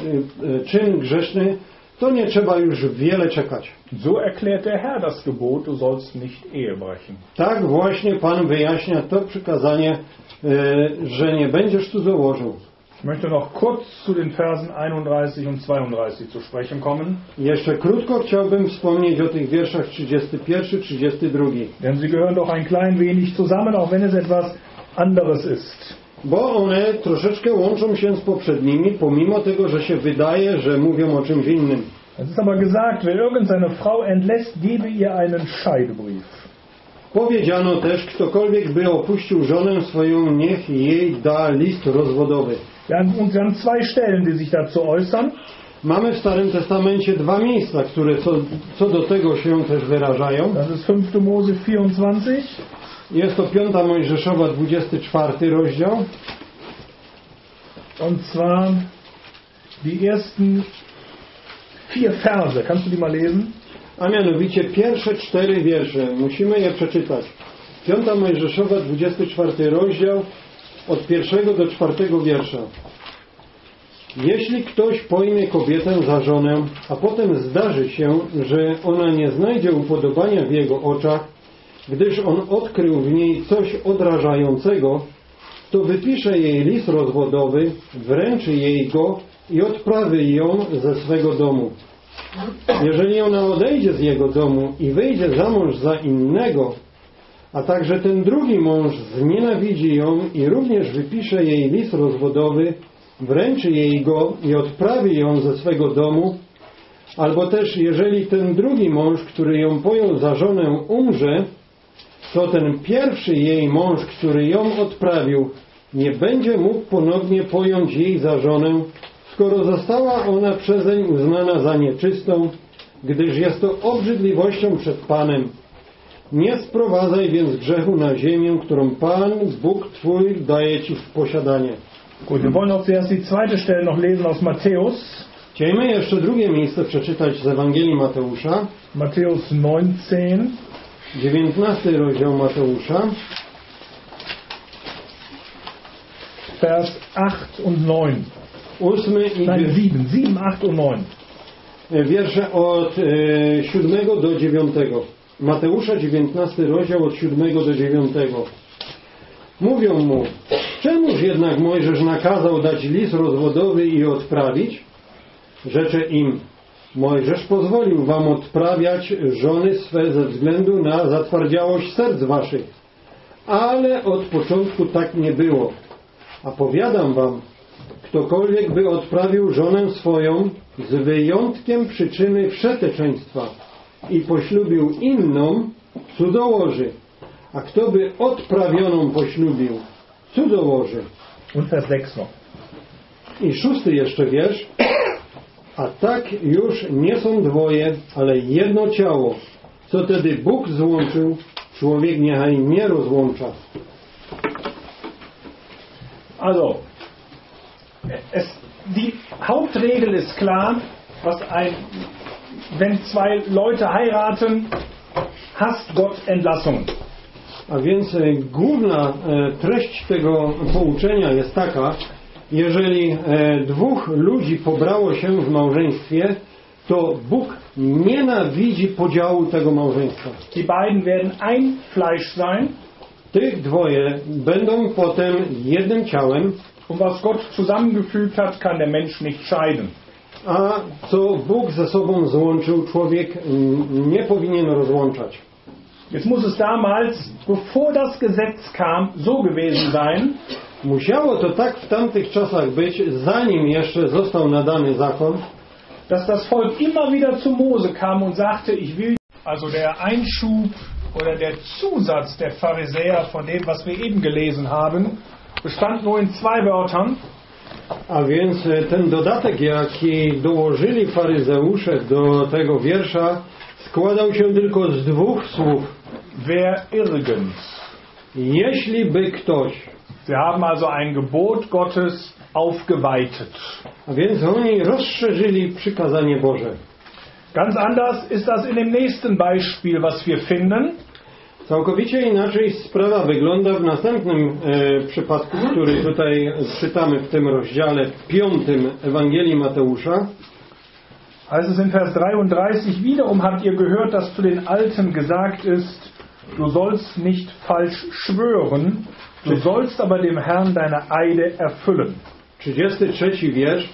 czyn grzeszny, to nie trzeba już wiele czekać. So erklärt der Herr das Gebot, du sollst nicht Ehe brechen. Tak właśnie Pan wyjaśnia to przykazanie, e, że nie będziesz cudzołożył. Ich möchte noch kurz zu den Versen einunddreißig und zweiunddreißig zu sprechen kommen. Jeszcze krótko chciałbym wspomnieć o tych wierszach trzydziesty pierwszy, trzydziesty drugi. Denn sie gehören doch ein klein wenig zusammen, auch wenn es etwas anderes ist. Bo one troszeczkę łączą się z poprzednimi, pomimo tego, że się wydaje, że mówią o czymś innym. Es ist aber gesagt, wer irgendeine Frau entlässt, gebe ihr einen Scheidbrief. Powiedziano też, ktokolwiek by opuścił żonę swoją, niech jej da list rozwodowy. Wir haben zwei Stellen, die sich dazu äußern. Mamy w Starym Testamencie dwa miejsca, które co, co do tego się też wyrażają. Das ist fünfte Mose vierundzwanzig. Jest to piąta Mojżeszowa, dwudziesty czwarty rozdział. Und zwar die ersten vier Verse. Kannst du die mal lesen? A mianowicie pierwsze cztery wiersze. Musimy je przeczytać. Piąta Mojżeszowa, dwudziesty czwarty rozdział, od pierwszego do czwartego wiersza. Jeśli ktoś pojmie kobietę za żonę, a potem zdarzy się, że ona nie znajdzie upodobania w jego oczach, gdyż on odkrył w niej coś odrażającego, to wypisze jej list rozwodowy, wręczy jej go i odprawi ją ze swego domu. Jeżeli ona odejdzie z jego domu i wyjdzie za mąż za innego, a także ten drugi mąż znienawidzi ją i również wypisze jej list rozwodowy, wręczy jej go i odprawi ją ze swego domu, albo też jeżeli ten drugi mąż, który ją pojął za żonę, umrze, to ten pierwszy jej mąż, który ją odprawił, nie będzie mógł ponownie pojąć jej za żonę, skoro została ona przezeń uznana za nieczystą, gdyż jest to obrzydliwością przed Panem. Nie sprowadzaj więc grzechu na ziemię, którą Pan, Bóg Twój, daje Ci w posiadanie. Gut, wir wollen auch zuerst die zweite Stelle noch lesen aus Matthäus. Chcielibyśmy jeszcze drugie miejsce przeczytać z Ewangelii Mateusza. Matthäus neunzehn. dziewiętnasty rozdział Mateusza. Vers acht und neun. Nein, sieben, sieben, acht und neun. Wiersze od e, siódmego do dziewiątego. Mateusza dziewiętnasty rozdział od siódmego do dziewiątego. Mówią mu: czemuż jednak Mojżesz nakazał dać lis rozwodowy i odprawić? Rzecze im: Mojżesz pozwolił wam odprawiać żony swe ze względu na zatwardziałość serc waszych. Ale od początku tak nie było. A powiadam wam, ktokolwiek by odprawił żonę swoją z wyjątkiem przyczyny wszeteczeństwa i poślubił inną, cudzołoży. A kto by odprawioną poślubił, cudzołoży. I szósty jeszcze wiersz. A tak już nie są dwoje, ale jedno ciało. Co tedy Bóg złączył, człowiek niechaj nie rozłącza. Also, es, die Hauptregel ist klar, was ein, wenn zwei Leute heiraten, hasst Gott Entlassungen. A więc główna e, treść tego pouczenia jest taka: jeżeli e, dwóch ludzi pobrało się w małżeństwie, to Bóg nienawidzi podziału tego małżeństwa. Die beiden werden ein Fleisch sein. Tych dwoje będą potem jednym ciałem. Und was Gott zusammengefügt hat, kann der Mensch nicht scheiden. A co Bóg ze sobą złączył, człowiek nie powinien rozłączać. Jetzt muss es damals, bevor das Gesetz kam, so gewesen sein. Musiało to tak w tamtych czasach być, zanim jeszcze został nadany zakon, dass das Volk immer wieder zu Mose kam und sagte: Ich will. Also der Einschub oder der Zusatz der Pharisäer von dem, was wir eben gelesen haben, bestand nur in zwei Wörtern. A więc ten dodatek, jaki dołożyli faryzeusze do tego wiersza, składał się tylko z dwóch słów: Wer irgend. Jeśli by ktoś. Sie haben also ein Gebot Gottes aufgeweitet. A więc oni rozszerzyli przykazanie Boże. Ganz anders ist das in dem nächsten Beispiel, was wir finden. Całkowicie inaczej sprawa wygląda w następnym e, przypadku, który tutaj czytamy w tym rozdziale piątym Ewangelii Mateusza. Also es in Vers dreiunddreißig: Wiederum habt ihr gehört, dass zu den Alten gesagt ist, du sollst nicht falsch schwören, du sollst aber dem Herrn deine Eide erfüllen. trzydziesty trzeci wiersz.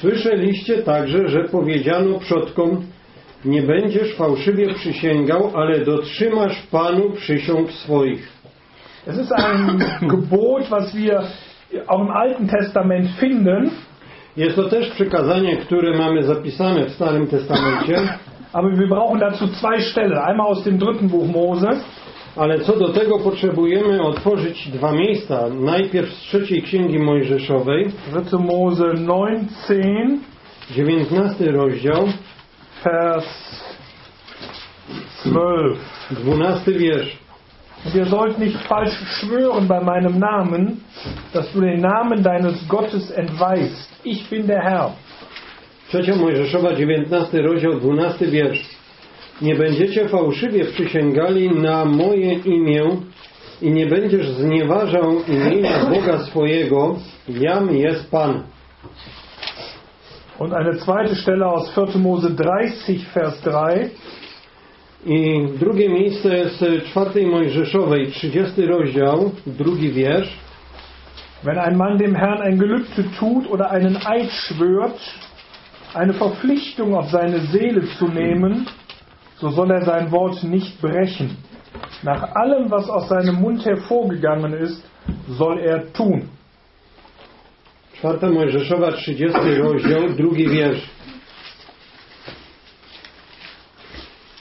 Słyszeliście także, że powiedziano przodkom: nie będziesz fałszywie przysięgał, ale dotrzymasz Panu przysiąg swoich. Es ist ein Gebot, was wir auch im Alten Testament finden. Jest to też przykazanie, które mamy zapisane w Starym Testamencie. Aber wir brauchen dazu zwei Stellen. Einmal aus dem dritten Buch Mose. Ale co do tego potrzebujemy otworzyć dwa miejsca. Najpierw z trzeciej Księgi Mojżeszowej. Dritte Mose neunzehn. dziewiętnasty rozdział. Vers zwölf. dwunasty wiersz. Und ihr sollt nicht falsch schwören bei meinem Namen, dass du den Namen deines Gottes entweihst. Ich bin der Herr. Trzecia Mojżeszowa, dziewiętnasty rozdział, dwunasty wiersz. Nie będziecie fałszywie przysięgali na moje imię i nie będziesz znieważał imienia Boga swojego. Jam jest Pan. Und eine zweite Stelle aus vierten Mose dreißig, Vers drei. I drugie miejsce z czwartej Mojżeszowej, trzydziesty rozdział, drugi wiersz. Wenn ein Mann dem Herrn ein Gelübde tut oder einen Eid schwört, eine Verpflichtung auf seine Seele zu nehmen, so soll er sein Wort nicht brechen. Nach allem, was aus seinem Mund hervorgegangen ist, soll er tun. Czwarta Mojżeszowa, trzydziesty rozdział, drugi wiersz.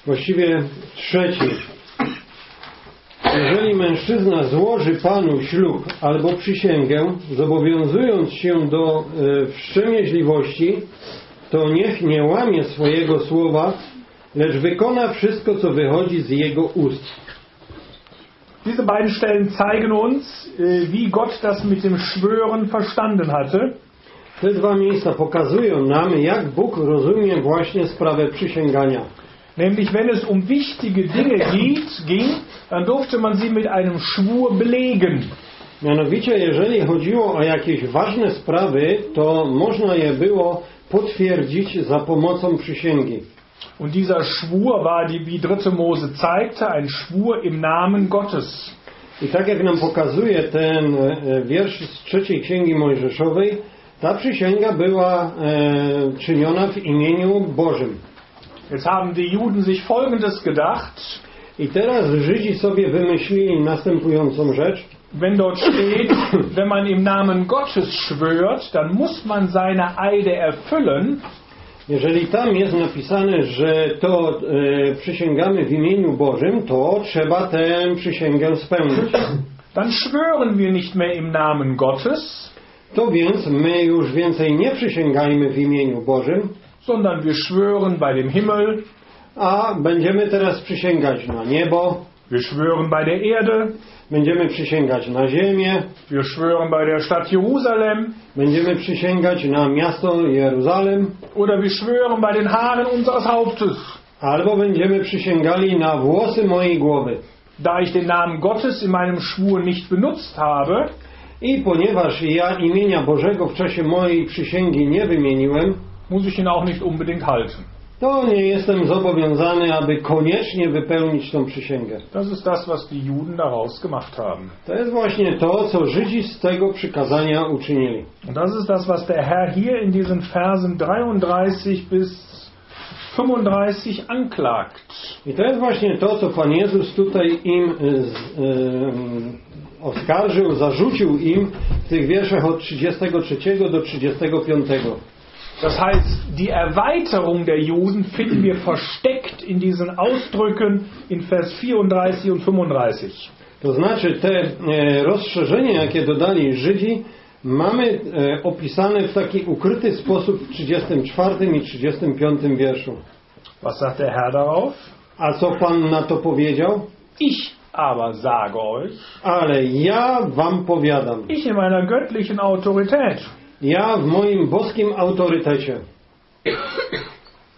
Właściwie trzeci. Jeżeli mężczyzna złoży Panu ślub albo przysięgę, zobowiązując się do e, wstrzemięźliwości, to niech nie łamie swojego słowa, lecz wykona wszystko, co wychodzi z jego ust. Diese beiden Stellen zeigen uns, wie Gott das mit dem Schwören verstanden hatte. Te dwa miejsca pokazują nam, jak Bóg rozumie właśnie sprawę przysięgania. Nämlich, wenn es um wichtige Dinge ging, dann durfte man sie mit einem Schwur belegen. Mianowicie, jeżeli chodziło o jakieś ważne sprawy, to można je było potwierdzić za pomocą przysięgi. Und dieser Schwur war, wie dritte Mose zeigte, ein Schwur im Namen Gottes. I tak jak nam pokazuje ten wiersz z trzeciej Księgi Mojżeszowej, ta przysięga była e, czyniona w imieniu Bożym. Jetzt haben die Juden sich folgendes gedacht. I teraz Żydzi sobie wymyślili następującą rzecz. Wenn dort steht, wenn man im Namen Gottes schwört, dann muss man seine Eide erfüllen. Jeżeli tam jest napisane, że to e, przysięgamy w imieniu Bożym, to trzeba tę przysięgę spełnić. Dann schwören wir nicht mehr im Namen Gottes. To więc my już więcej nie przysięgajmy w imieniu Bożym, sondern wir schwören bei dem Himmel, a będziemy teraz przysięgać na niebo, wir schwören bei der Erde, będziemy przysięgać na ziemię, wir schwören bei der Stadt Jerusalem, będziemy przysięgać na miasto Jeruzalem, oder wir schwören bei den Haaren unseres Hauptes, albo będziemy przysięgali na włosy mojej głowy. Da ich den Namen Gottes in meinem Schwur nicht benutzt habe, i ponieważ ja imienia Bożego w czasie mojej przysięgi nie wymieniłem, muss ich ihn auch nicht unbedingt halten. To nie jestem zobowiązany, aby koniecznie wypełnić tą przysięgę. Das ist das, was die Juden daraus gemacht haben. To jest właśnie to, co Żydzi z tego przykazania uczynili. Das ist das, was der Herr hier in diesen Versen dreiunddreißig bis fünfunddreißig anklagt. I to jest właśnie to, co Pan Jezus tutaj im z, yy, oskarżył, zarzucił im w tych wierszach od trzydziestego trzeciego do trzydziestego piątego. Das heißt, die Erweiterung der Juden finden wir versteckt in diesen Ausdrücken in Vers vierunddreißig und fünfunddreißig. To znaczy te rozszerzenie, jakie dodali Żydzi, mamy opisane w taki ukryty sposób w trzydziestym czwartym i trzydziestym piątym wierszu. Was sagt der Herr darauf? A co Pan na to powiedział? Ich aber sage euch, ale ja wam powiadam, ich in meiner göttlichen Autorität, ja w moim boskim autorytecie,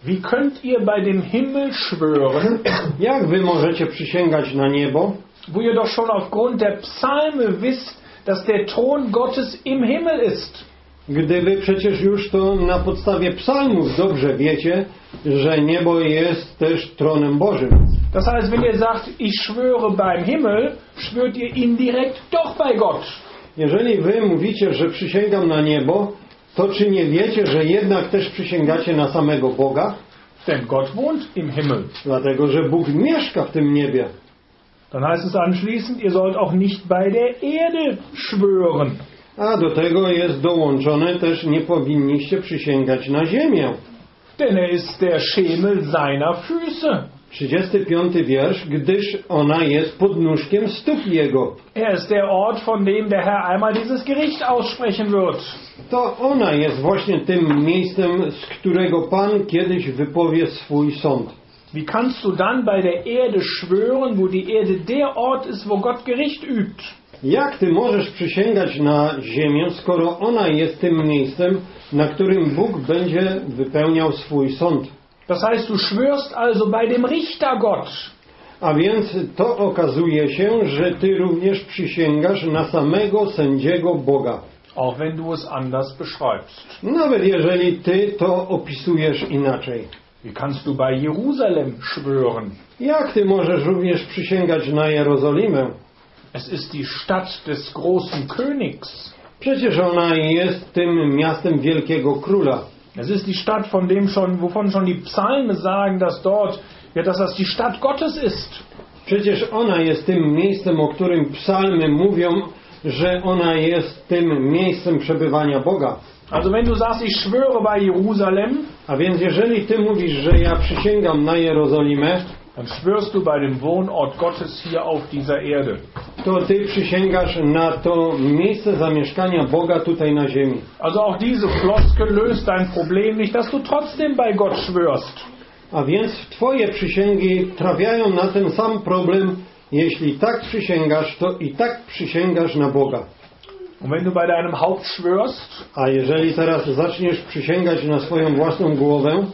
wie könnt ihr bei dem Himmel schwören, jak wy możecie przysięgać na niebo, wo ihr doch schon aufgrund der Psalme wisst, dass der Thron Gottes im Himmel ist, gdy wy przecież już to na podstawie psalmów dobrze wiecie, że niebo jest też tronem Bożym. Das heißt, wenn ihr sagt, ich schwöre beim Himmel, schwört ihr indirekt doch bei Gott. Jeżeli wy mówicie, że przysięgam na niebo, to czy nie wiecie, że jednak też przysięgacie na samego Boga? Denn Gott wohnt im Himmel. Dlatego, że Bóg mieszka w tym niebie. Dann heißt es anschließend, ihr sollt auch nicht bei der Erde schwören. A do tego jest dołączone też, nie powinniście przysięgać na ziemię. Denn er ist der Schemel seiner Füße. trzydziesty piąty wiersz, gdyż ona jest podnóżkiem stóp jego. Er ist der Ort, von dem der Herr einmal dieses Gericht aussprechen wird. To ona jest właśnie tym miejscem, z którego Pan kiedyś wypowie swój sąd. Wie kannst du dann bei der Erde schwören, wo die Erde der Ort ist, wo Gott Gericht übt? Jak ty możesz przysięgać na ziemię, skoro ona jest tym miejscem, na którym Bóg będzie wypełniał swój sąd? Das heißt, du schwörst also bei dem Richter Gott. A więc to okazuje się, że ty również przysięgasz na samego sędziego Boga. Auch wenn du es anders beschreibst. Nawet jeżeli ty to opisujesz inaczej. Wie kannst du bei Jerusalem schwören? Jak ty możesz również przysięgać na Jerozolimę? Es ist die Stadt des großen Königs. Przecież ona jest tym miastem wielkiego króla. Es ist die Stadt, von dem schon, wovon schon die Psalmen sagen, dass dort, ja, dass das die Stadt Gottes ist. Przecież ona jest tym miejscem, o którym psalmy mówią, że ona jest tym miejscem przebywania Boga. Also wenn du sagst, ich schwöre bei Jerusalem, a więc jeżeli ty mówisz, że ja przysięgam na Jerozolimę, dann schwörst du bei dem Wohnort Gottes hier auf dieser Erde. To ty przysięgasz na to miejsce zamieszkania Boga tutaj na ziemi. Also auch diese Floskel löst dein Problem nicht, dass du trotzdem bei Gott schwörst. A więc twoje przysięgi trafiają na ten sam problem, jeśli tak przysięgasz, to i tak przysięgasz na Boga. Und wenn du bei deinem Haupt schwörst, a jeżeli teraz zaczniesz przysięgać na swoją własną głowę,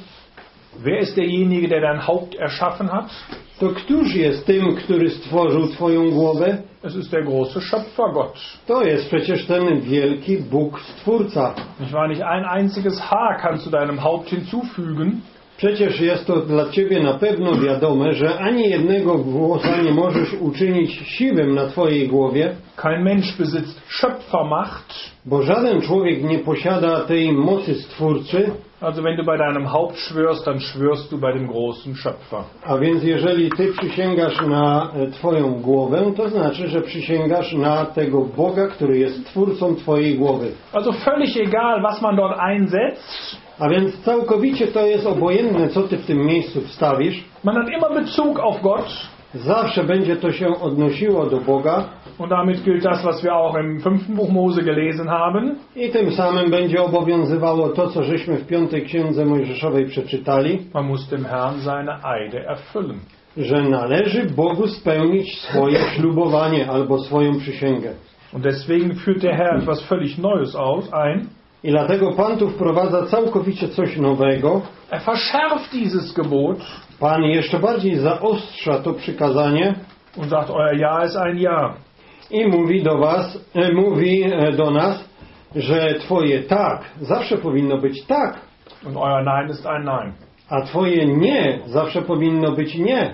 wer ist derjenige, der dein Haupt erschaffen hat? To któż jest tym, który stworzył twoją głowę? Es ist der große Schöpfer Gott. To jest przecież ten wielki Bóg Stwórca. Ich meine, nicht ein einziges Haar kannst du deinem Haupt hinzufügen. Przecież jest to dla ciebie na pewno wiadome, że ani jednego włosa nie możesz uczynić siwym na twojej głowie. Kein Mensch besitzt Schöpfermacht. Bo żaden człowiek nie posiada tej mocy Stwórcy. Also wenn du bei deinem Haupt schwörst, dann schwörst du bei dem großen Schöpfer. A więc jeżeli ty przysięgasz na twoją głowę, to znaczy, że przysięgasz na tego Boga, który jest twórcą twojej głowy. Also völlig egal, was man dort einsetzt. A więc całkowicie to jest obojętne, co ty w tym miejscu wstawisz. Man hat immer Bezug auf Gott. Zawsze będzie to się odnosiło do Boga. Und damit gilt das, was wir auch im fünften Buch Mose gelesen haben. I tym samym będzie obowiązywało to, co żeśmy w piątej Księdze Mojżeszowej przeczytali. Man muss dem Herrn seine Eide erfüllen. Że należy Bogu spełnić swoje ślubowanie albo swoją przysięgę. Und deswegen führt der Herr etwas völlig Neues aus, ein. I dlatego Pan tu wprowadza całkowicie coś nowego. Er verschärft dieses Gebot. Pan jeszcze bardziej zaostrza to przykazanie. Und sagt, euer Ja ist ein Ja. I mówi do was, e, mówi do nas, że twoje tak zawsze powinno być tak. Und euer Nein ist ein Nein. A twoje nie zawsze powinno być nie.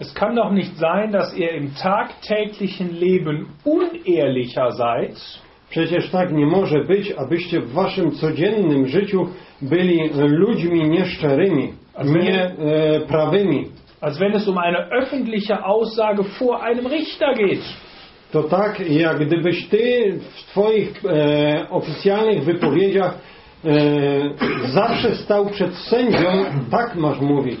Es kann doch nicht sein, dass ihr im tagtäglichen Leben unehrlicher seid. Przecież tak nie może być, abyście w waszym codziennym życiu byli ludźmi nieszczerymi, nieprawymi. Als wenn es um eine öffentliche Aussage vor einem Richter geht. To tak, jak gdybyś ty w twoich e, oficjalnych wypowiedziach e, zawsze stał przed sędzią, tak masz mówić.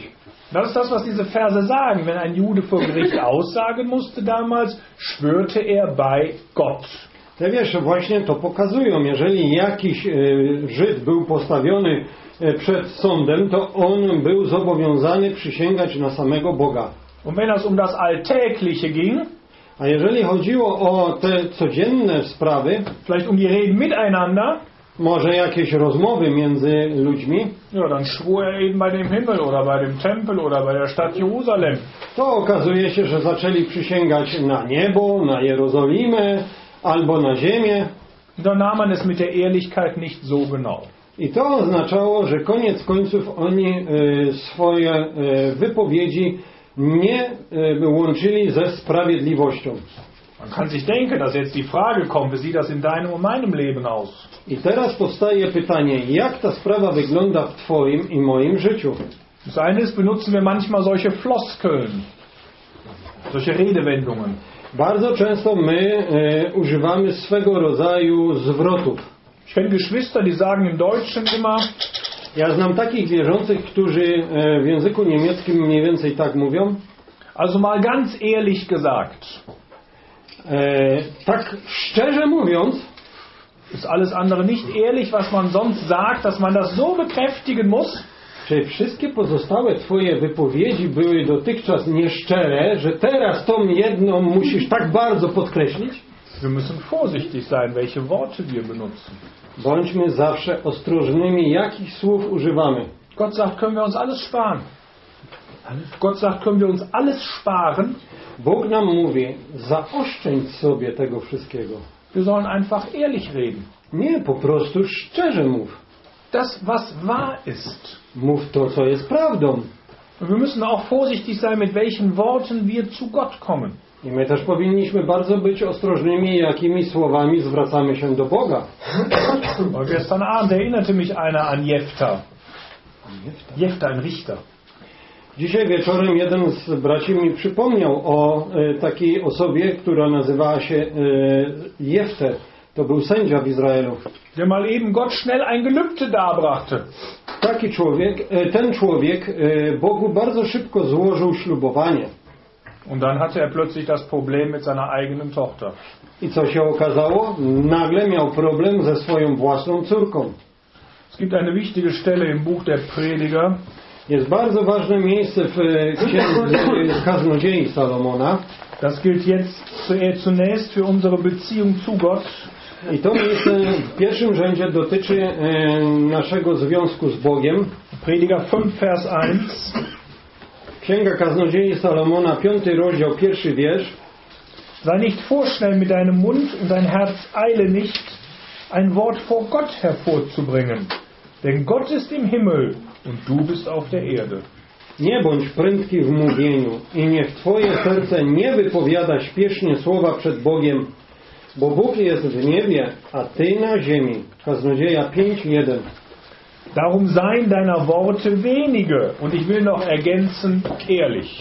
Das ist das, was diese Verse sagen. Wenn ein Jude vor Gericht aussagen musste damals, schwörte er bei Gott. Te wiersze właśnie to pokazują. Jeżeli jakiś e, Żyd był postawiony e, przed sądem, to on był zobowiązany przysięgać na samego Boga. Und wenn es um das Alltägliche ging, a jeżeli chodziło o te codzienne sprawy, vielleicht um die Reden miteinander, może jakieś rozmowy między ludźmi, ja, dann schwur er eben bei dem Himmel oder bei dem Tempel oder bei der Stadt Jerusalem. To okazuje się, że zaczęli przysięgać na niebo, na Jerozolimę, albo na ziemię. Dann nahm man es mit der Ehrlichkeit nicht so genau. I to oznaczało, że koniec końców oni e, swoje e, wypowiedzi nie e, łączyli ze sprawiedliwością. Man kann sich denken, dass jetzt die Frage kommt, wie sieht das in deinem und meinem Leben aus? I teraz powstaje pytanie, jak ta sprawa wygląda w twoim i moim życiu? Das eine ist, benutzen wir manchmal solche Floskeln, solche Redewendungen. Bardzo często my e, używamy swego rodzaju zwrotów. Ich kenne Geschwister, die sagen im Deutschen immer. Ja znam takich wierzących, którzy e, w języku niemieckim mniej więcej tak mówią. Also mal ganz ehrlich gesagt. E, tak szczerze mówiąc, ist alles andere nicht ehrlich, was man sonst sagt, dass man das so bekräftigen muss. Czy wszystkie pozostałe twoje wypowiedzi były dotychczas nieszczere, że teraz tą jedną musisz tak bardzo podkreślić? Wir müssen vorsichtig sein, welche Worte wir benutzen. Bądźmy zawsze ostrożnymi, jakich słów używamy. Gott sagt, können wir uns alles sparen. Gott sagt, können wir uns alles sparen. Bóg nam mówi, zaoszczędź sobie tego wszystkiego. Wir sollen einfach ehrlich reden. Nie, po prostu szczerze mów. Das, was wahr ist. Mów to, co jest prawdą. Wir müssen auch vorsichtig sein, mit welchen Worten wir zu Gott kommen. I my też powinniśmy bardzo być ostrożnymi, jakimi słowami zwracamy się do Boga. Gestern Abend erinnerte mich einer an Jefta. Jefta, ein Richter. Dzisiaj wieczorem jeden z braci mi przypomniał o e, takiej osobie, która nazywała się e, Jeftę. To był sędzia w Izraelu. Der mal eben Gott schnell ein Gelübde darbrachte. Taki człowiek, ten człowiek Bogu bardzo szybko złożył ślubowanie. Und dann hatte er plötzlich das Problem mit seiner eigenen Tochter. I co się okazało? Nagle miał problem ze swoją własną córką. Es gibt eine wichtige Stelle im Buch der Prediger. Jest bardzo ważne miejsce w Księdze Kaznodziei Salomona. Das gilt jetzt zunächst für unsere Beziehung zu Gott. I to miejsce w pierwszym rzędzie dotyczy naszego związku z Bogiem. Prediger pięć, Vers eins. Księga Kaznodziei Salomona, piąty rozdział, pierwszy wiersz. Sei nicht vorschnell mit deinem Mund und dein Herz eile nicht, ein Wort vor Gott hervorzubringen. Denn Gott ist im Himmel und du bist auf der Erde. Nie bądź prędki w mówieniu i niech Twoje serce nie wypowiada śpiesznie słowa przed Bogiem, bo Bóg jest w niebie, a Ty na ziemi. Kaznodzieja pięć jeden. Darum seien deiner Worte wenige und ich will noch ergänzen, ehrlich.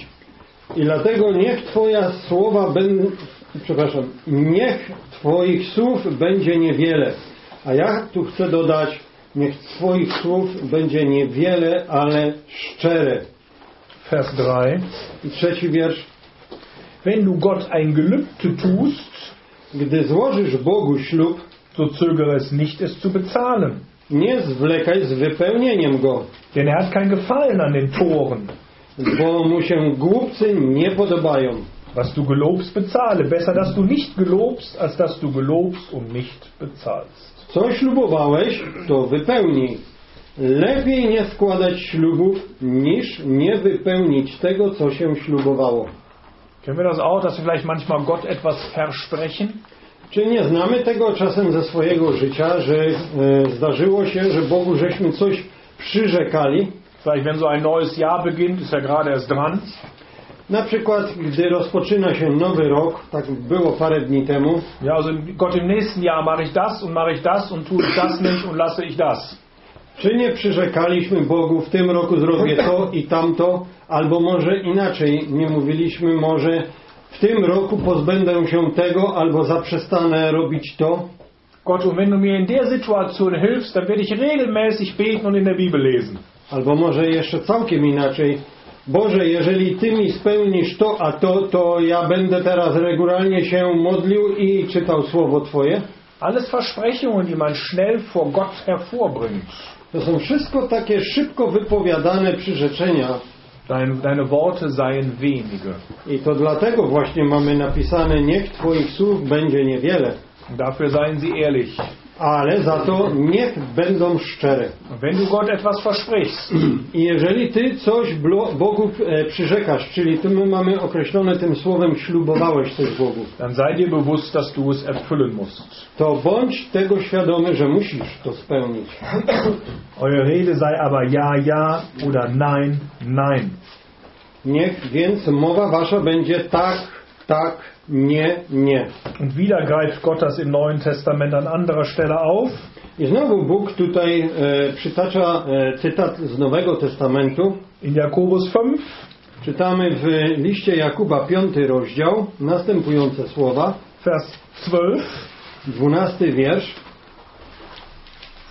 I dlatego niech Twoja słowa ben... przepraszam, niech Twoich słów będzie niewiele. A ja tu chcę dodać, niech Twoich słów będzie niewiele, ale szczere. Vers trzy. I trzeci wiersz. Wenn du Gott ein Gelübde tust, gdy złożysz Bogu ślub, so zögere es nicht, es zu bezahlen. Nie zwlekaj z wypełnieniem go. Denn er hat kein Gefallen an den Toren. Bo mu się głupcy nie podobają. Was du gelobst, bezahle. Besser, dass du nicht gelobst, als dass du gelobst und nicht bezahlst. Co ślubowałeś, to wypełnij. Lepiej nie składać ślubów, niż nie wypełnić tego, co się ślubowało. Kennen wir das auch, dass wir vielleicht manchmal Gott etwas versprechen? Czy nie znamy tego czasem ze swojego życia, że e, zdarzyło się, że Bogu żeśmy coś przyrzekali? Vielleicht wenn so ein neues Jahr beginnt, ist er gerade erst dran. Na przykład, gdy rozpoczyna się nowy rok, tak było parę dni temu. Ja, also Gott, im nächsten Jahr mache ich das und mache ich das und tue ich das nicht und lasse ich das. Czy nie przyrzekaliśmy Bogu, w tym roku zrobię to i tamto, albo może inaczej, nie mówiliśmy może w tym roku pozbędę się tego, albo zaprzestanę robić to. Gott, und wenn du mir in der Situation hilfst, dann werde ich regelmäßig beten und in der Bibel lesen. Albo może jeszcze całkiem inaczej. Boże, jeżeli Ty mi spełnisz to, a to, to ja będę teraz regularnie się modlił i czytał Słowo Twoje. Alles Versprechungen, die man schnell vor Gott hervorbringt. To są wszystko takie szybko wypowiadane przyrzeczenia. Deine, deine Worte seien wenige. I to dlatego właśnie mamy napisane, niech Twoich słów będzie niewiele. Dafür seien sie ehrlich. Ale za to niech będą szczere. Wenn du Gott etwas versprichst. I jeżeli Ty coś Bogu przyrzekasz, czyli tu my mamy określone tym słowem ślubowałeś coś Bogu, dann sei dir bewusst, dass du es erfüllen musst. To bądź tego świadomy, że musisz to spełnić. Eure Rede sei aber ja, ja oder nein, nein. Niech więc mowa wasza będzie tak, tak, nie, nie. Und wieder greift Gott das im Neuen Testament an anderer Stelle auf. I znowu Bóg tutaj e, przytacza e, cytat z Nowego Testamentu. In Jakobus pięć. Czytamy w liście Jakuba, piąty rozdział, następujące słowa. Vers zwölf. dwunasty wiersz.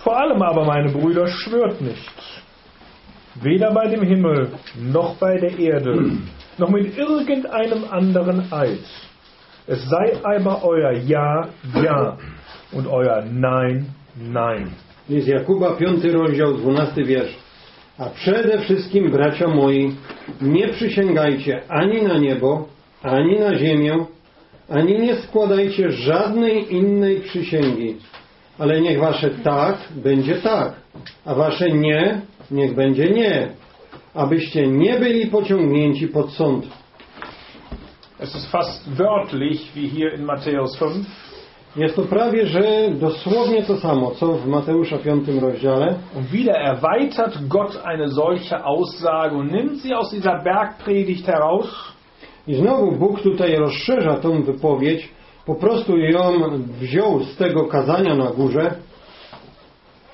Vor allem aber, meine Brüder, schwört nicht. Weder bei dem Himmel, noch bei der Erde, noch mit irgendeinem anderen Eid. Es sei aber euer Ja, Ja und euer Nein, Nein. List Jakuba, piąty rozdział, dwunasty wiersz. A przede wszystkim, bracia moi, nie przysięgajcie ani na niebo, ani na ziemię, ani nie składajcie żadnej innej przysięgi. Ale niech wasze tak będzie tak, a wasze nie, niech będzie nie, abyście nie byli pociągnięci pod sąd. Es ist fast wörtlich wie hier in Matthäus pięć. Jest to prawie, że dosłownie to samo, co w Mateusza piątym rozdziale. Und wieder erweitert Gott eine solche Aussage und nimmt sie aus dieser Bergpredigt heraus. I znowu Bóg tutaj rozszerza tą wypowiedź, po prostu ją wziął z tego kazania na górze.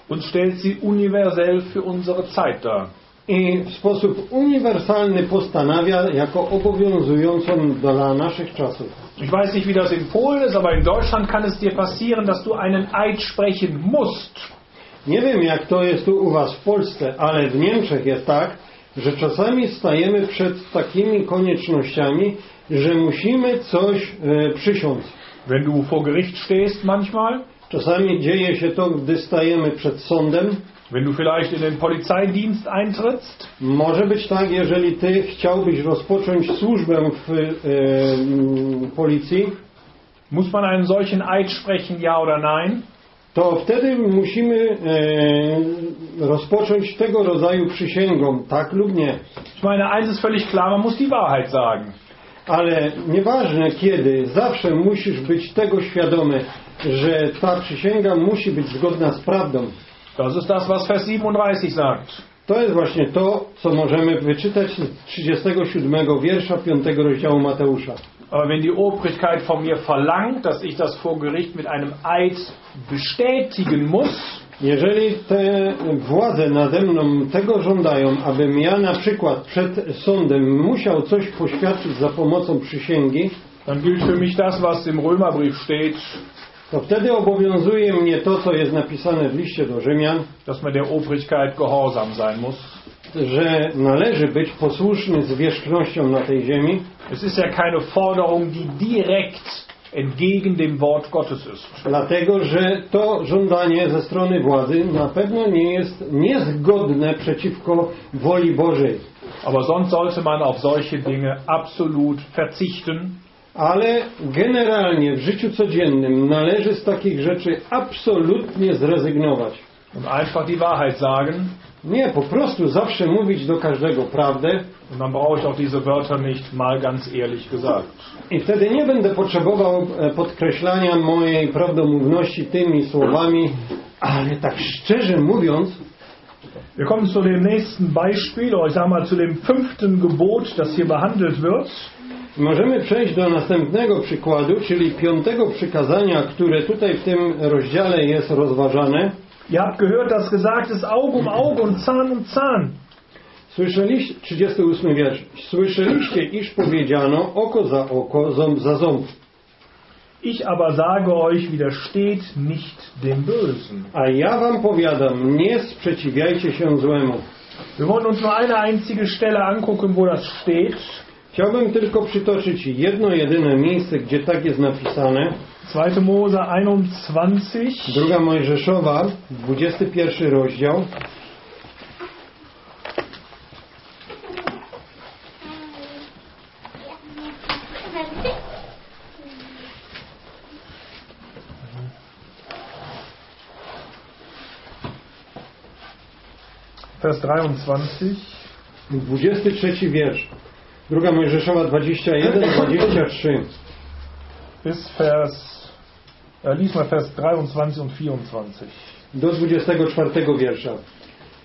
Und stellt sie universell für unsere Zeit dar. I w sposób uniwersalny postanawia jako obowiązującą dla naszych czasów. Ich weiß nicht, wie das in Polen ist, aber in Deutschland kann es dir passieren, dass du einen Eid sprechen musst. Nie wiem, jak to jest tu u was w Polsce, ale w Niemczech jest tak, że czasami stajemy przed takimi koniecznościami, że musimy coś e, przysiąc. Wenn du vor Gericht stehst manchmal, czasami dzieje się to, gdy stajemy przed sądem. Wenn du vielleicht in den Polizeidienst eintrittst, może być tak, jeżeli ty chciałbyś rozpocząć służbę w e, policji, Muss man einen solchen Eid sprechen, ja oder nein? To wtedy musimy e, rozpocząć tego rodzaju przysięgą, tak lub nie. Ich meine, eins ist völlig klar, man muss die Wahrheit sagen. Ale nieważne kiedy, zawsze musisz być tego świadomy, że ta przysięga musi być zgodna z prawdą. Das ist das, was Vers siebenunddreißig sagt. To jest właśnie to, co możemy wyczytać z trzydziestego siódmego wiersza piątego rozdziału Mateusza. Aber wenn die Obrigkeit von mir verlangt, dass ich das vor Gericht mit einem Eid bestätigen muss, jeżeli te władze nade mną tego żądają, abym ja na przykład przed sądem musiał coś poświadczyć za pomocą przysięgi, dann gilt für mich das, was im Römerbrief steht, to wtedy obowiązuje mnie to, co jest napisane w liście do Rzymian, dass man der Obrigkeit gehorsam sein muss, że należy być posłuszny zwierzchnością na tej ziemi. Es ist ja keine Forderung, die direkt entgegen dem Wort Gottes ist. Dlatego, że to żądanie ze strony władzy na pewno nie jest niezgodne przeciwko woli Bożej. Aber sonst sollte man auf solche Dinge absolut verzichten. Ale generalnie w życiu codziennym należy z takich rzeczy absolutnie zrezygnować. Und einfach die Wahrheit sagen. Nie, po prostu zawsze mówić do każdego prawdę. Und dann brauche ich auch diese Wörter nicht, mal ganz ehrlich gesagt. I wtedy nie będę potrzebował podkreślania mojej prawdomówności tymi słowami, ale tak szczerze mówiąc. Wir kommen zu dem nächsten Beispiel, oder ich sag mal zu dem fünften Gebot, das hier behandelt wird. Możemy przejść do następnego przykładu, czyli piątego przykazania, które tutaj w tym rozdziale jest rozważane. Ihr habt gehört, dass gesagt ist, Auge um Auge und Zahn um Zahn. Słyszeliście, trzydziesty ósmy wiersz. Słyszeliście, iż powiedziano oko za oko, ząb za ząb. Ich aber sage euch, widersteht nicht dem Bösen. A ja wam powiadam, nie sprzeciwiajcie się złemu. Wir wollen uns nur eine einzige Stelle angucken, wo das steht. Chciałbym tylko przytoczyć jedno jedyne miejsce, gdzie tak jest napisane. zweite Mose einundzwanzig. Druga Mojżeszowa, dwudziesty pierwszy rozdział. Vers dreiundzwanzig. dwudziesty trzeci wiersz. Druga Mojżeszowa dwudziesty pierwszy, dwudziesty trzeci. Bis Vers, ja, lies mal Vers dreiundzwanzig und vierundzwanzig. Do dwudziestego czwartego wiersza.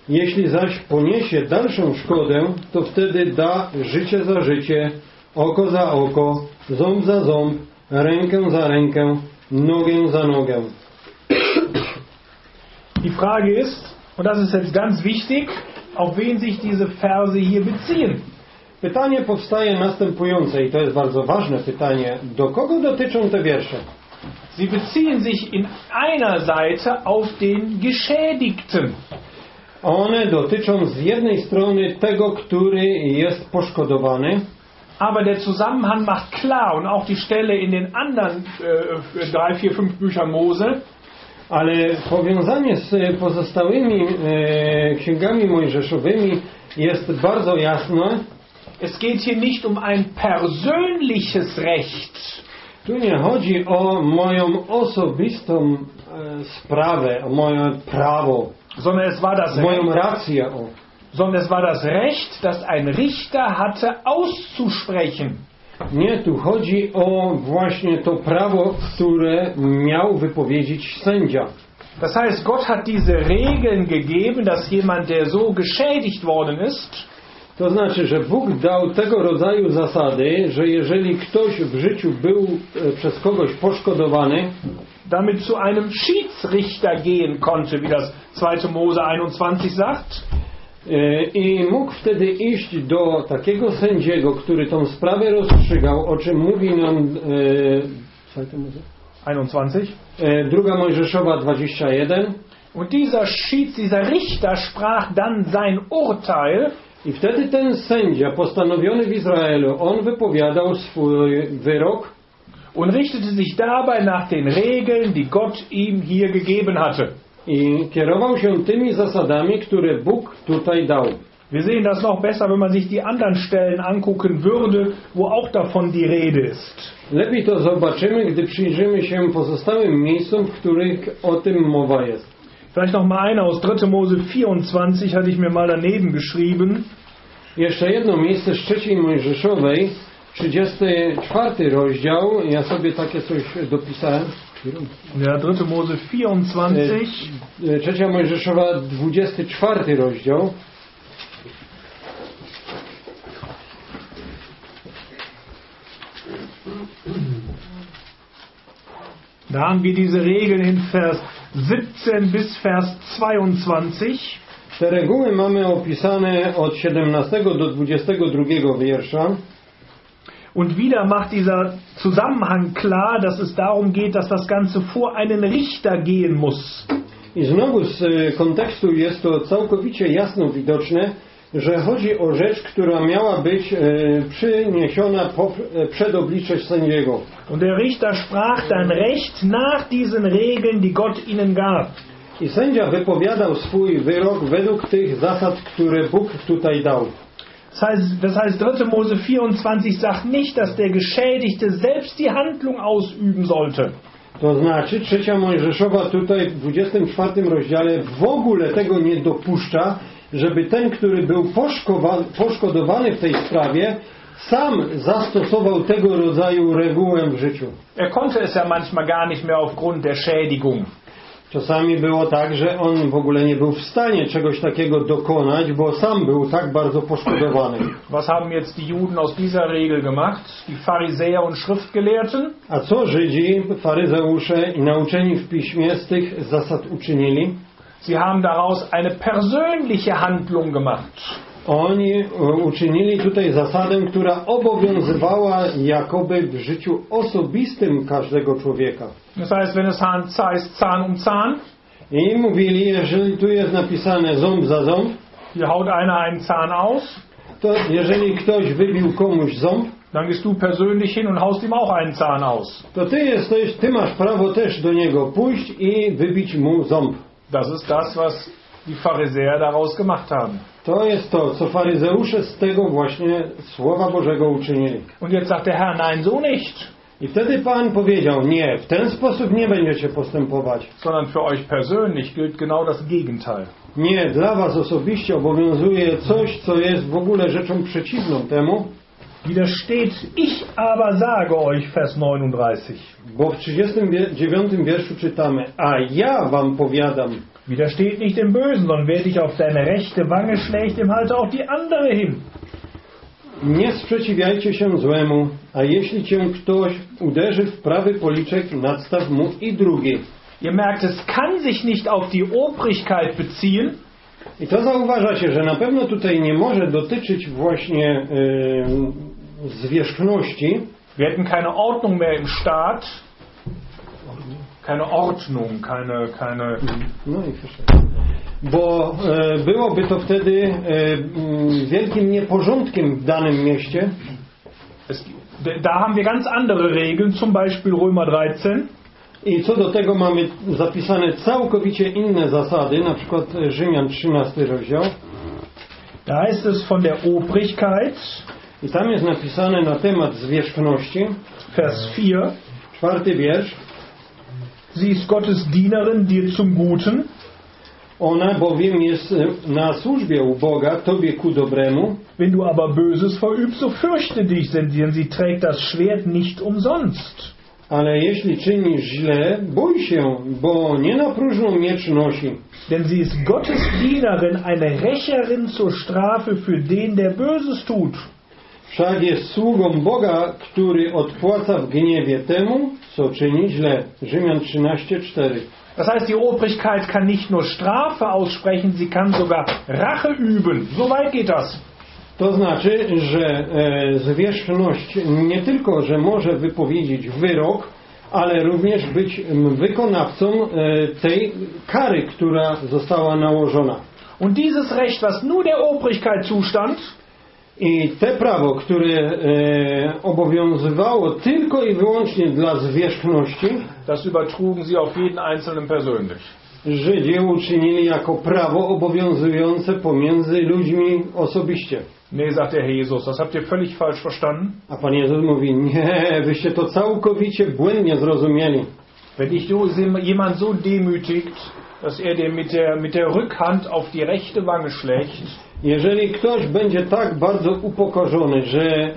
Jeśli zaś poniesie dalszą szkodę, to wtedy da życie za życie, oko za oko, ząb za ząb, rękę za rękę, nogę za nogę. Die Frage ist, und das ist jetzt ganz wichtig, auf wen sich diese Verse hier beziehen. Pytanie powstaje następujące, i to jest bardzo ważne pytanie. Do kogo dotyczą te wiersze? Sie beziehen sich in einer Seite auf den Geschädigten. One dotyczą z jednej strony tego, który jest poszkodowany. Aber der Zusammenhang macht klar, und auch die Stelle in den anderen äh, drei, vier, fünf Büchern Mose. Ale powiązanie z pozostałymi e, księgami mojżeszowymi jest bardzo jasne. Es geht hier nicht um ein persönliches Recht. Tu nie chodzi o moją osobistą e, sprawę, o moje prawo, sondern es war das moją Recht, rację, o. sondern es war das Recht, das ein Richter hatte, auszusprechen. Nie, tu chodzi o właśnie to prawo, które miał wypowiedzieć sędzia. Das heißt, Gott hat diese Regeln gegeben, dass jemand, der so geschädigt worden ist, to znaczy, że Bóg dał tego rodzaju zasady, że jeżeli ktoś w życiu był przez kogoś poszkodowany, damit zu einem Schiedsrichter gehen konnte, wie das zweite Mose einundzwanzig sagt, i mógł wtedy iść do takiego sędziego, który tą sprawę rozstrzygał, o czym mówi nam e, druga Mojżeszowa dwudziesty pierwszy. Und dieser Schieds, dieser Richter sprach dann sein Urteil. I wtedy ten sędzia postanowiony w Izraelu, on wypowiadał swój wyrok. Und richtete sich dabei nach den Regeln, die Gott ihm hier gegeben hatte. I kierował się tymi zasadami, które Bóg tutaj dał. Wir sehen das noch besser, wenn man sich die anderen Stellen angucken würde, wo auch davon die Rede ist. Lepiej to zobaczymy, gdy przyjrzymy się pozostałym miejscom, w których o tym mowa jest. Vielleicht noch mal eine aus dritter Mose vierundzwanzig, hatte ich mir mal daneben geschrieben. Jeszcze jedno miejsce z Trzeciej Mojżeszowej, trzydziesty czwarty rozdział. Ja sobie takie coś dopisałem. Ja, dritter Mose vierundzwanzig. Trzecia Mojżeszowa, dwudziesty czwarty rozdział. Da haben wir diese Regeln in Vers siebzehn bis Vers zweiundzwanzig. Te reguły mamy opisane od siedemnastego do dwudziestego drugiego wiersza. Und wieder macht dieser Zusammenhang klar, dass es darum geht, dass das Ganze vor einen Richter gehen muss. I znowu z kontekstu jest to całkowicie jasno widoczne, że chodzi o rzecz, która miała być e, przyniesiona po, e, przed oblicze sędziego. Und der Richter sprach dann Recht nach diesen Regeln, die Gott ihnen gab. I sędzia wypowiadał swój wyrok według tych zasad, które Bóg tutaj dał. Das heißt, das heißt dritter Mose vierundzwanzig sagt nicht, dass der Geschädigte selbst die Handlung ausüben sollte. To znaczy, trzecia Mojżeszowa tutaj w dwudziestym czwartym rozdziale w ogóle tego nie dopuszcza, żeby ten, który był poszkodowany w tej sprawie, sam zastosował tego rodzaju regułę w życiu. Er konnte es ja manchmal gar nicht mehr aufgrund der Schädigung. Czasami było tak, że on w ogóle nie był w stanie czegoś takiego dokonać, bo sam był tak bardzo poszkodowany. Was haben jetzt die Juden aus dieser Regel gemacht? Die Pharisäer und Schriftgelehrten? A co Żydzi, faryzeusze i nauczeni w piśmie z tych zasad uczynili? Sie haben daraus eine persönliche Handlung gemacht. Oni uczynili tutaj zasadę, która obowiązywała jakoby w życiu osobistym każdego człowieka. Das heißt, wenn es heißt Zahn um Zahn, i mówili, jeżeli tu jest napisane ząb za ząb, hier haut einer einen Zahn aus, to jeżeli ktoś wybił komuś ząb, dann gehst du persönlich hin und haust ihm auch einen Zahn aus. To ty jesteś, ty masz prawo też do niego pójść i wybić mu ząb. Das ist das, was die Pharisäer daraus gemacht haben. To jest to, co faryzeusze z tego właśnie Słowa Bożego uczynili. Und jetzt sagt der Herr, nein, so nicht. I wtedy Pan powiedział, nie, w ten sposób nie będziecie postępować. Sondern für euch persönlich gilt genau das Gegenteil. Nie, dla was osobiście obowiązuje coś, co jest w ogóle rzeczą przeciwną temu. Wieder steht, ich aber sage euch, Vers neununddreißig. Bo w trzydziestym dziewiątym wierszu czytamy, a ja wam powiadam. Widersteht nicht dem Bösen, sondern wer dich auf deine rechte Wange schlägt, dem halte auch die andere hin. Nie sprzeciwiajcie się złemu, a jeśli cię ktoś uderzy w prawy policzek, nadstaw mu i drugi. Ihr merkt, es kann sich nicht auf die Obrigkeit beziehen. I to zauważacie, że na pewno tutaj nie może dotyczyć właśnie e, zwierzchności. Wir hätten keine Ordnung mehr im Staat. Keine Ordnung, keine... keine. No i verstehe. Bo e, byłoby to wtedy e, wielkim nieporządkiem w danym mieście. Es, da haben wir ganz andere Regeln, zum Beispiel Römer dreizehn. I co do tego mamy zapisane całkowicie inne zasady, na przykład Rzymian trzynasty rozdział. Da ist es von der Obrigkeit. I tam jest napisane na temat zwierzchności. Vers vier. Czwarty wiersz. Sie ist Gottes Dienerin dir zum Guten. Ona bowiem jest na służbie u Boga, tobie ku dobremu. Wenn du aber Böses verübst, so fürchte dich, denn sie trägt das Schwert nicht umsonst. Ale jeśli czynisz źle, bój się, bo nie na próżno miecz nosi. Denn sie ist Gottes Dienerin, eine Rächerin zur Strafe für den, der Böses tut. Wszak jest sługą Boga, który odpłaca w gniewie temu, co czyni źle. Rzymian trzynaście cztery. Das heißt, die Obrigkeit kann nicht nur Strafe aussprechen, sie kann sogar Rache üben. So weit geht das. To znaczy, że e, zwierzchność nie tylko, że może wypowiedzieć wyrok, ale również być wykonawcą e, tej kary, która została nałożona. Und dieses Recht, was nur der Obrigkeit zustand, i te prawo, które e, obowiązywało tylko i wyłącznie dla zwierzchności, das übertrugen sie auf jeden einzelnen persönlich. Żydzi uczynili jako prawo obowiązujące pomiędzy ludźmi osobiście. Nie, sagt der Herr Jesus, das habt ihr völlig falsch verstanden. A Pan Jezus mówi, nie, wyście to całkowicie błędnie zrozumieli. Wenn dich jemand so demütigt, dass er dir mit der, mit der Rückhand auf die rechte Wange schlägt, jeżeli ktoś będzie tak bardzo upokorzony, że e,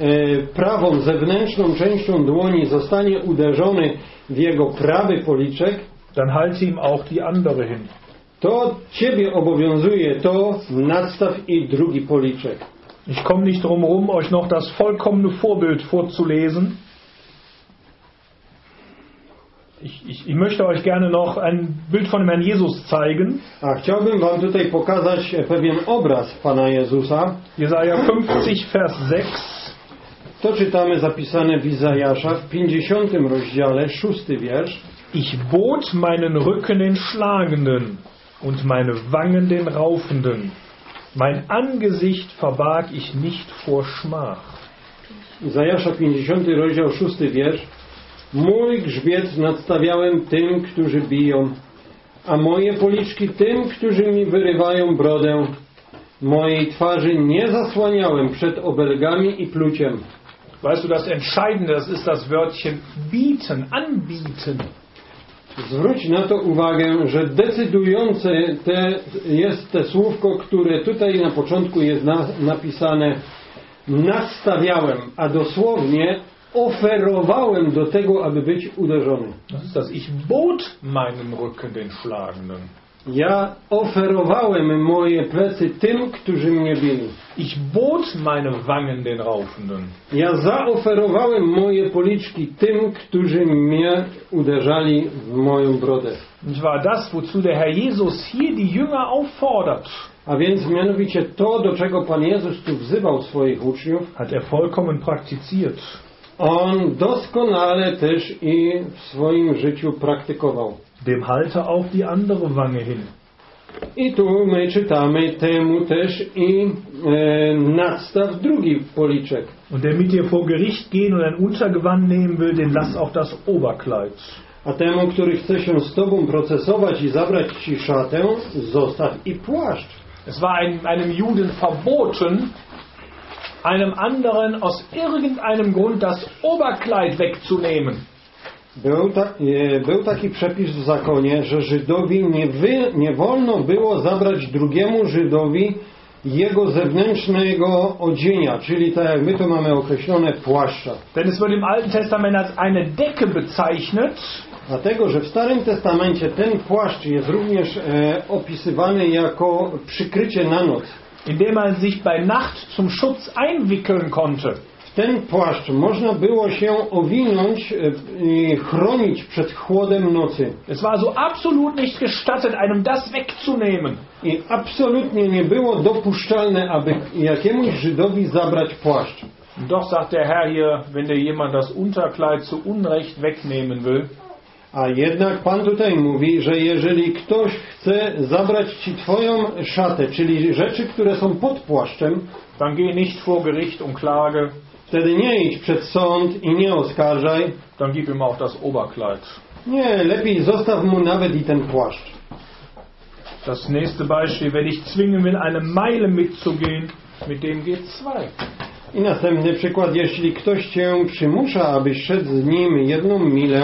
prawą zewnętrzną częścią dłoni zostanie uderzony w jego prawy policzek, dann halte ihm auch die andere hin. To ciebie obowiązuje to, nadstaw i drugi policzek. Ich komme nicht drum herum, euch noch das vollkommene Vorbild vorzulesen. Ich, ich, ich möchte euch gerne noch ein Bild von Herrn Jesus zeigen. A chciałbym wam tutaj pokazać pewien obraz Pana Jezusa. Jesaja fünfzig, Vers sechs. To czytamy zapisane w Izajasza w pięćdziesiątym rozdziale, szósty wiersz. Ich bot meinen Rücken den Schlagenden und meine Wangen den Raufenden. Mein Angesicht verbarg ich nicht vor Schmach. Izajasza pięćdziesiąty rozdział, szósty wiersz. Mój grzbiet nadstawiałem tym, którzy biją, a moje policzki tym, którzy mi wyrywają brodę. Mojej twarzy nie zasłaniałem przed obelgami i pluciem. Weißt du, das Entscheidende, das ist das Wörtchen bieten, anbieten. Zwróć na to uwagę, że decydujące te, jest te słówko, które tutaj na początku jest na, napisane nadstawiałem, a dosłownie oferowałem do tego, aby być uderzony. Das ist das, ich bot meinem Rücken den Schlagenden. Ja oferowałem moje plecy tym, którzy mnie bili. Ich bot meine Wangen den Raufenden. Ja zaoferowałem moje policzki tym, którzy mnie uderzali w moją brodę. Das war das, wozu der Herr Jesus hier die Jünger auffordert. A więc mianowicie to, do czego Pan Jezus tu wzywał swoich uczniów, hat er vollkommen praktiziert. On doskonale też i w swoim życiu praktykował. Dem halte auch die andere Wange hin. I tu my czytamy temu też i e, nadstaw drugi policzek. Und der mit dir vor Gericht gehen und ein Untergewand nehmen will, den lass auch das Oberkleid. A temu, który chce się z tobą procesować i zabrać ci szatę, zostaw i płaszcz. Es war einem, einem Juden verboten, einem anderen aus irgendeinem Grund das Oberkleid wegzunehmen. Był, ta, e, był taki przepis w zakonie, że Żydowi nie, wy, nie wolno było zabrać drugiemu Żydowi jego zewnętrznego odzienia, czyli tak jak my to mamy określone płaszcza. Denn es wird im Alten Testament als eine Decke bezeichnet. Dlatego, że w Starym Testamencie ten płaszcz jest również e, opisywany jako przykrycie na noc. Indem man sich bei Nacht zum Schutz einwickeln konnte. W ten płaszcz można było się owinąć i chronić przed chłodem nocy. Es war so absolut nicht gestattet, einem das wegzunehmen. I absolutnie nie było dopuszczalne, aby jakiemuś Żydowi zabrać płaszcz. Doch sagt der Herr hier, wenn dir jemand das Unterkleid zu Unrecht wegnehmen will. A jednak Pan tutaj mówi, że jeżeli ktoś chce zabrać ci twoją szatę, czyli rzeczy, które są pod płaszczem, dann geh nicht vor Gericht und klage. Wtedy nie idź przed sąd i nie oskarżaj. Dann gib ihm auch das Oberkleid. Nie, lepiej zostaw mu nawet i ten płaszcz. Das nächste Beispiel, wenn ich zwingen will, eine Meile mitzugehen, mit dem geht zwei. I następny przykład, jeśli ktoś cię przymusza, abyś szedł z nim jedną milę,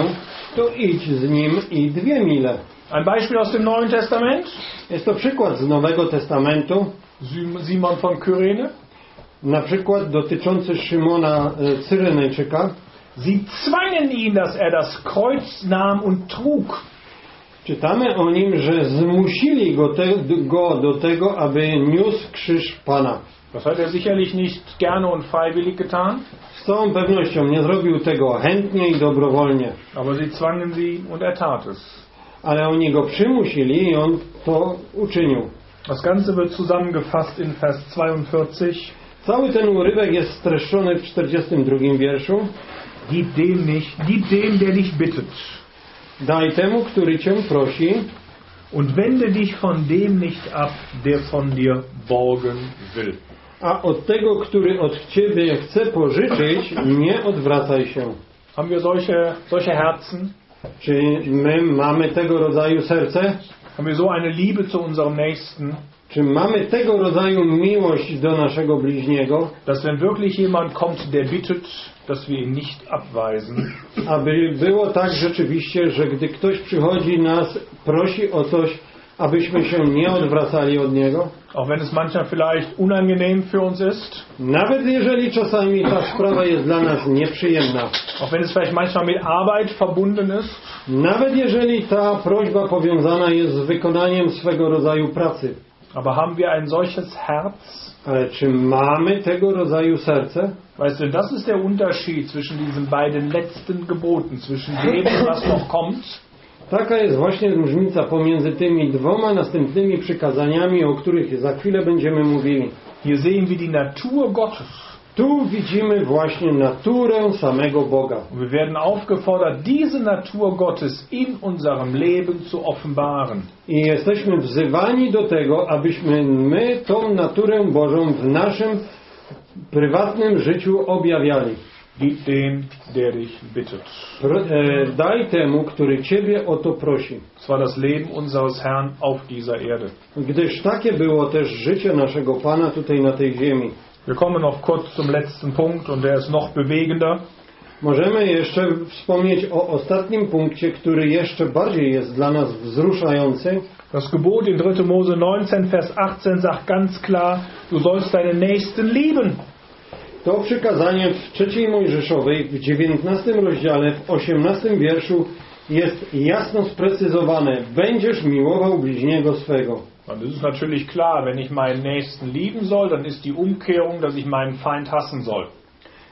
to idź z nim i dwie mile. Ein Beispiel aus dem Neuen Testament. Jest to przykład z Nowego Testamentu. Simon van Kyrene. Na przykład dotyczący Szymona Cyrenejczyka. Sie zwangen ihn, dass er das Kreuz nahm und trug. Czytamy o nim, że zmusili go, te, go do tego, aby niósł krzyż Pana. Das hat er sicherlich nicht gerne und freiwillig getan. Z całą pewnością nie zrobił tego chętnie i dobrowolnie. Aber sie zwangen sie und er tat es. Ale oni go przymusili i on to uczynił. Das Ganze wird zusammengefasst in Vers zweiundvierzig. Cały ten urywek jest streszczony w czterdziestym drugim wierszu. Gib dem nicht, gib dem, der dich bittet. Daj temu, który cię prosi. Und wende dich von dem nicht ab, der von dir borgen will. A od tego, który od ciebie chce pożyczyć, nie odwracaj się. Haben wir solche, solche Herzen? Czy my mamy tego rodzaju serce? Haben wir so eine Liebe zu unserem Nächsten? Czy mamy tego rodzaju miłość do naszego bliźniego? Dass wenn wirklich jemand kommt, der bittet, dass wir ihn nicht abweisen. Aby było tak rzeczywiście, że gdy ktoś przychodzi nas, prosi o coś, abyśmy się nie odwracali od niego. Auch wenn es manchmal vielleicht unangenehm für uns ist. Nawet jeżeli czasami ta sprawa jest dla nas nieprzyjemna. Auch wenn es vielleicht manchmal mit Arbeit verbunden ist. Nawet jeżeli ta prośba powiązana jest z wykonaniem swego rodzaju pracy. Aber haben wir ein solches Herz? Ale czy mamy tego rodzaju serce? Weißt du, das ist der Unterschied zwischen diesen beiden letzten Geboten, zwischen dem, was noch kommt. Taka jest właśnie różnica pomiędzy tymi dwoma następnymi przykazaniami, o których za chwilę będziemy mówili. Hier sehen wir die Natur Gottes. Tu widzimy właśnie naturę samego Boga. Wir werden aufgefordert, diese Natur Gottes in unserem Leben zu offenbaren. I jesteśmy wzywani do tego, abyśmy my tą naturę Bożą w naszym prywatnym życiu objawiali. Gib dem, der dich bittet. Pro, e, daj temu, który Ciebie o to prosi. Das war das Leben unseres Herrn auf dieser Erde. Gdyż takie było też życie naszego Pana tutaj na tej ziemi. Wir kommen noch kurz zum letzten Punkt und der ist noch bewegender. Możemy jeszcze wspomnieć o ostatnim punkcie, który jeszcze bardziej jest dla nas wzruszający. Das Gebot in dritten Mose neunzehn, Vers achtzehn sagt ganz klar, du sollst deinen Nächsten lieben. To przykazanie w trzeciej Mojżeszowej, w dziewiętnastym rozdziale, w osiemnastym wierszu jest jasno sprecyzowane. Będziesz miłował bliźniego swego. Und es ist natürlich klar, wenn ich meinen Nächsten lieben soll, dann ist die Umkehrung, dass ich meinen Feind hassen soll.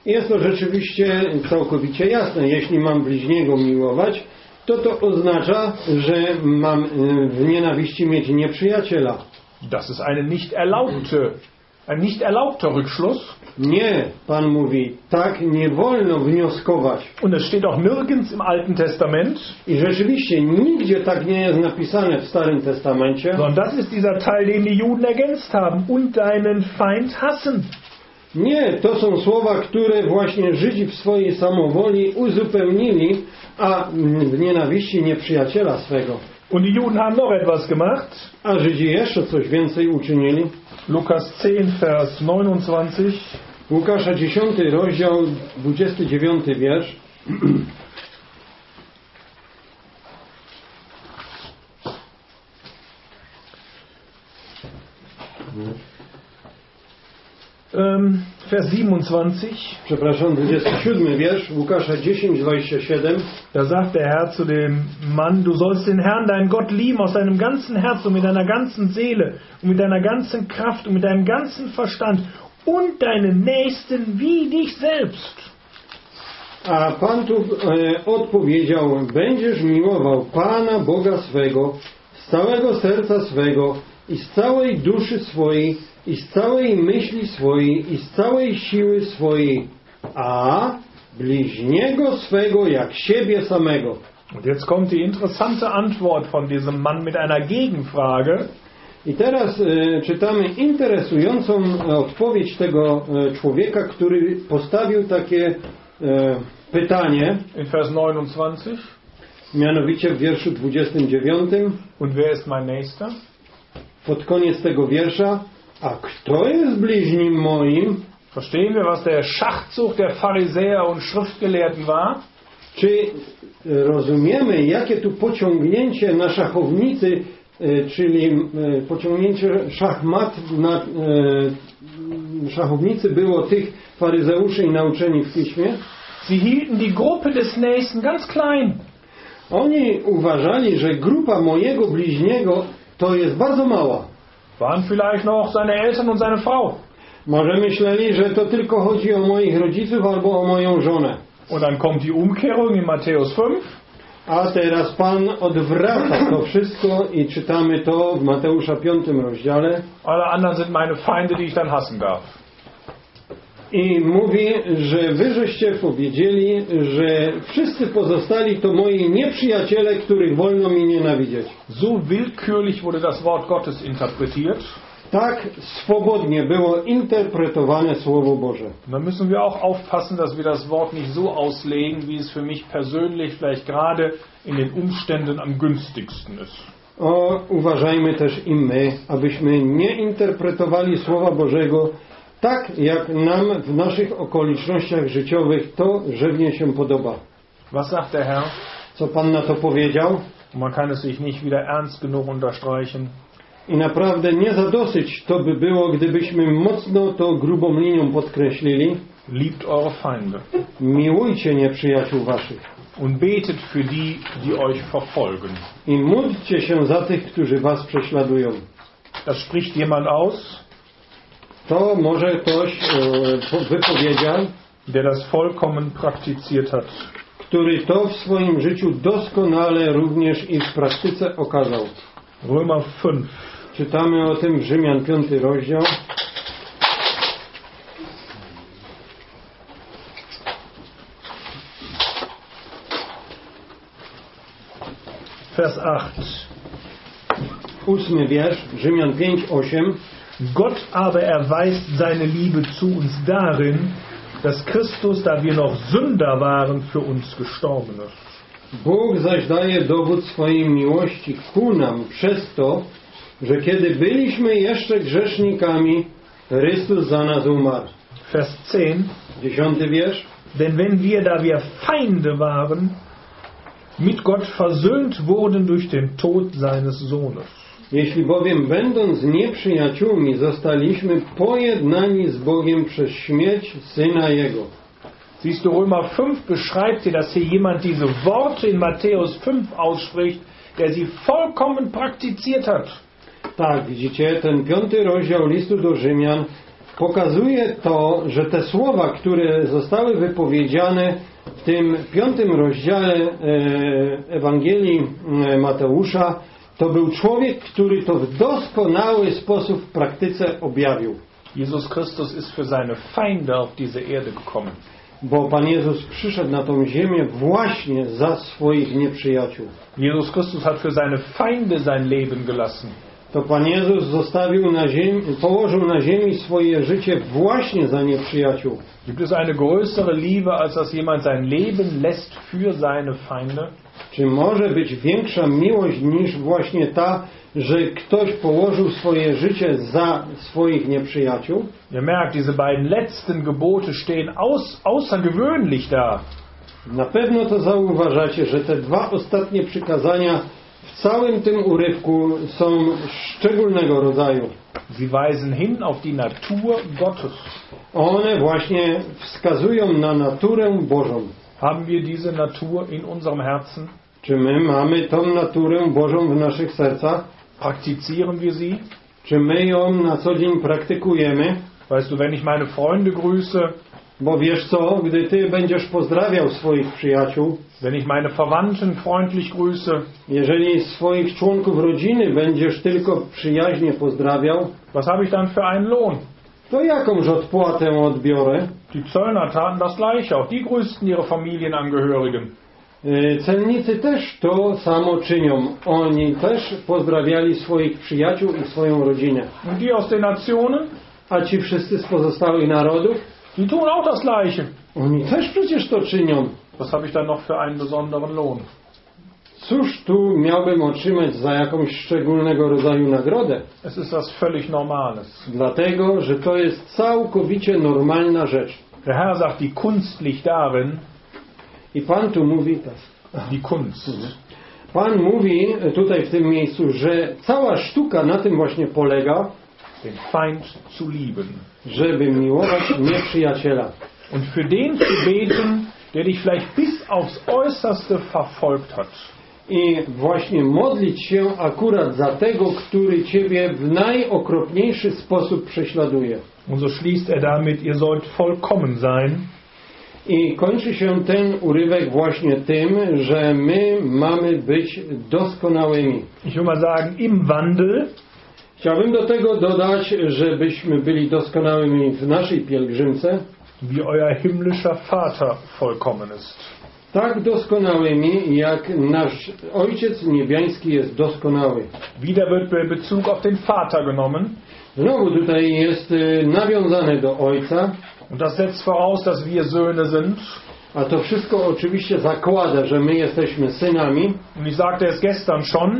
Jest to rzeczywiście całkowicie jasne. Jeśli mam bliźniego miłować, to to oznacza, że mam w nienawiści mieć nieprzyjaciela. Das ist eine nicht erlaubte, ein nicht erlaubter Rückschluss. Nie, Pan mówi, tak nie wolno wnioskować. Und es steht auch nirgends im Alten Testament. I rzeczywiście nigdzie tak nie jest napisane w Starym Testamencie. Sondern das ist dieser Teil, den die Juden ergänzt haben. Und deinen Feind hassen. Nie, to są słowa, które właśnie Żydzi w swojej samowoli uzupełnili, a w nienawiści nieprzyjaciela swego. Und die Juden haben noch etwas gemacht. A Żydzi jeszcze coś więcej uczynili. Lukas zehn, Vers neunundzwanzig. Łukasza dziesiąty, rozdział dwudziesty dziewiąty wiersz. Um, Vers siebenundzwanzig. Przepraszam, dwudziesty siódmy wiersz, Łukasza dziesięć, dwadzieścia siedem. Da sagt der Herr zu dem Mann, du sollst den Herrn, deinen Gott, lieben aus deinem ganzen Herzen und mit deiner ganzen Seele und mit deiner ganzen Kraft und mit deinem ganzen Verstand und deinen Nächsten wie dich selbst. A Pan tu e, odpowiedział, będziesz miłował Pana Boga swego, z całego serca swego i z całej duszy swojej, i z całej myśli swojej, i z całej siły swojej, a bliźniego swego jak siebie samego. Und jetzt kommt die interessante Antwort von diesem Mann mit einer Gegenfrage. I teraz e, czytamy interesującą odpowiedź tego e, człowieka, który postawił takie e, pytanie. In Vers neunundzwanzig. Mianowicie w wierszu dwudziestym dziewiątym. Und wer ist mein Nächster? Pod koniec tego wiersza. A kto jest bliźnim moim? Verstehen wir, was der Schachzug der Pharisäer und Schriftgelehrten war? Czy rozumiemy, jakie tu pociągnięcie na szachownicy, czyli pociągnięcie szachmat na szachownicy było tych faryzeuszy i nauczeni w piśmie? Sie hielten die Gruppe des Nächsten ganz klein. Oni uważali, że grupa mojego bliźniego to jest bardzo mała. Waren vielleicht noch seine Eltern und seine Frau. Może myśleli, że to tylko chodzi o moich rodziców albo o moją żonę. Und dann kommt die Umkehrung in Matthäus fünf. A teraz Pan odwraca to wszystko i czytamy to w Mateusza piątym rozdziale. Alle anderen sind meine Feinde, die ich dann hassen darf. I mówi, że wy żeście powiedzieli, że wszyscy pozostali to moi nieprzyjaciele, których wolno mi nienawidzieć. So willkürlich wurde das Wort Gottes interpretiert. tak swobodnie było interpretowane Słowo Boże. Dann müssen wir auch aufpassen, dass wir das Wort nicht so auslegen, wie es für mich persönlich vielleicht gerade in den Umständen am günstigsten ist. O, uważajmy też i my, abyśmy nie interpretowali Słowa Bożego tak, jak nam w naszych okolicznościach życiowych to żywnie się podoba. Was sagt der Herr? Co Pan na to powiedział? Man kann es sich nicht wieder ernst genug unterstreichen. I naprawdę nie za dosyć to by było, gdybyśmy mocno to grubą linią podkreślili. Liebt eure Feinde. Miłujcie nieprzyjaciół waszych. Und betet für die, die euch verfolgen. I módlcie się za tych, którzy was prześladują. Das spricht jemand aus, to może ktoś e, wypowiedział, der das vollkommen praktiziert hat, który to w swoim życiu doskonale również i w praktyce okazał. Römer pięć. Czytamy o tym w Rzymian piąty rozdział. Vers acht. Ósmy wiersz, Rzymian pięć, osiem. Gott aber erweist seine Liebe zu uns darin, dass Christus, da wir noch Sünder waren, für uns gestorben ist. Bóg zaś daje dowód swojej miłości ku nam przez to, że kiedy byliśmy jeszcze grzesznikami, Chrystus za nas umarł. Vers dziesięć. Dziesiąty wiersz. Denn wenn wir, da wir Feinde waren, mit Gott versöhnt wurden durch den Tod seines Sohnes. Jeśli bowiem będąc nieprzyjaciółmi zostaliśmy pojednani z Bogiem przez śmierć Syna Jego. Siehst du, Römer fünf beschreibt dir, dass hier jemand diese Worte in Matthäus fünf ausspricht, der sie vollkommen praktiziert hat. Tak, widzicie, ten piąty rozdział listu do Rzymian pokazuje to, że te słowa, które zostały wypowiedziane w tym piątym rozdziale Ewangelii Mateusza, to był człowiek, który to w doskonały sposób w praktyce objawił. Jesus Christus ist für seine Feinde auf diese Erde gekommen. Bo Pan Jezus przyszedł na tą ziemię właśnie za swoich nieprzyjaciół. Jesus Christus hat für seine Feinde sein Leben gelassen. To Pan Jezus zostawił na ziemi, położył na ziemi swoje życie właśnie za nieprzyjaciół. Gibt es eine größere Liebe, als dass jemand sein Leben lässt für seine Feinde? Czy może być większa miłość niż właśnie ta, że ktoś położył swoje życie za swoich nieprzyjaciół? Ihr merkt, diese beiden letzten Gebote stehen aus, außergewöhnlich da. Na pewno to zauważacie, że te dwa ostatnie przykazania w całym tym urywku są szczególnego rodzaju. Sie weisen hin auf die Natur Gottes. One właśnie wskazują na naturę Bożą. Haben wir diese Natur in unserem Herzen? Czy my mamy tą naturę Bożą w naszych sercach? Praktizieren wir sie? Czy my ją na co dzień praktykujemy? Weißt du, wenn ich meine Freunde grüße, bo wiesz co, gdy ty będziesz pozdrawiał swoich przyjaciół, wenn ich meine Verwandten freundlich grüße, jeżeli swoich członków rodziny będziesz tylko przyjaźnie pozdrawiał, was habe ich dann für einen Lohn? To jakąż odpłatę odbiorę? Die Zöllner taten das gleiche, auch die grüßten ihre Familienangehörigen. Celnicy też to samo czynią. Oni też pozdrawiali swoich przyjaciół i swoją rodzinę. Die aus den Nationen, a ci wszyscy z pozostałych narodów, die tun auch das gleiche. Oni też przecież to czynią. Was habe ich dann noch für einen besonderen Lohn? Cóż tu miałbym otrzymać za jakąś szczególnego rodzaju nagrodę? Es ist was völlig Normales. Dlatego, że to jest całkowicie normalna rzecz. Der Herr sagt, die Kunst liegt darin. I Pan tu mówi tak. Die Kunst. Pan mówi tutaj w tym miejscu, że cała sztuka na tym właśnie polega, den Feind zu lieben, żeby miłować nieprzyjaciela. Und für den zu beten, der dich vielleicht bis aufs Äußerste verfolgt hat. I właśnie modlić się akurat za tego, który ciebie w najokropniejszy sposób prześladuje. Und so schließt er damit, ihr sollt vollkommen sein. I kończy się ten urywek właśnie tym, że my mamy być doskonałymi. Ich will mal sagen, im Wandel. Chciałbym do tego dodać, żebyśmy byli doskonałymi w naszej pielgrzymce. Wie euer himmlischer Vater vollkommen ist. Tak doskonałymi, jak nasz Ojciec Niebiański jest doskonały. Wieder wird Bezug auf den Vater genommen. Znowu tutaj jest nawiązane do Ojca. Und das setzt voraus, dass wir Söhne sind. A to wszystko oczywiście zakłada, że my jesteśmy synami. Und ich sagte es gestern schon.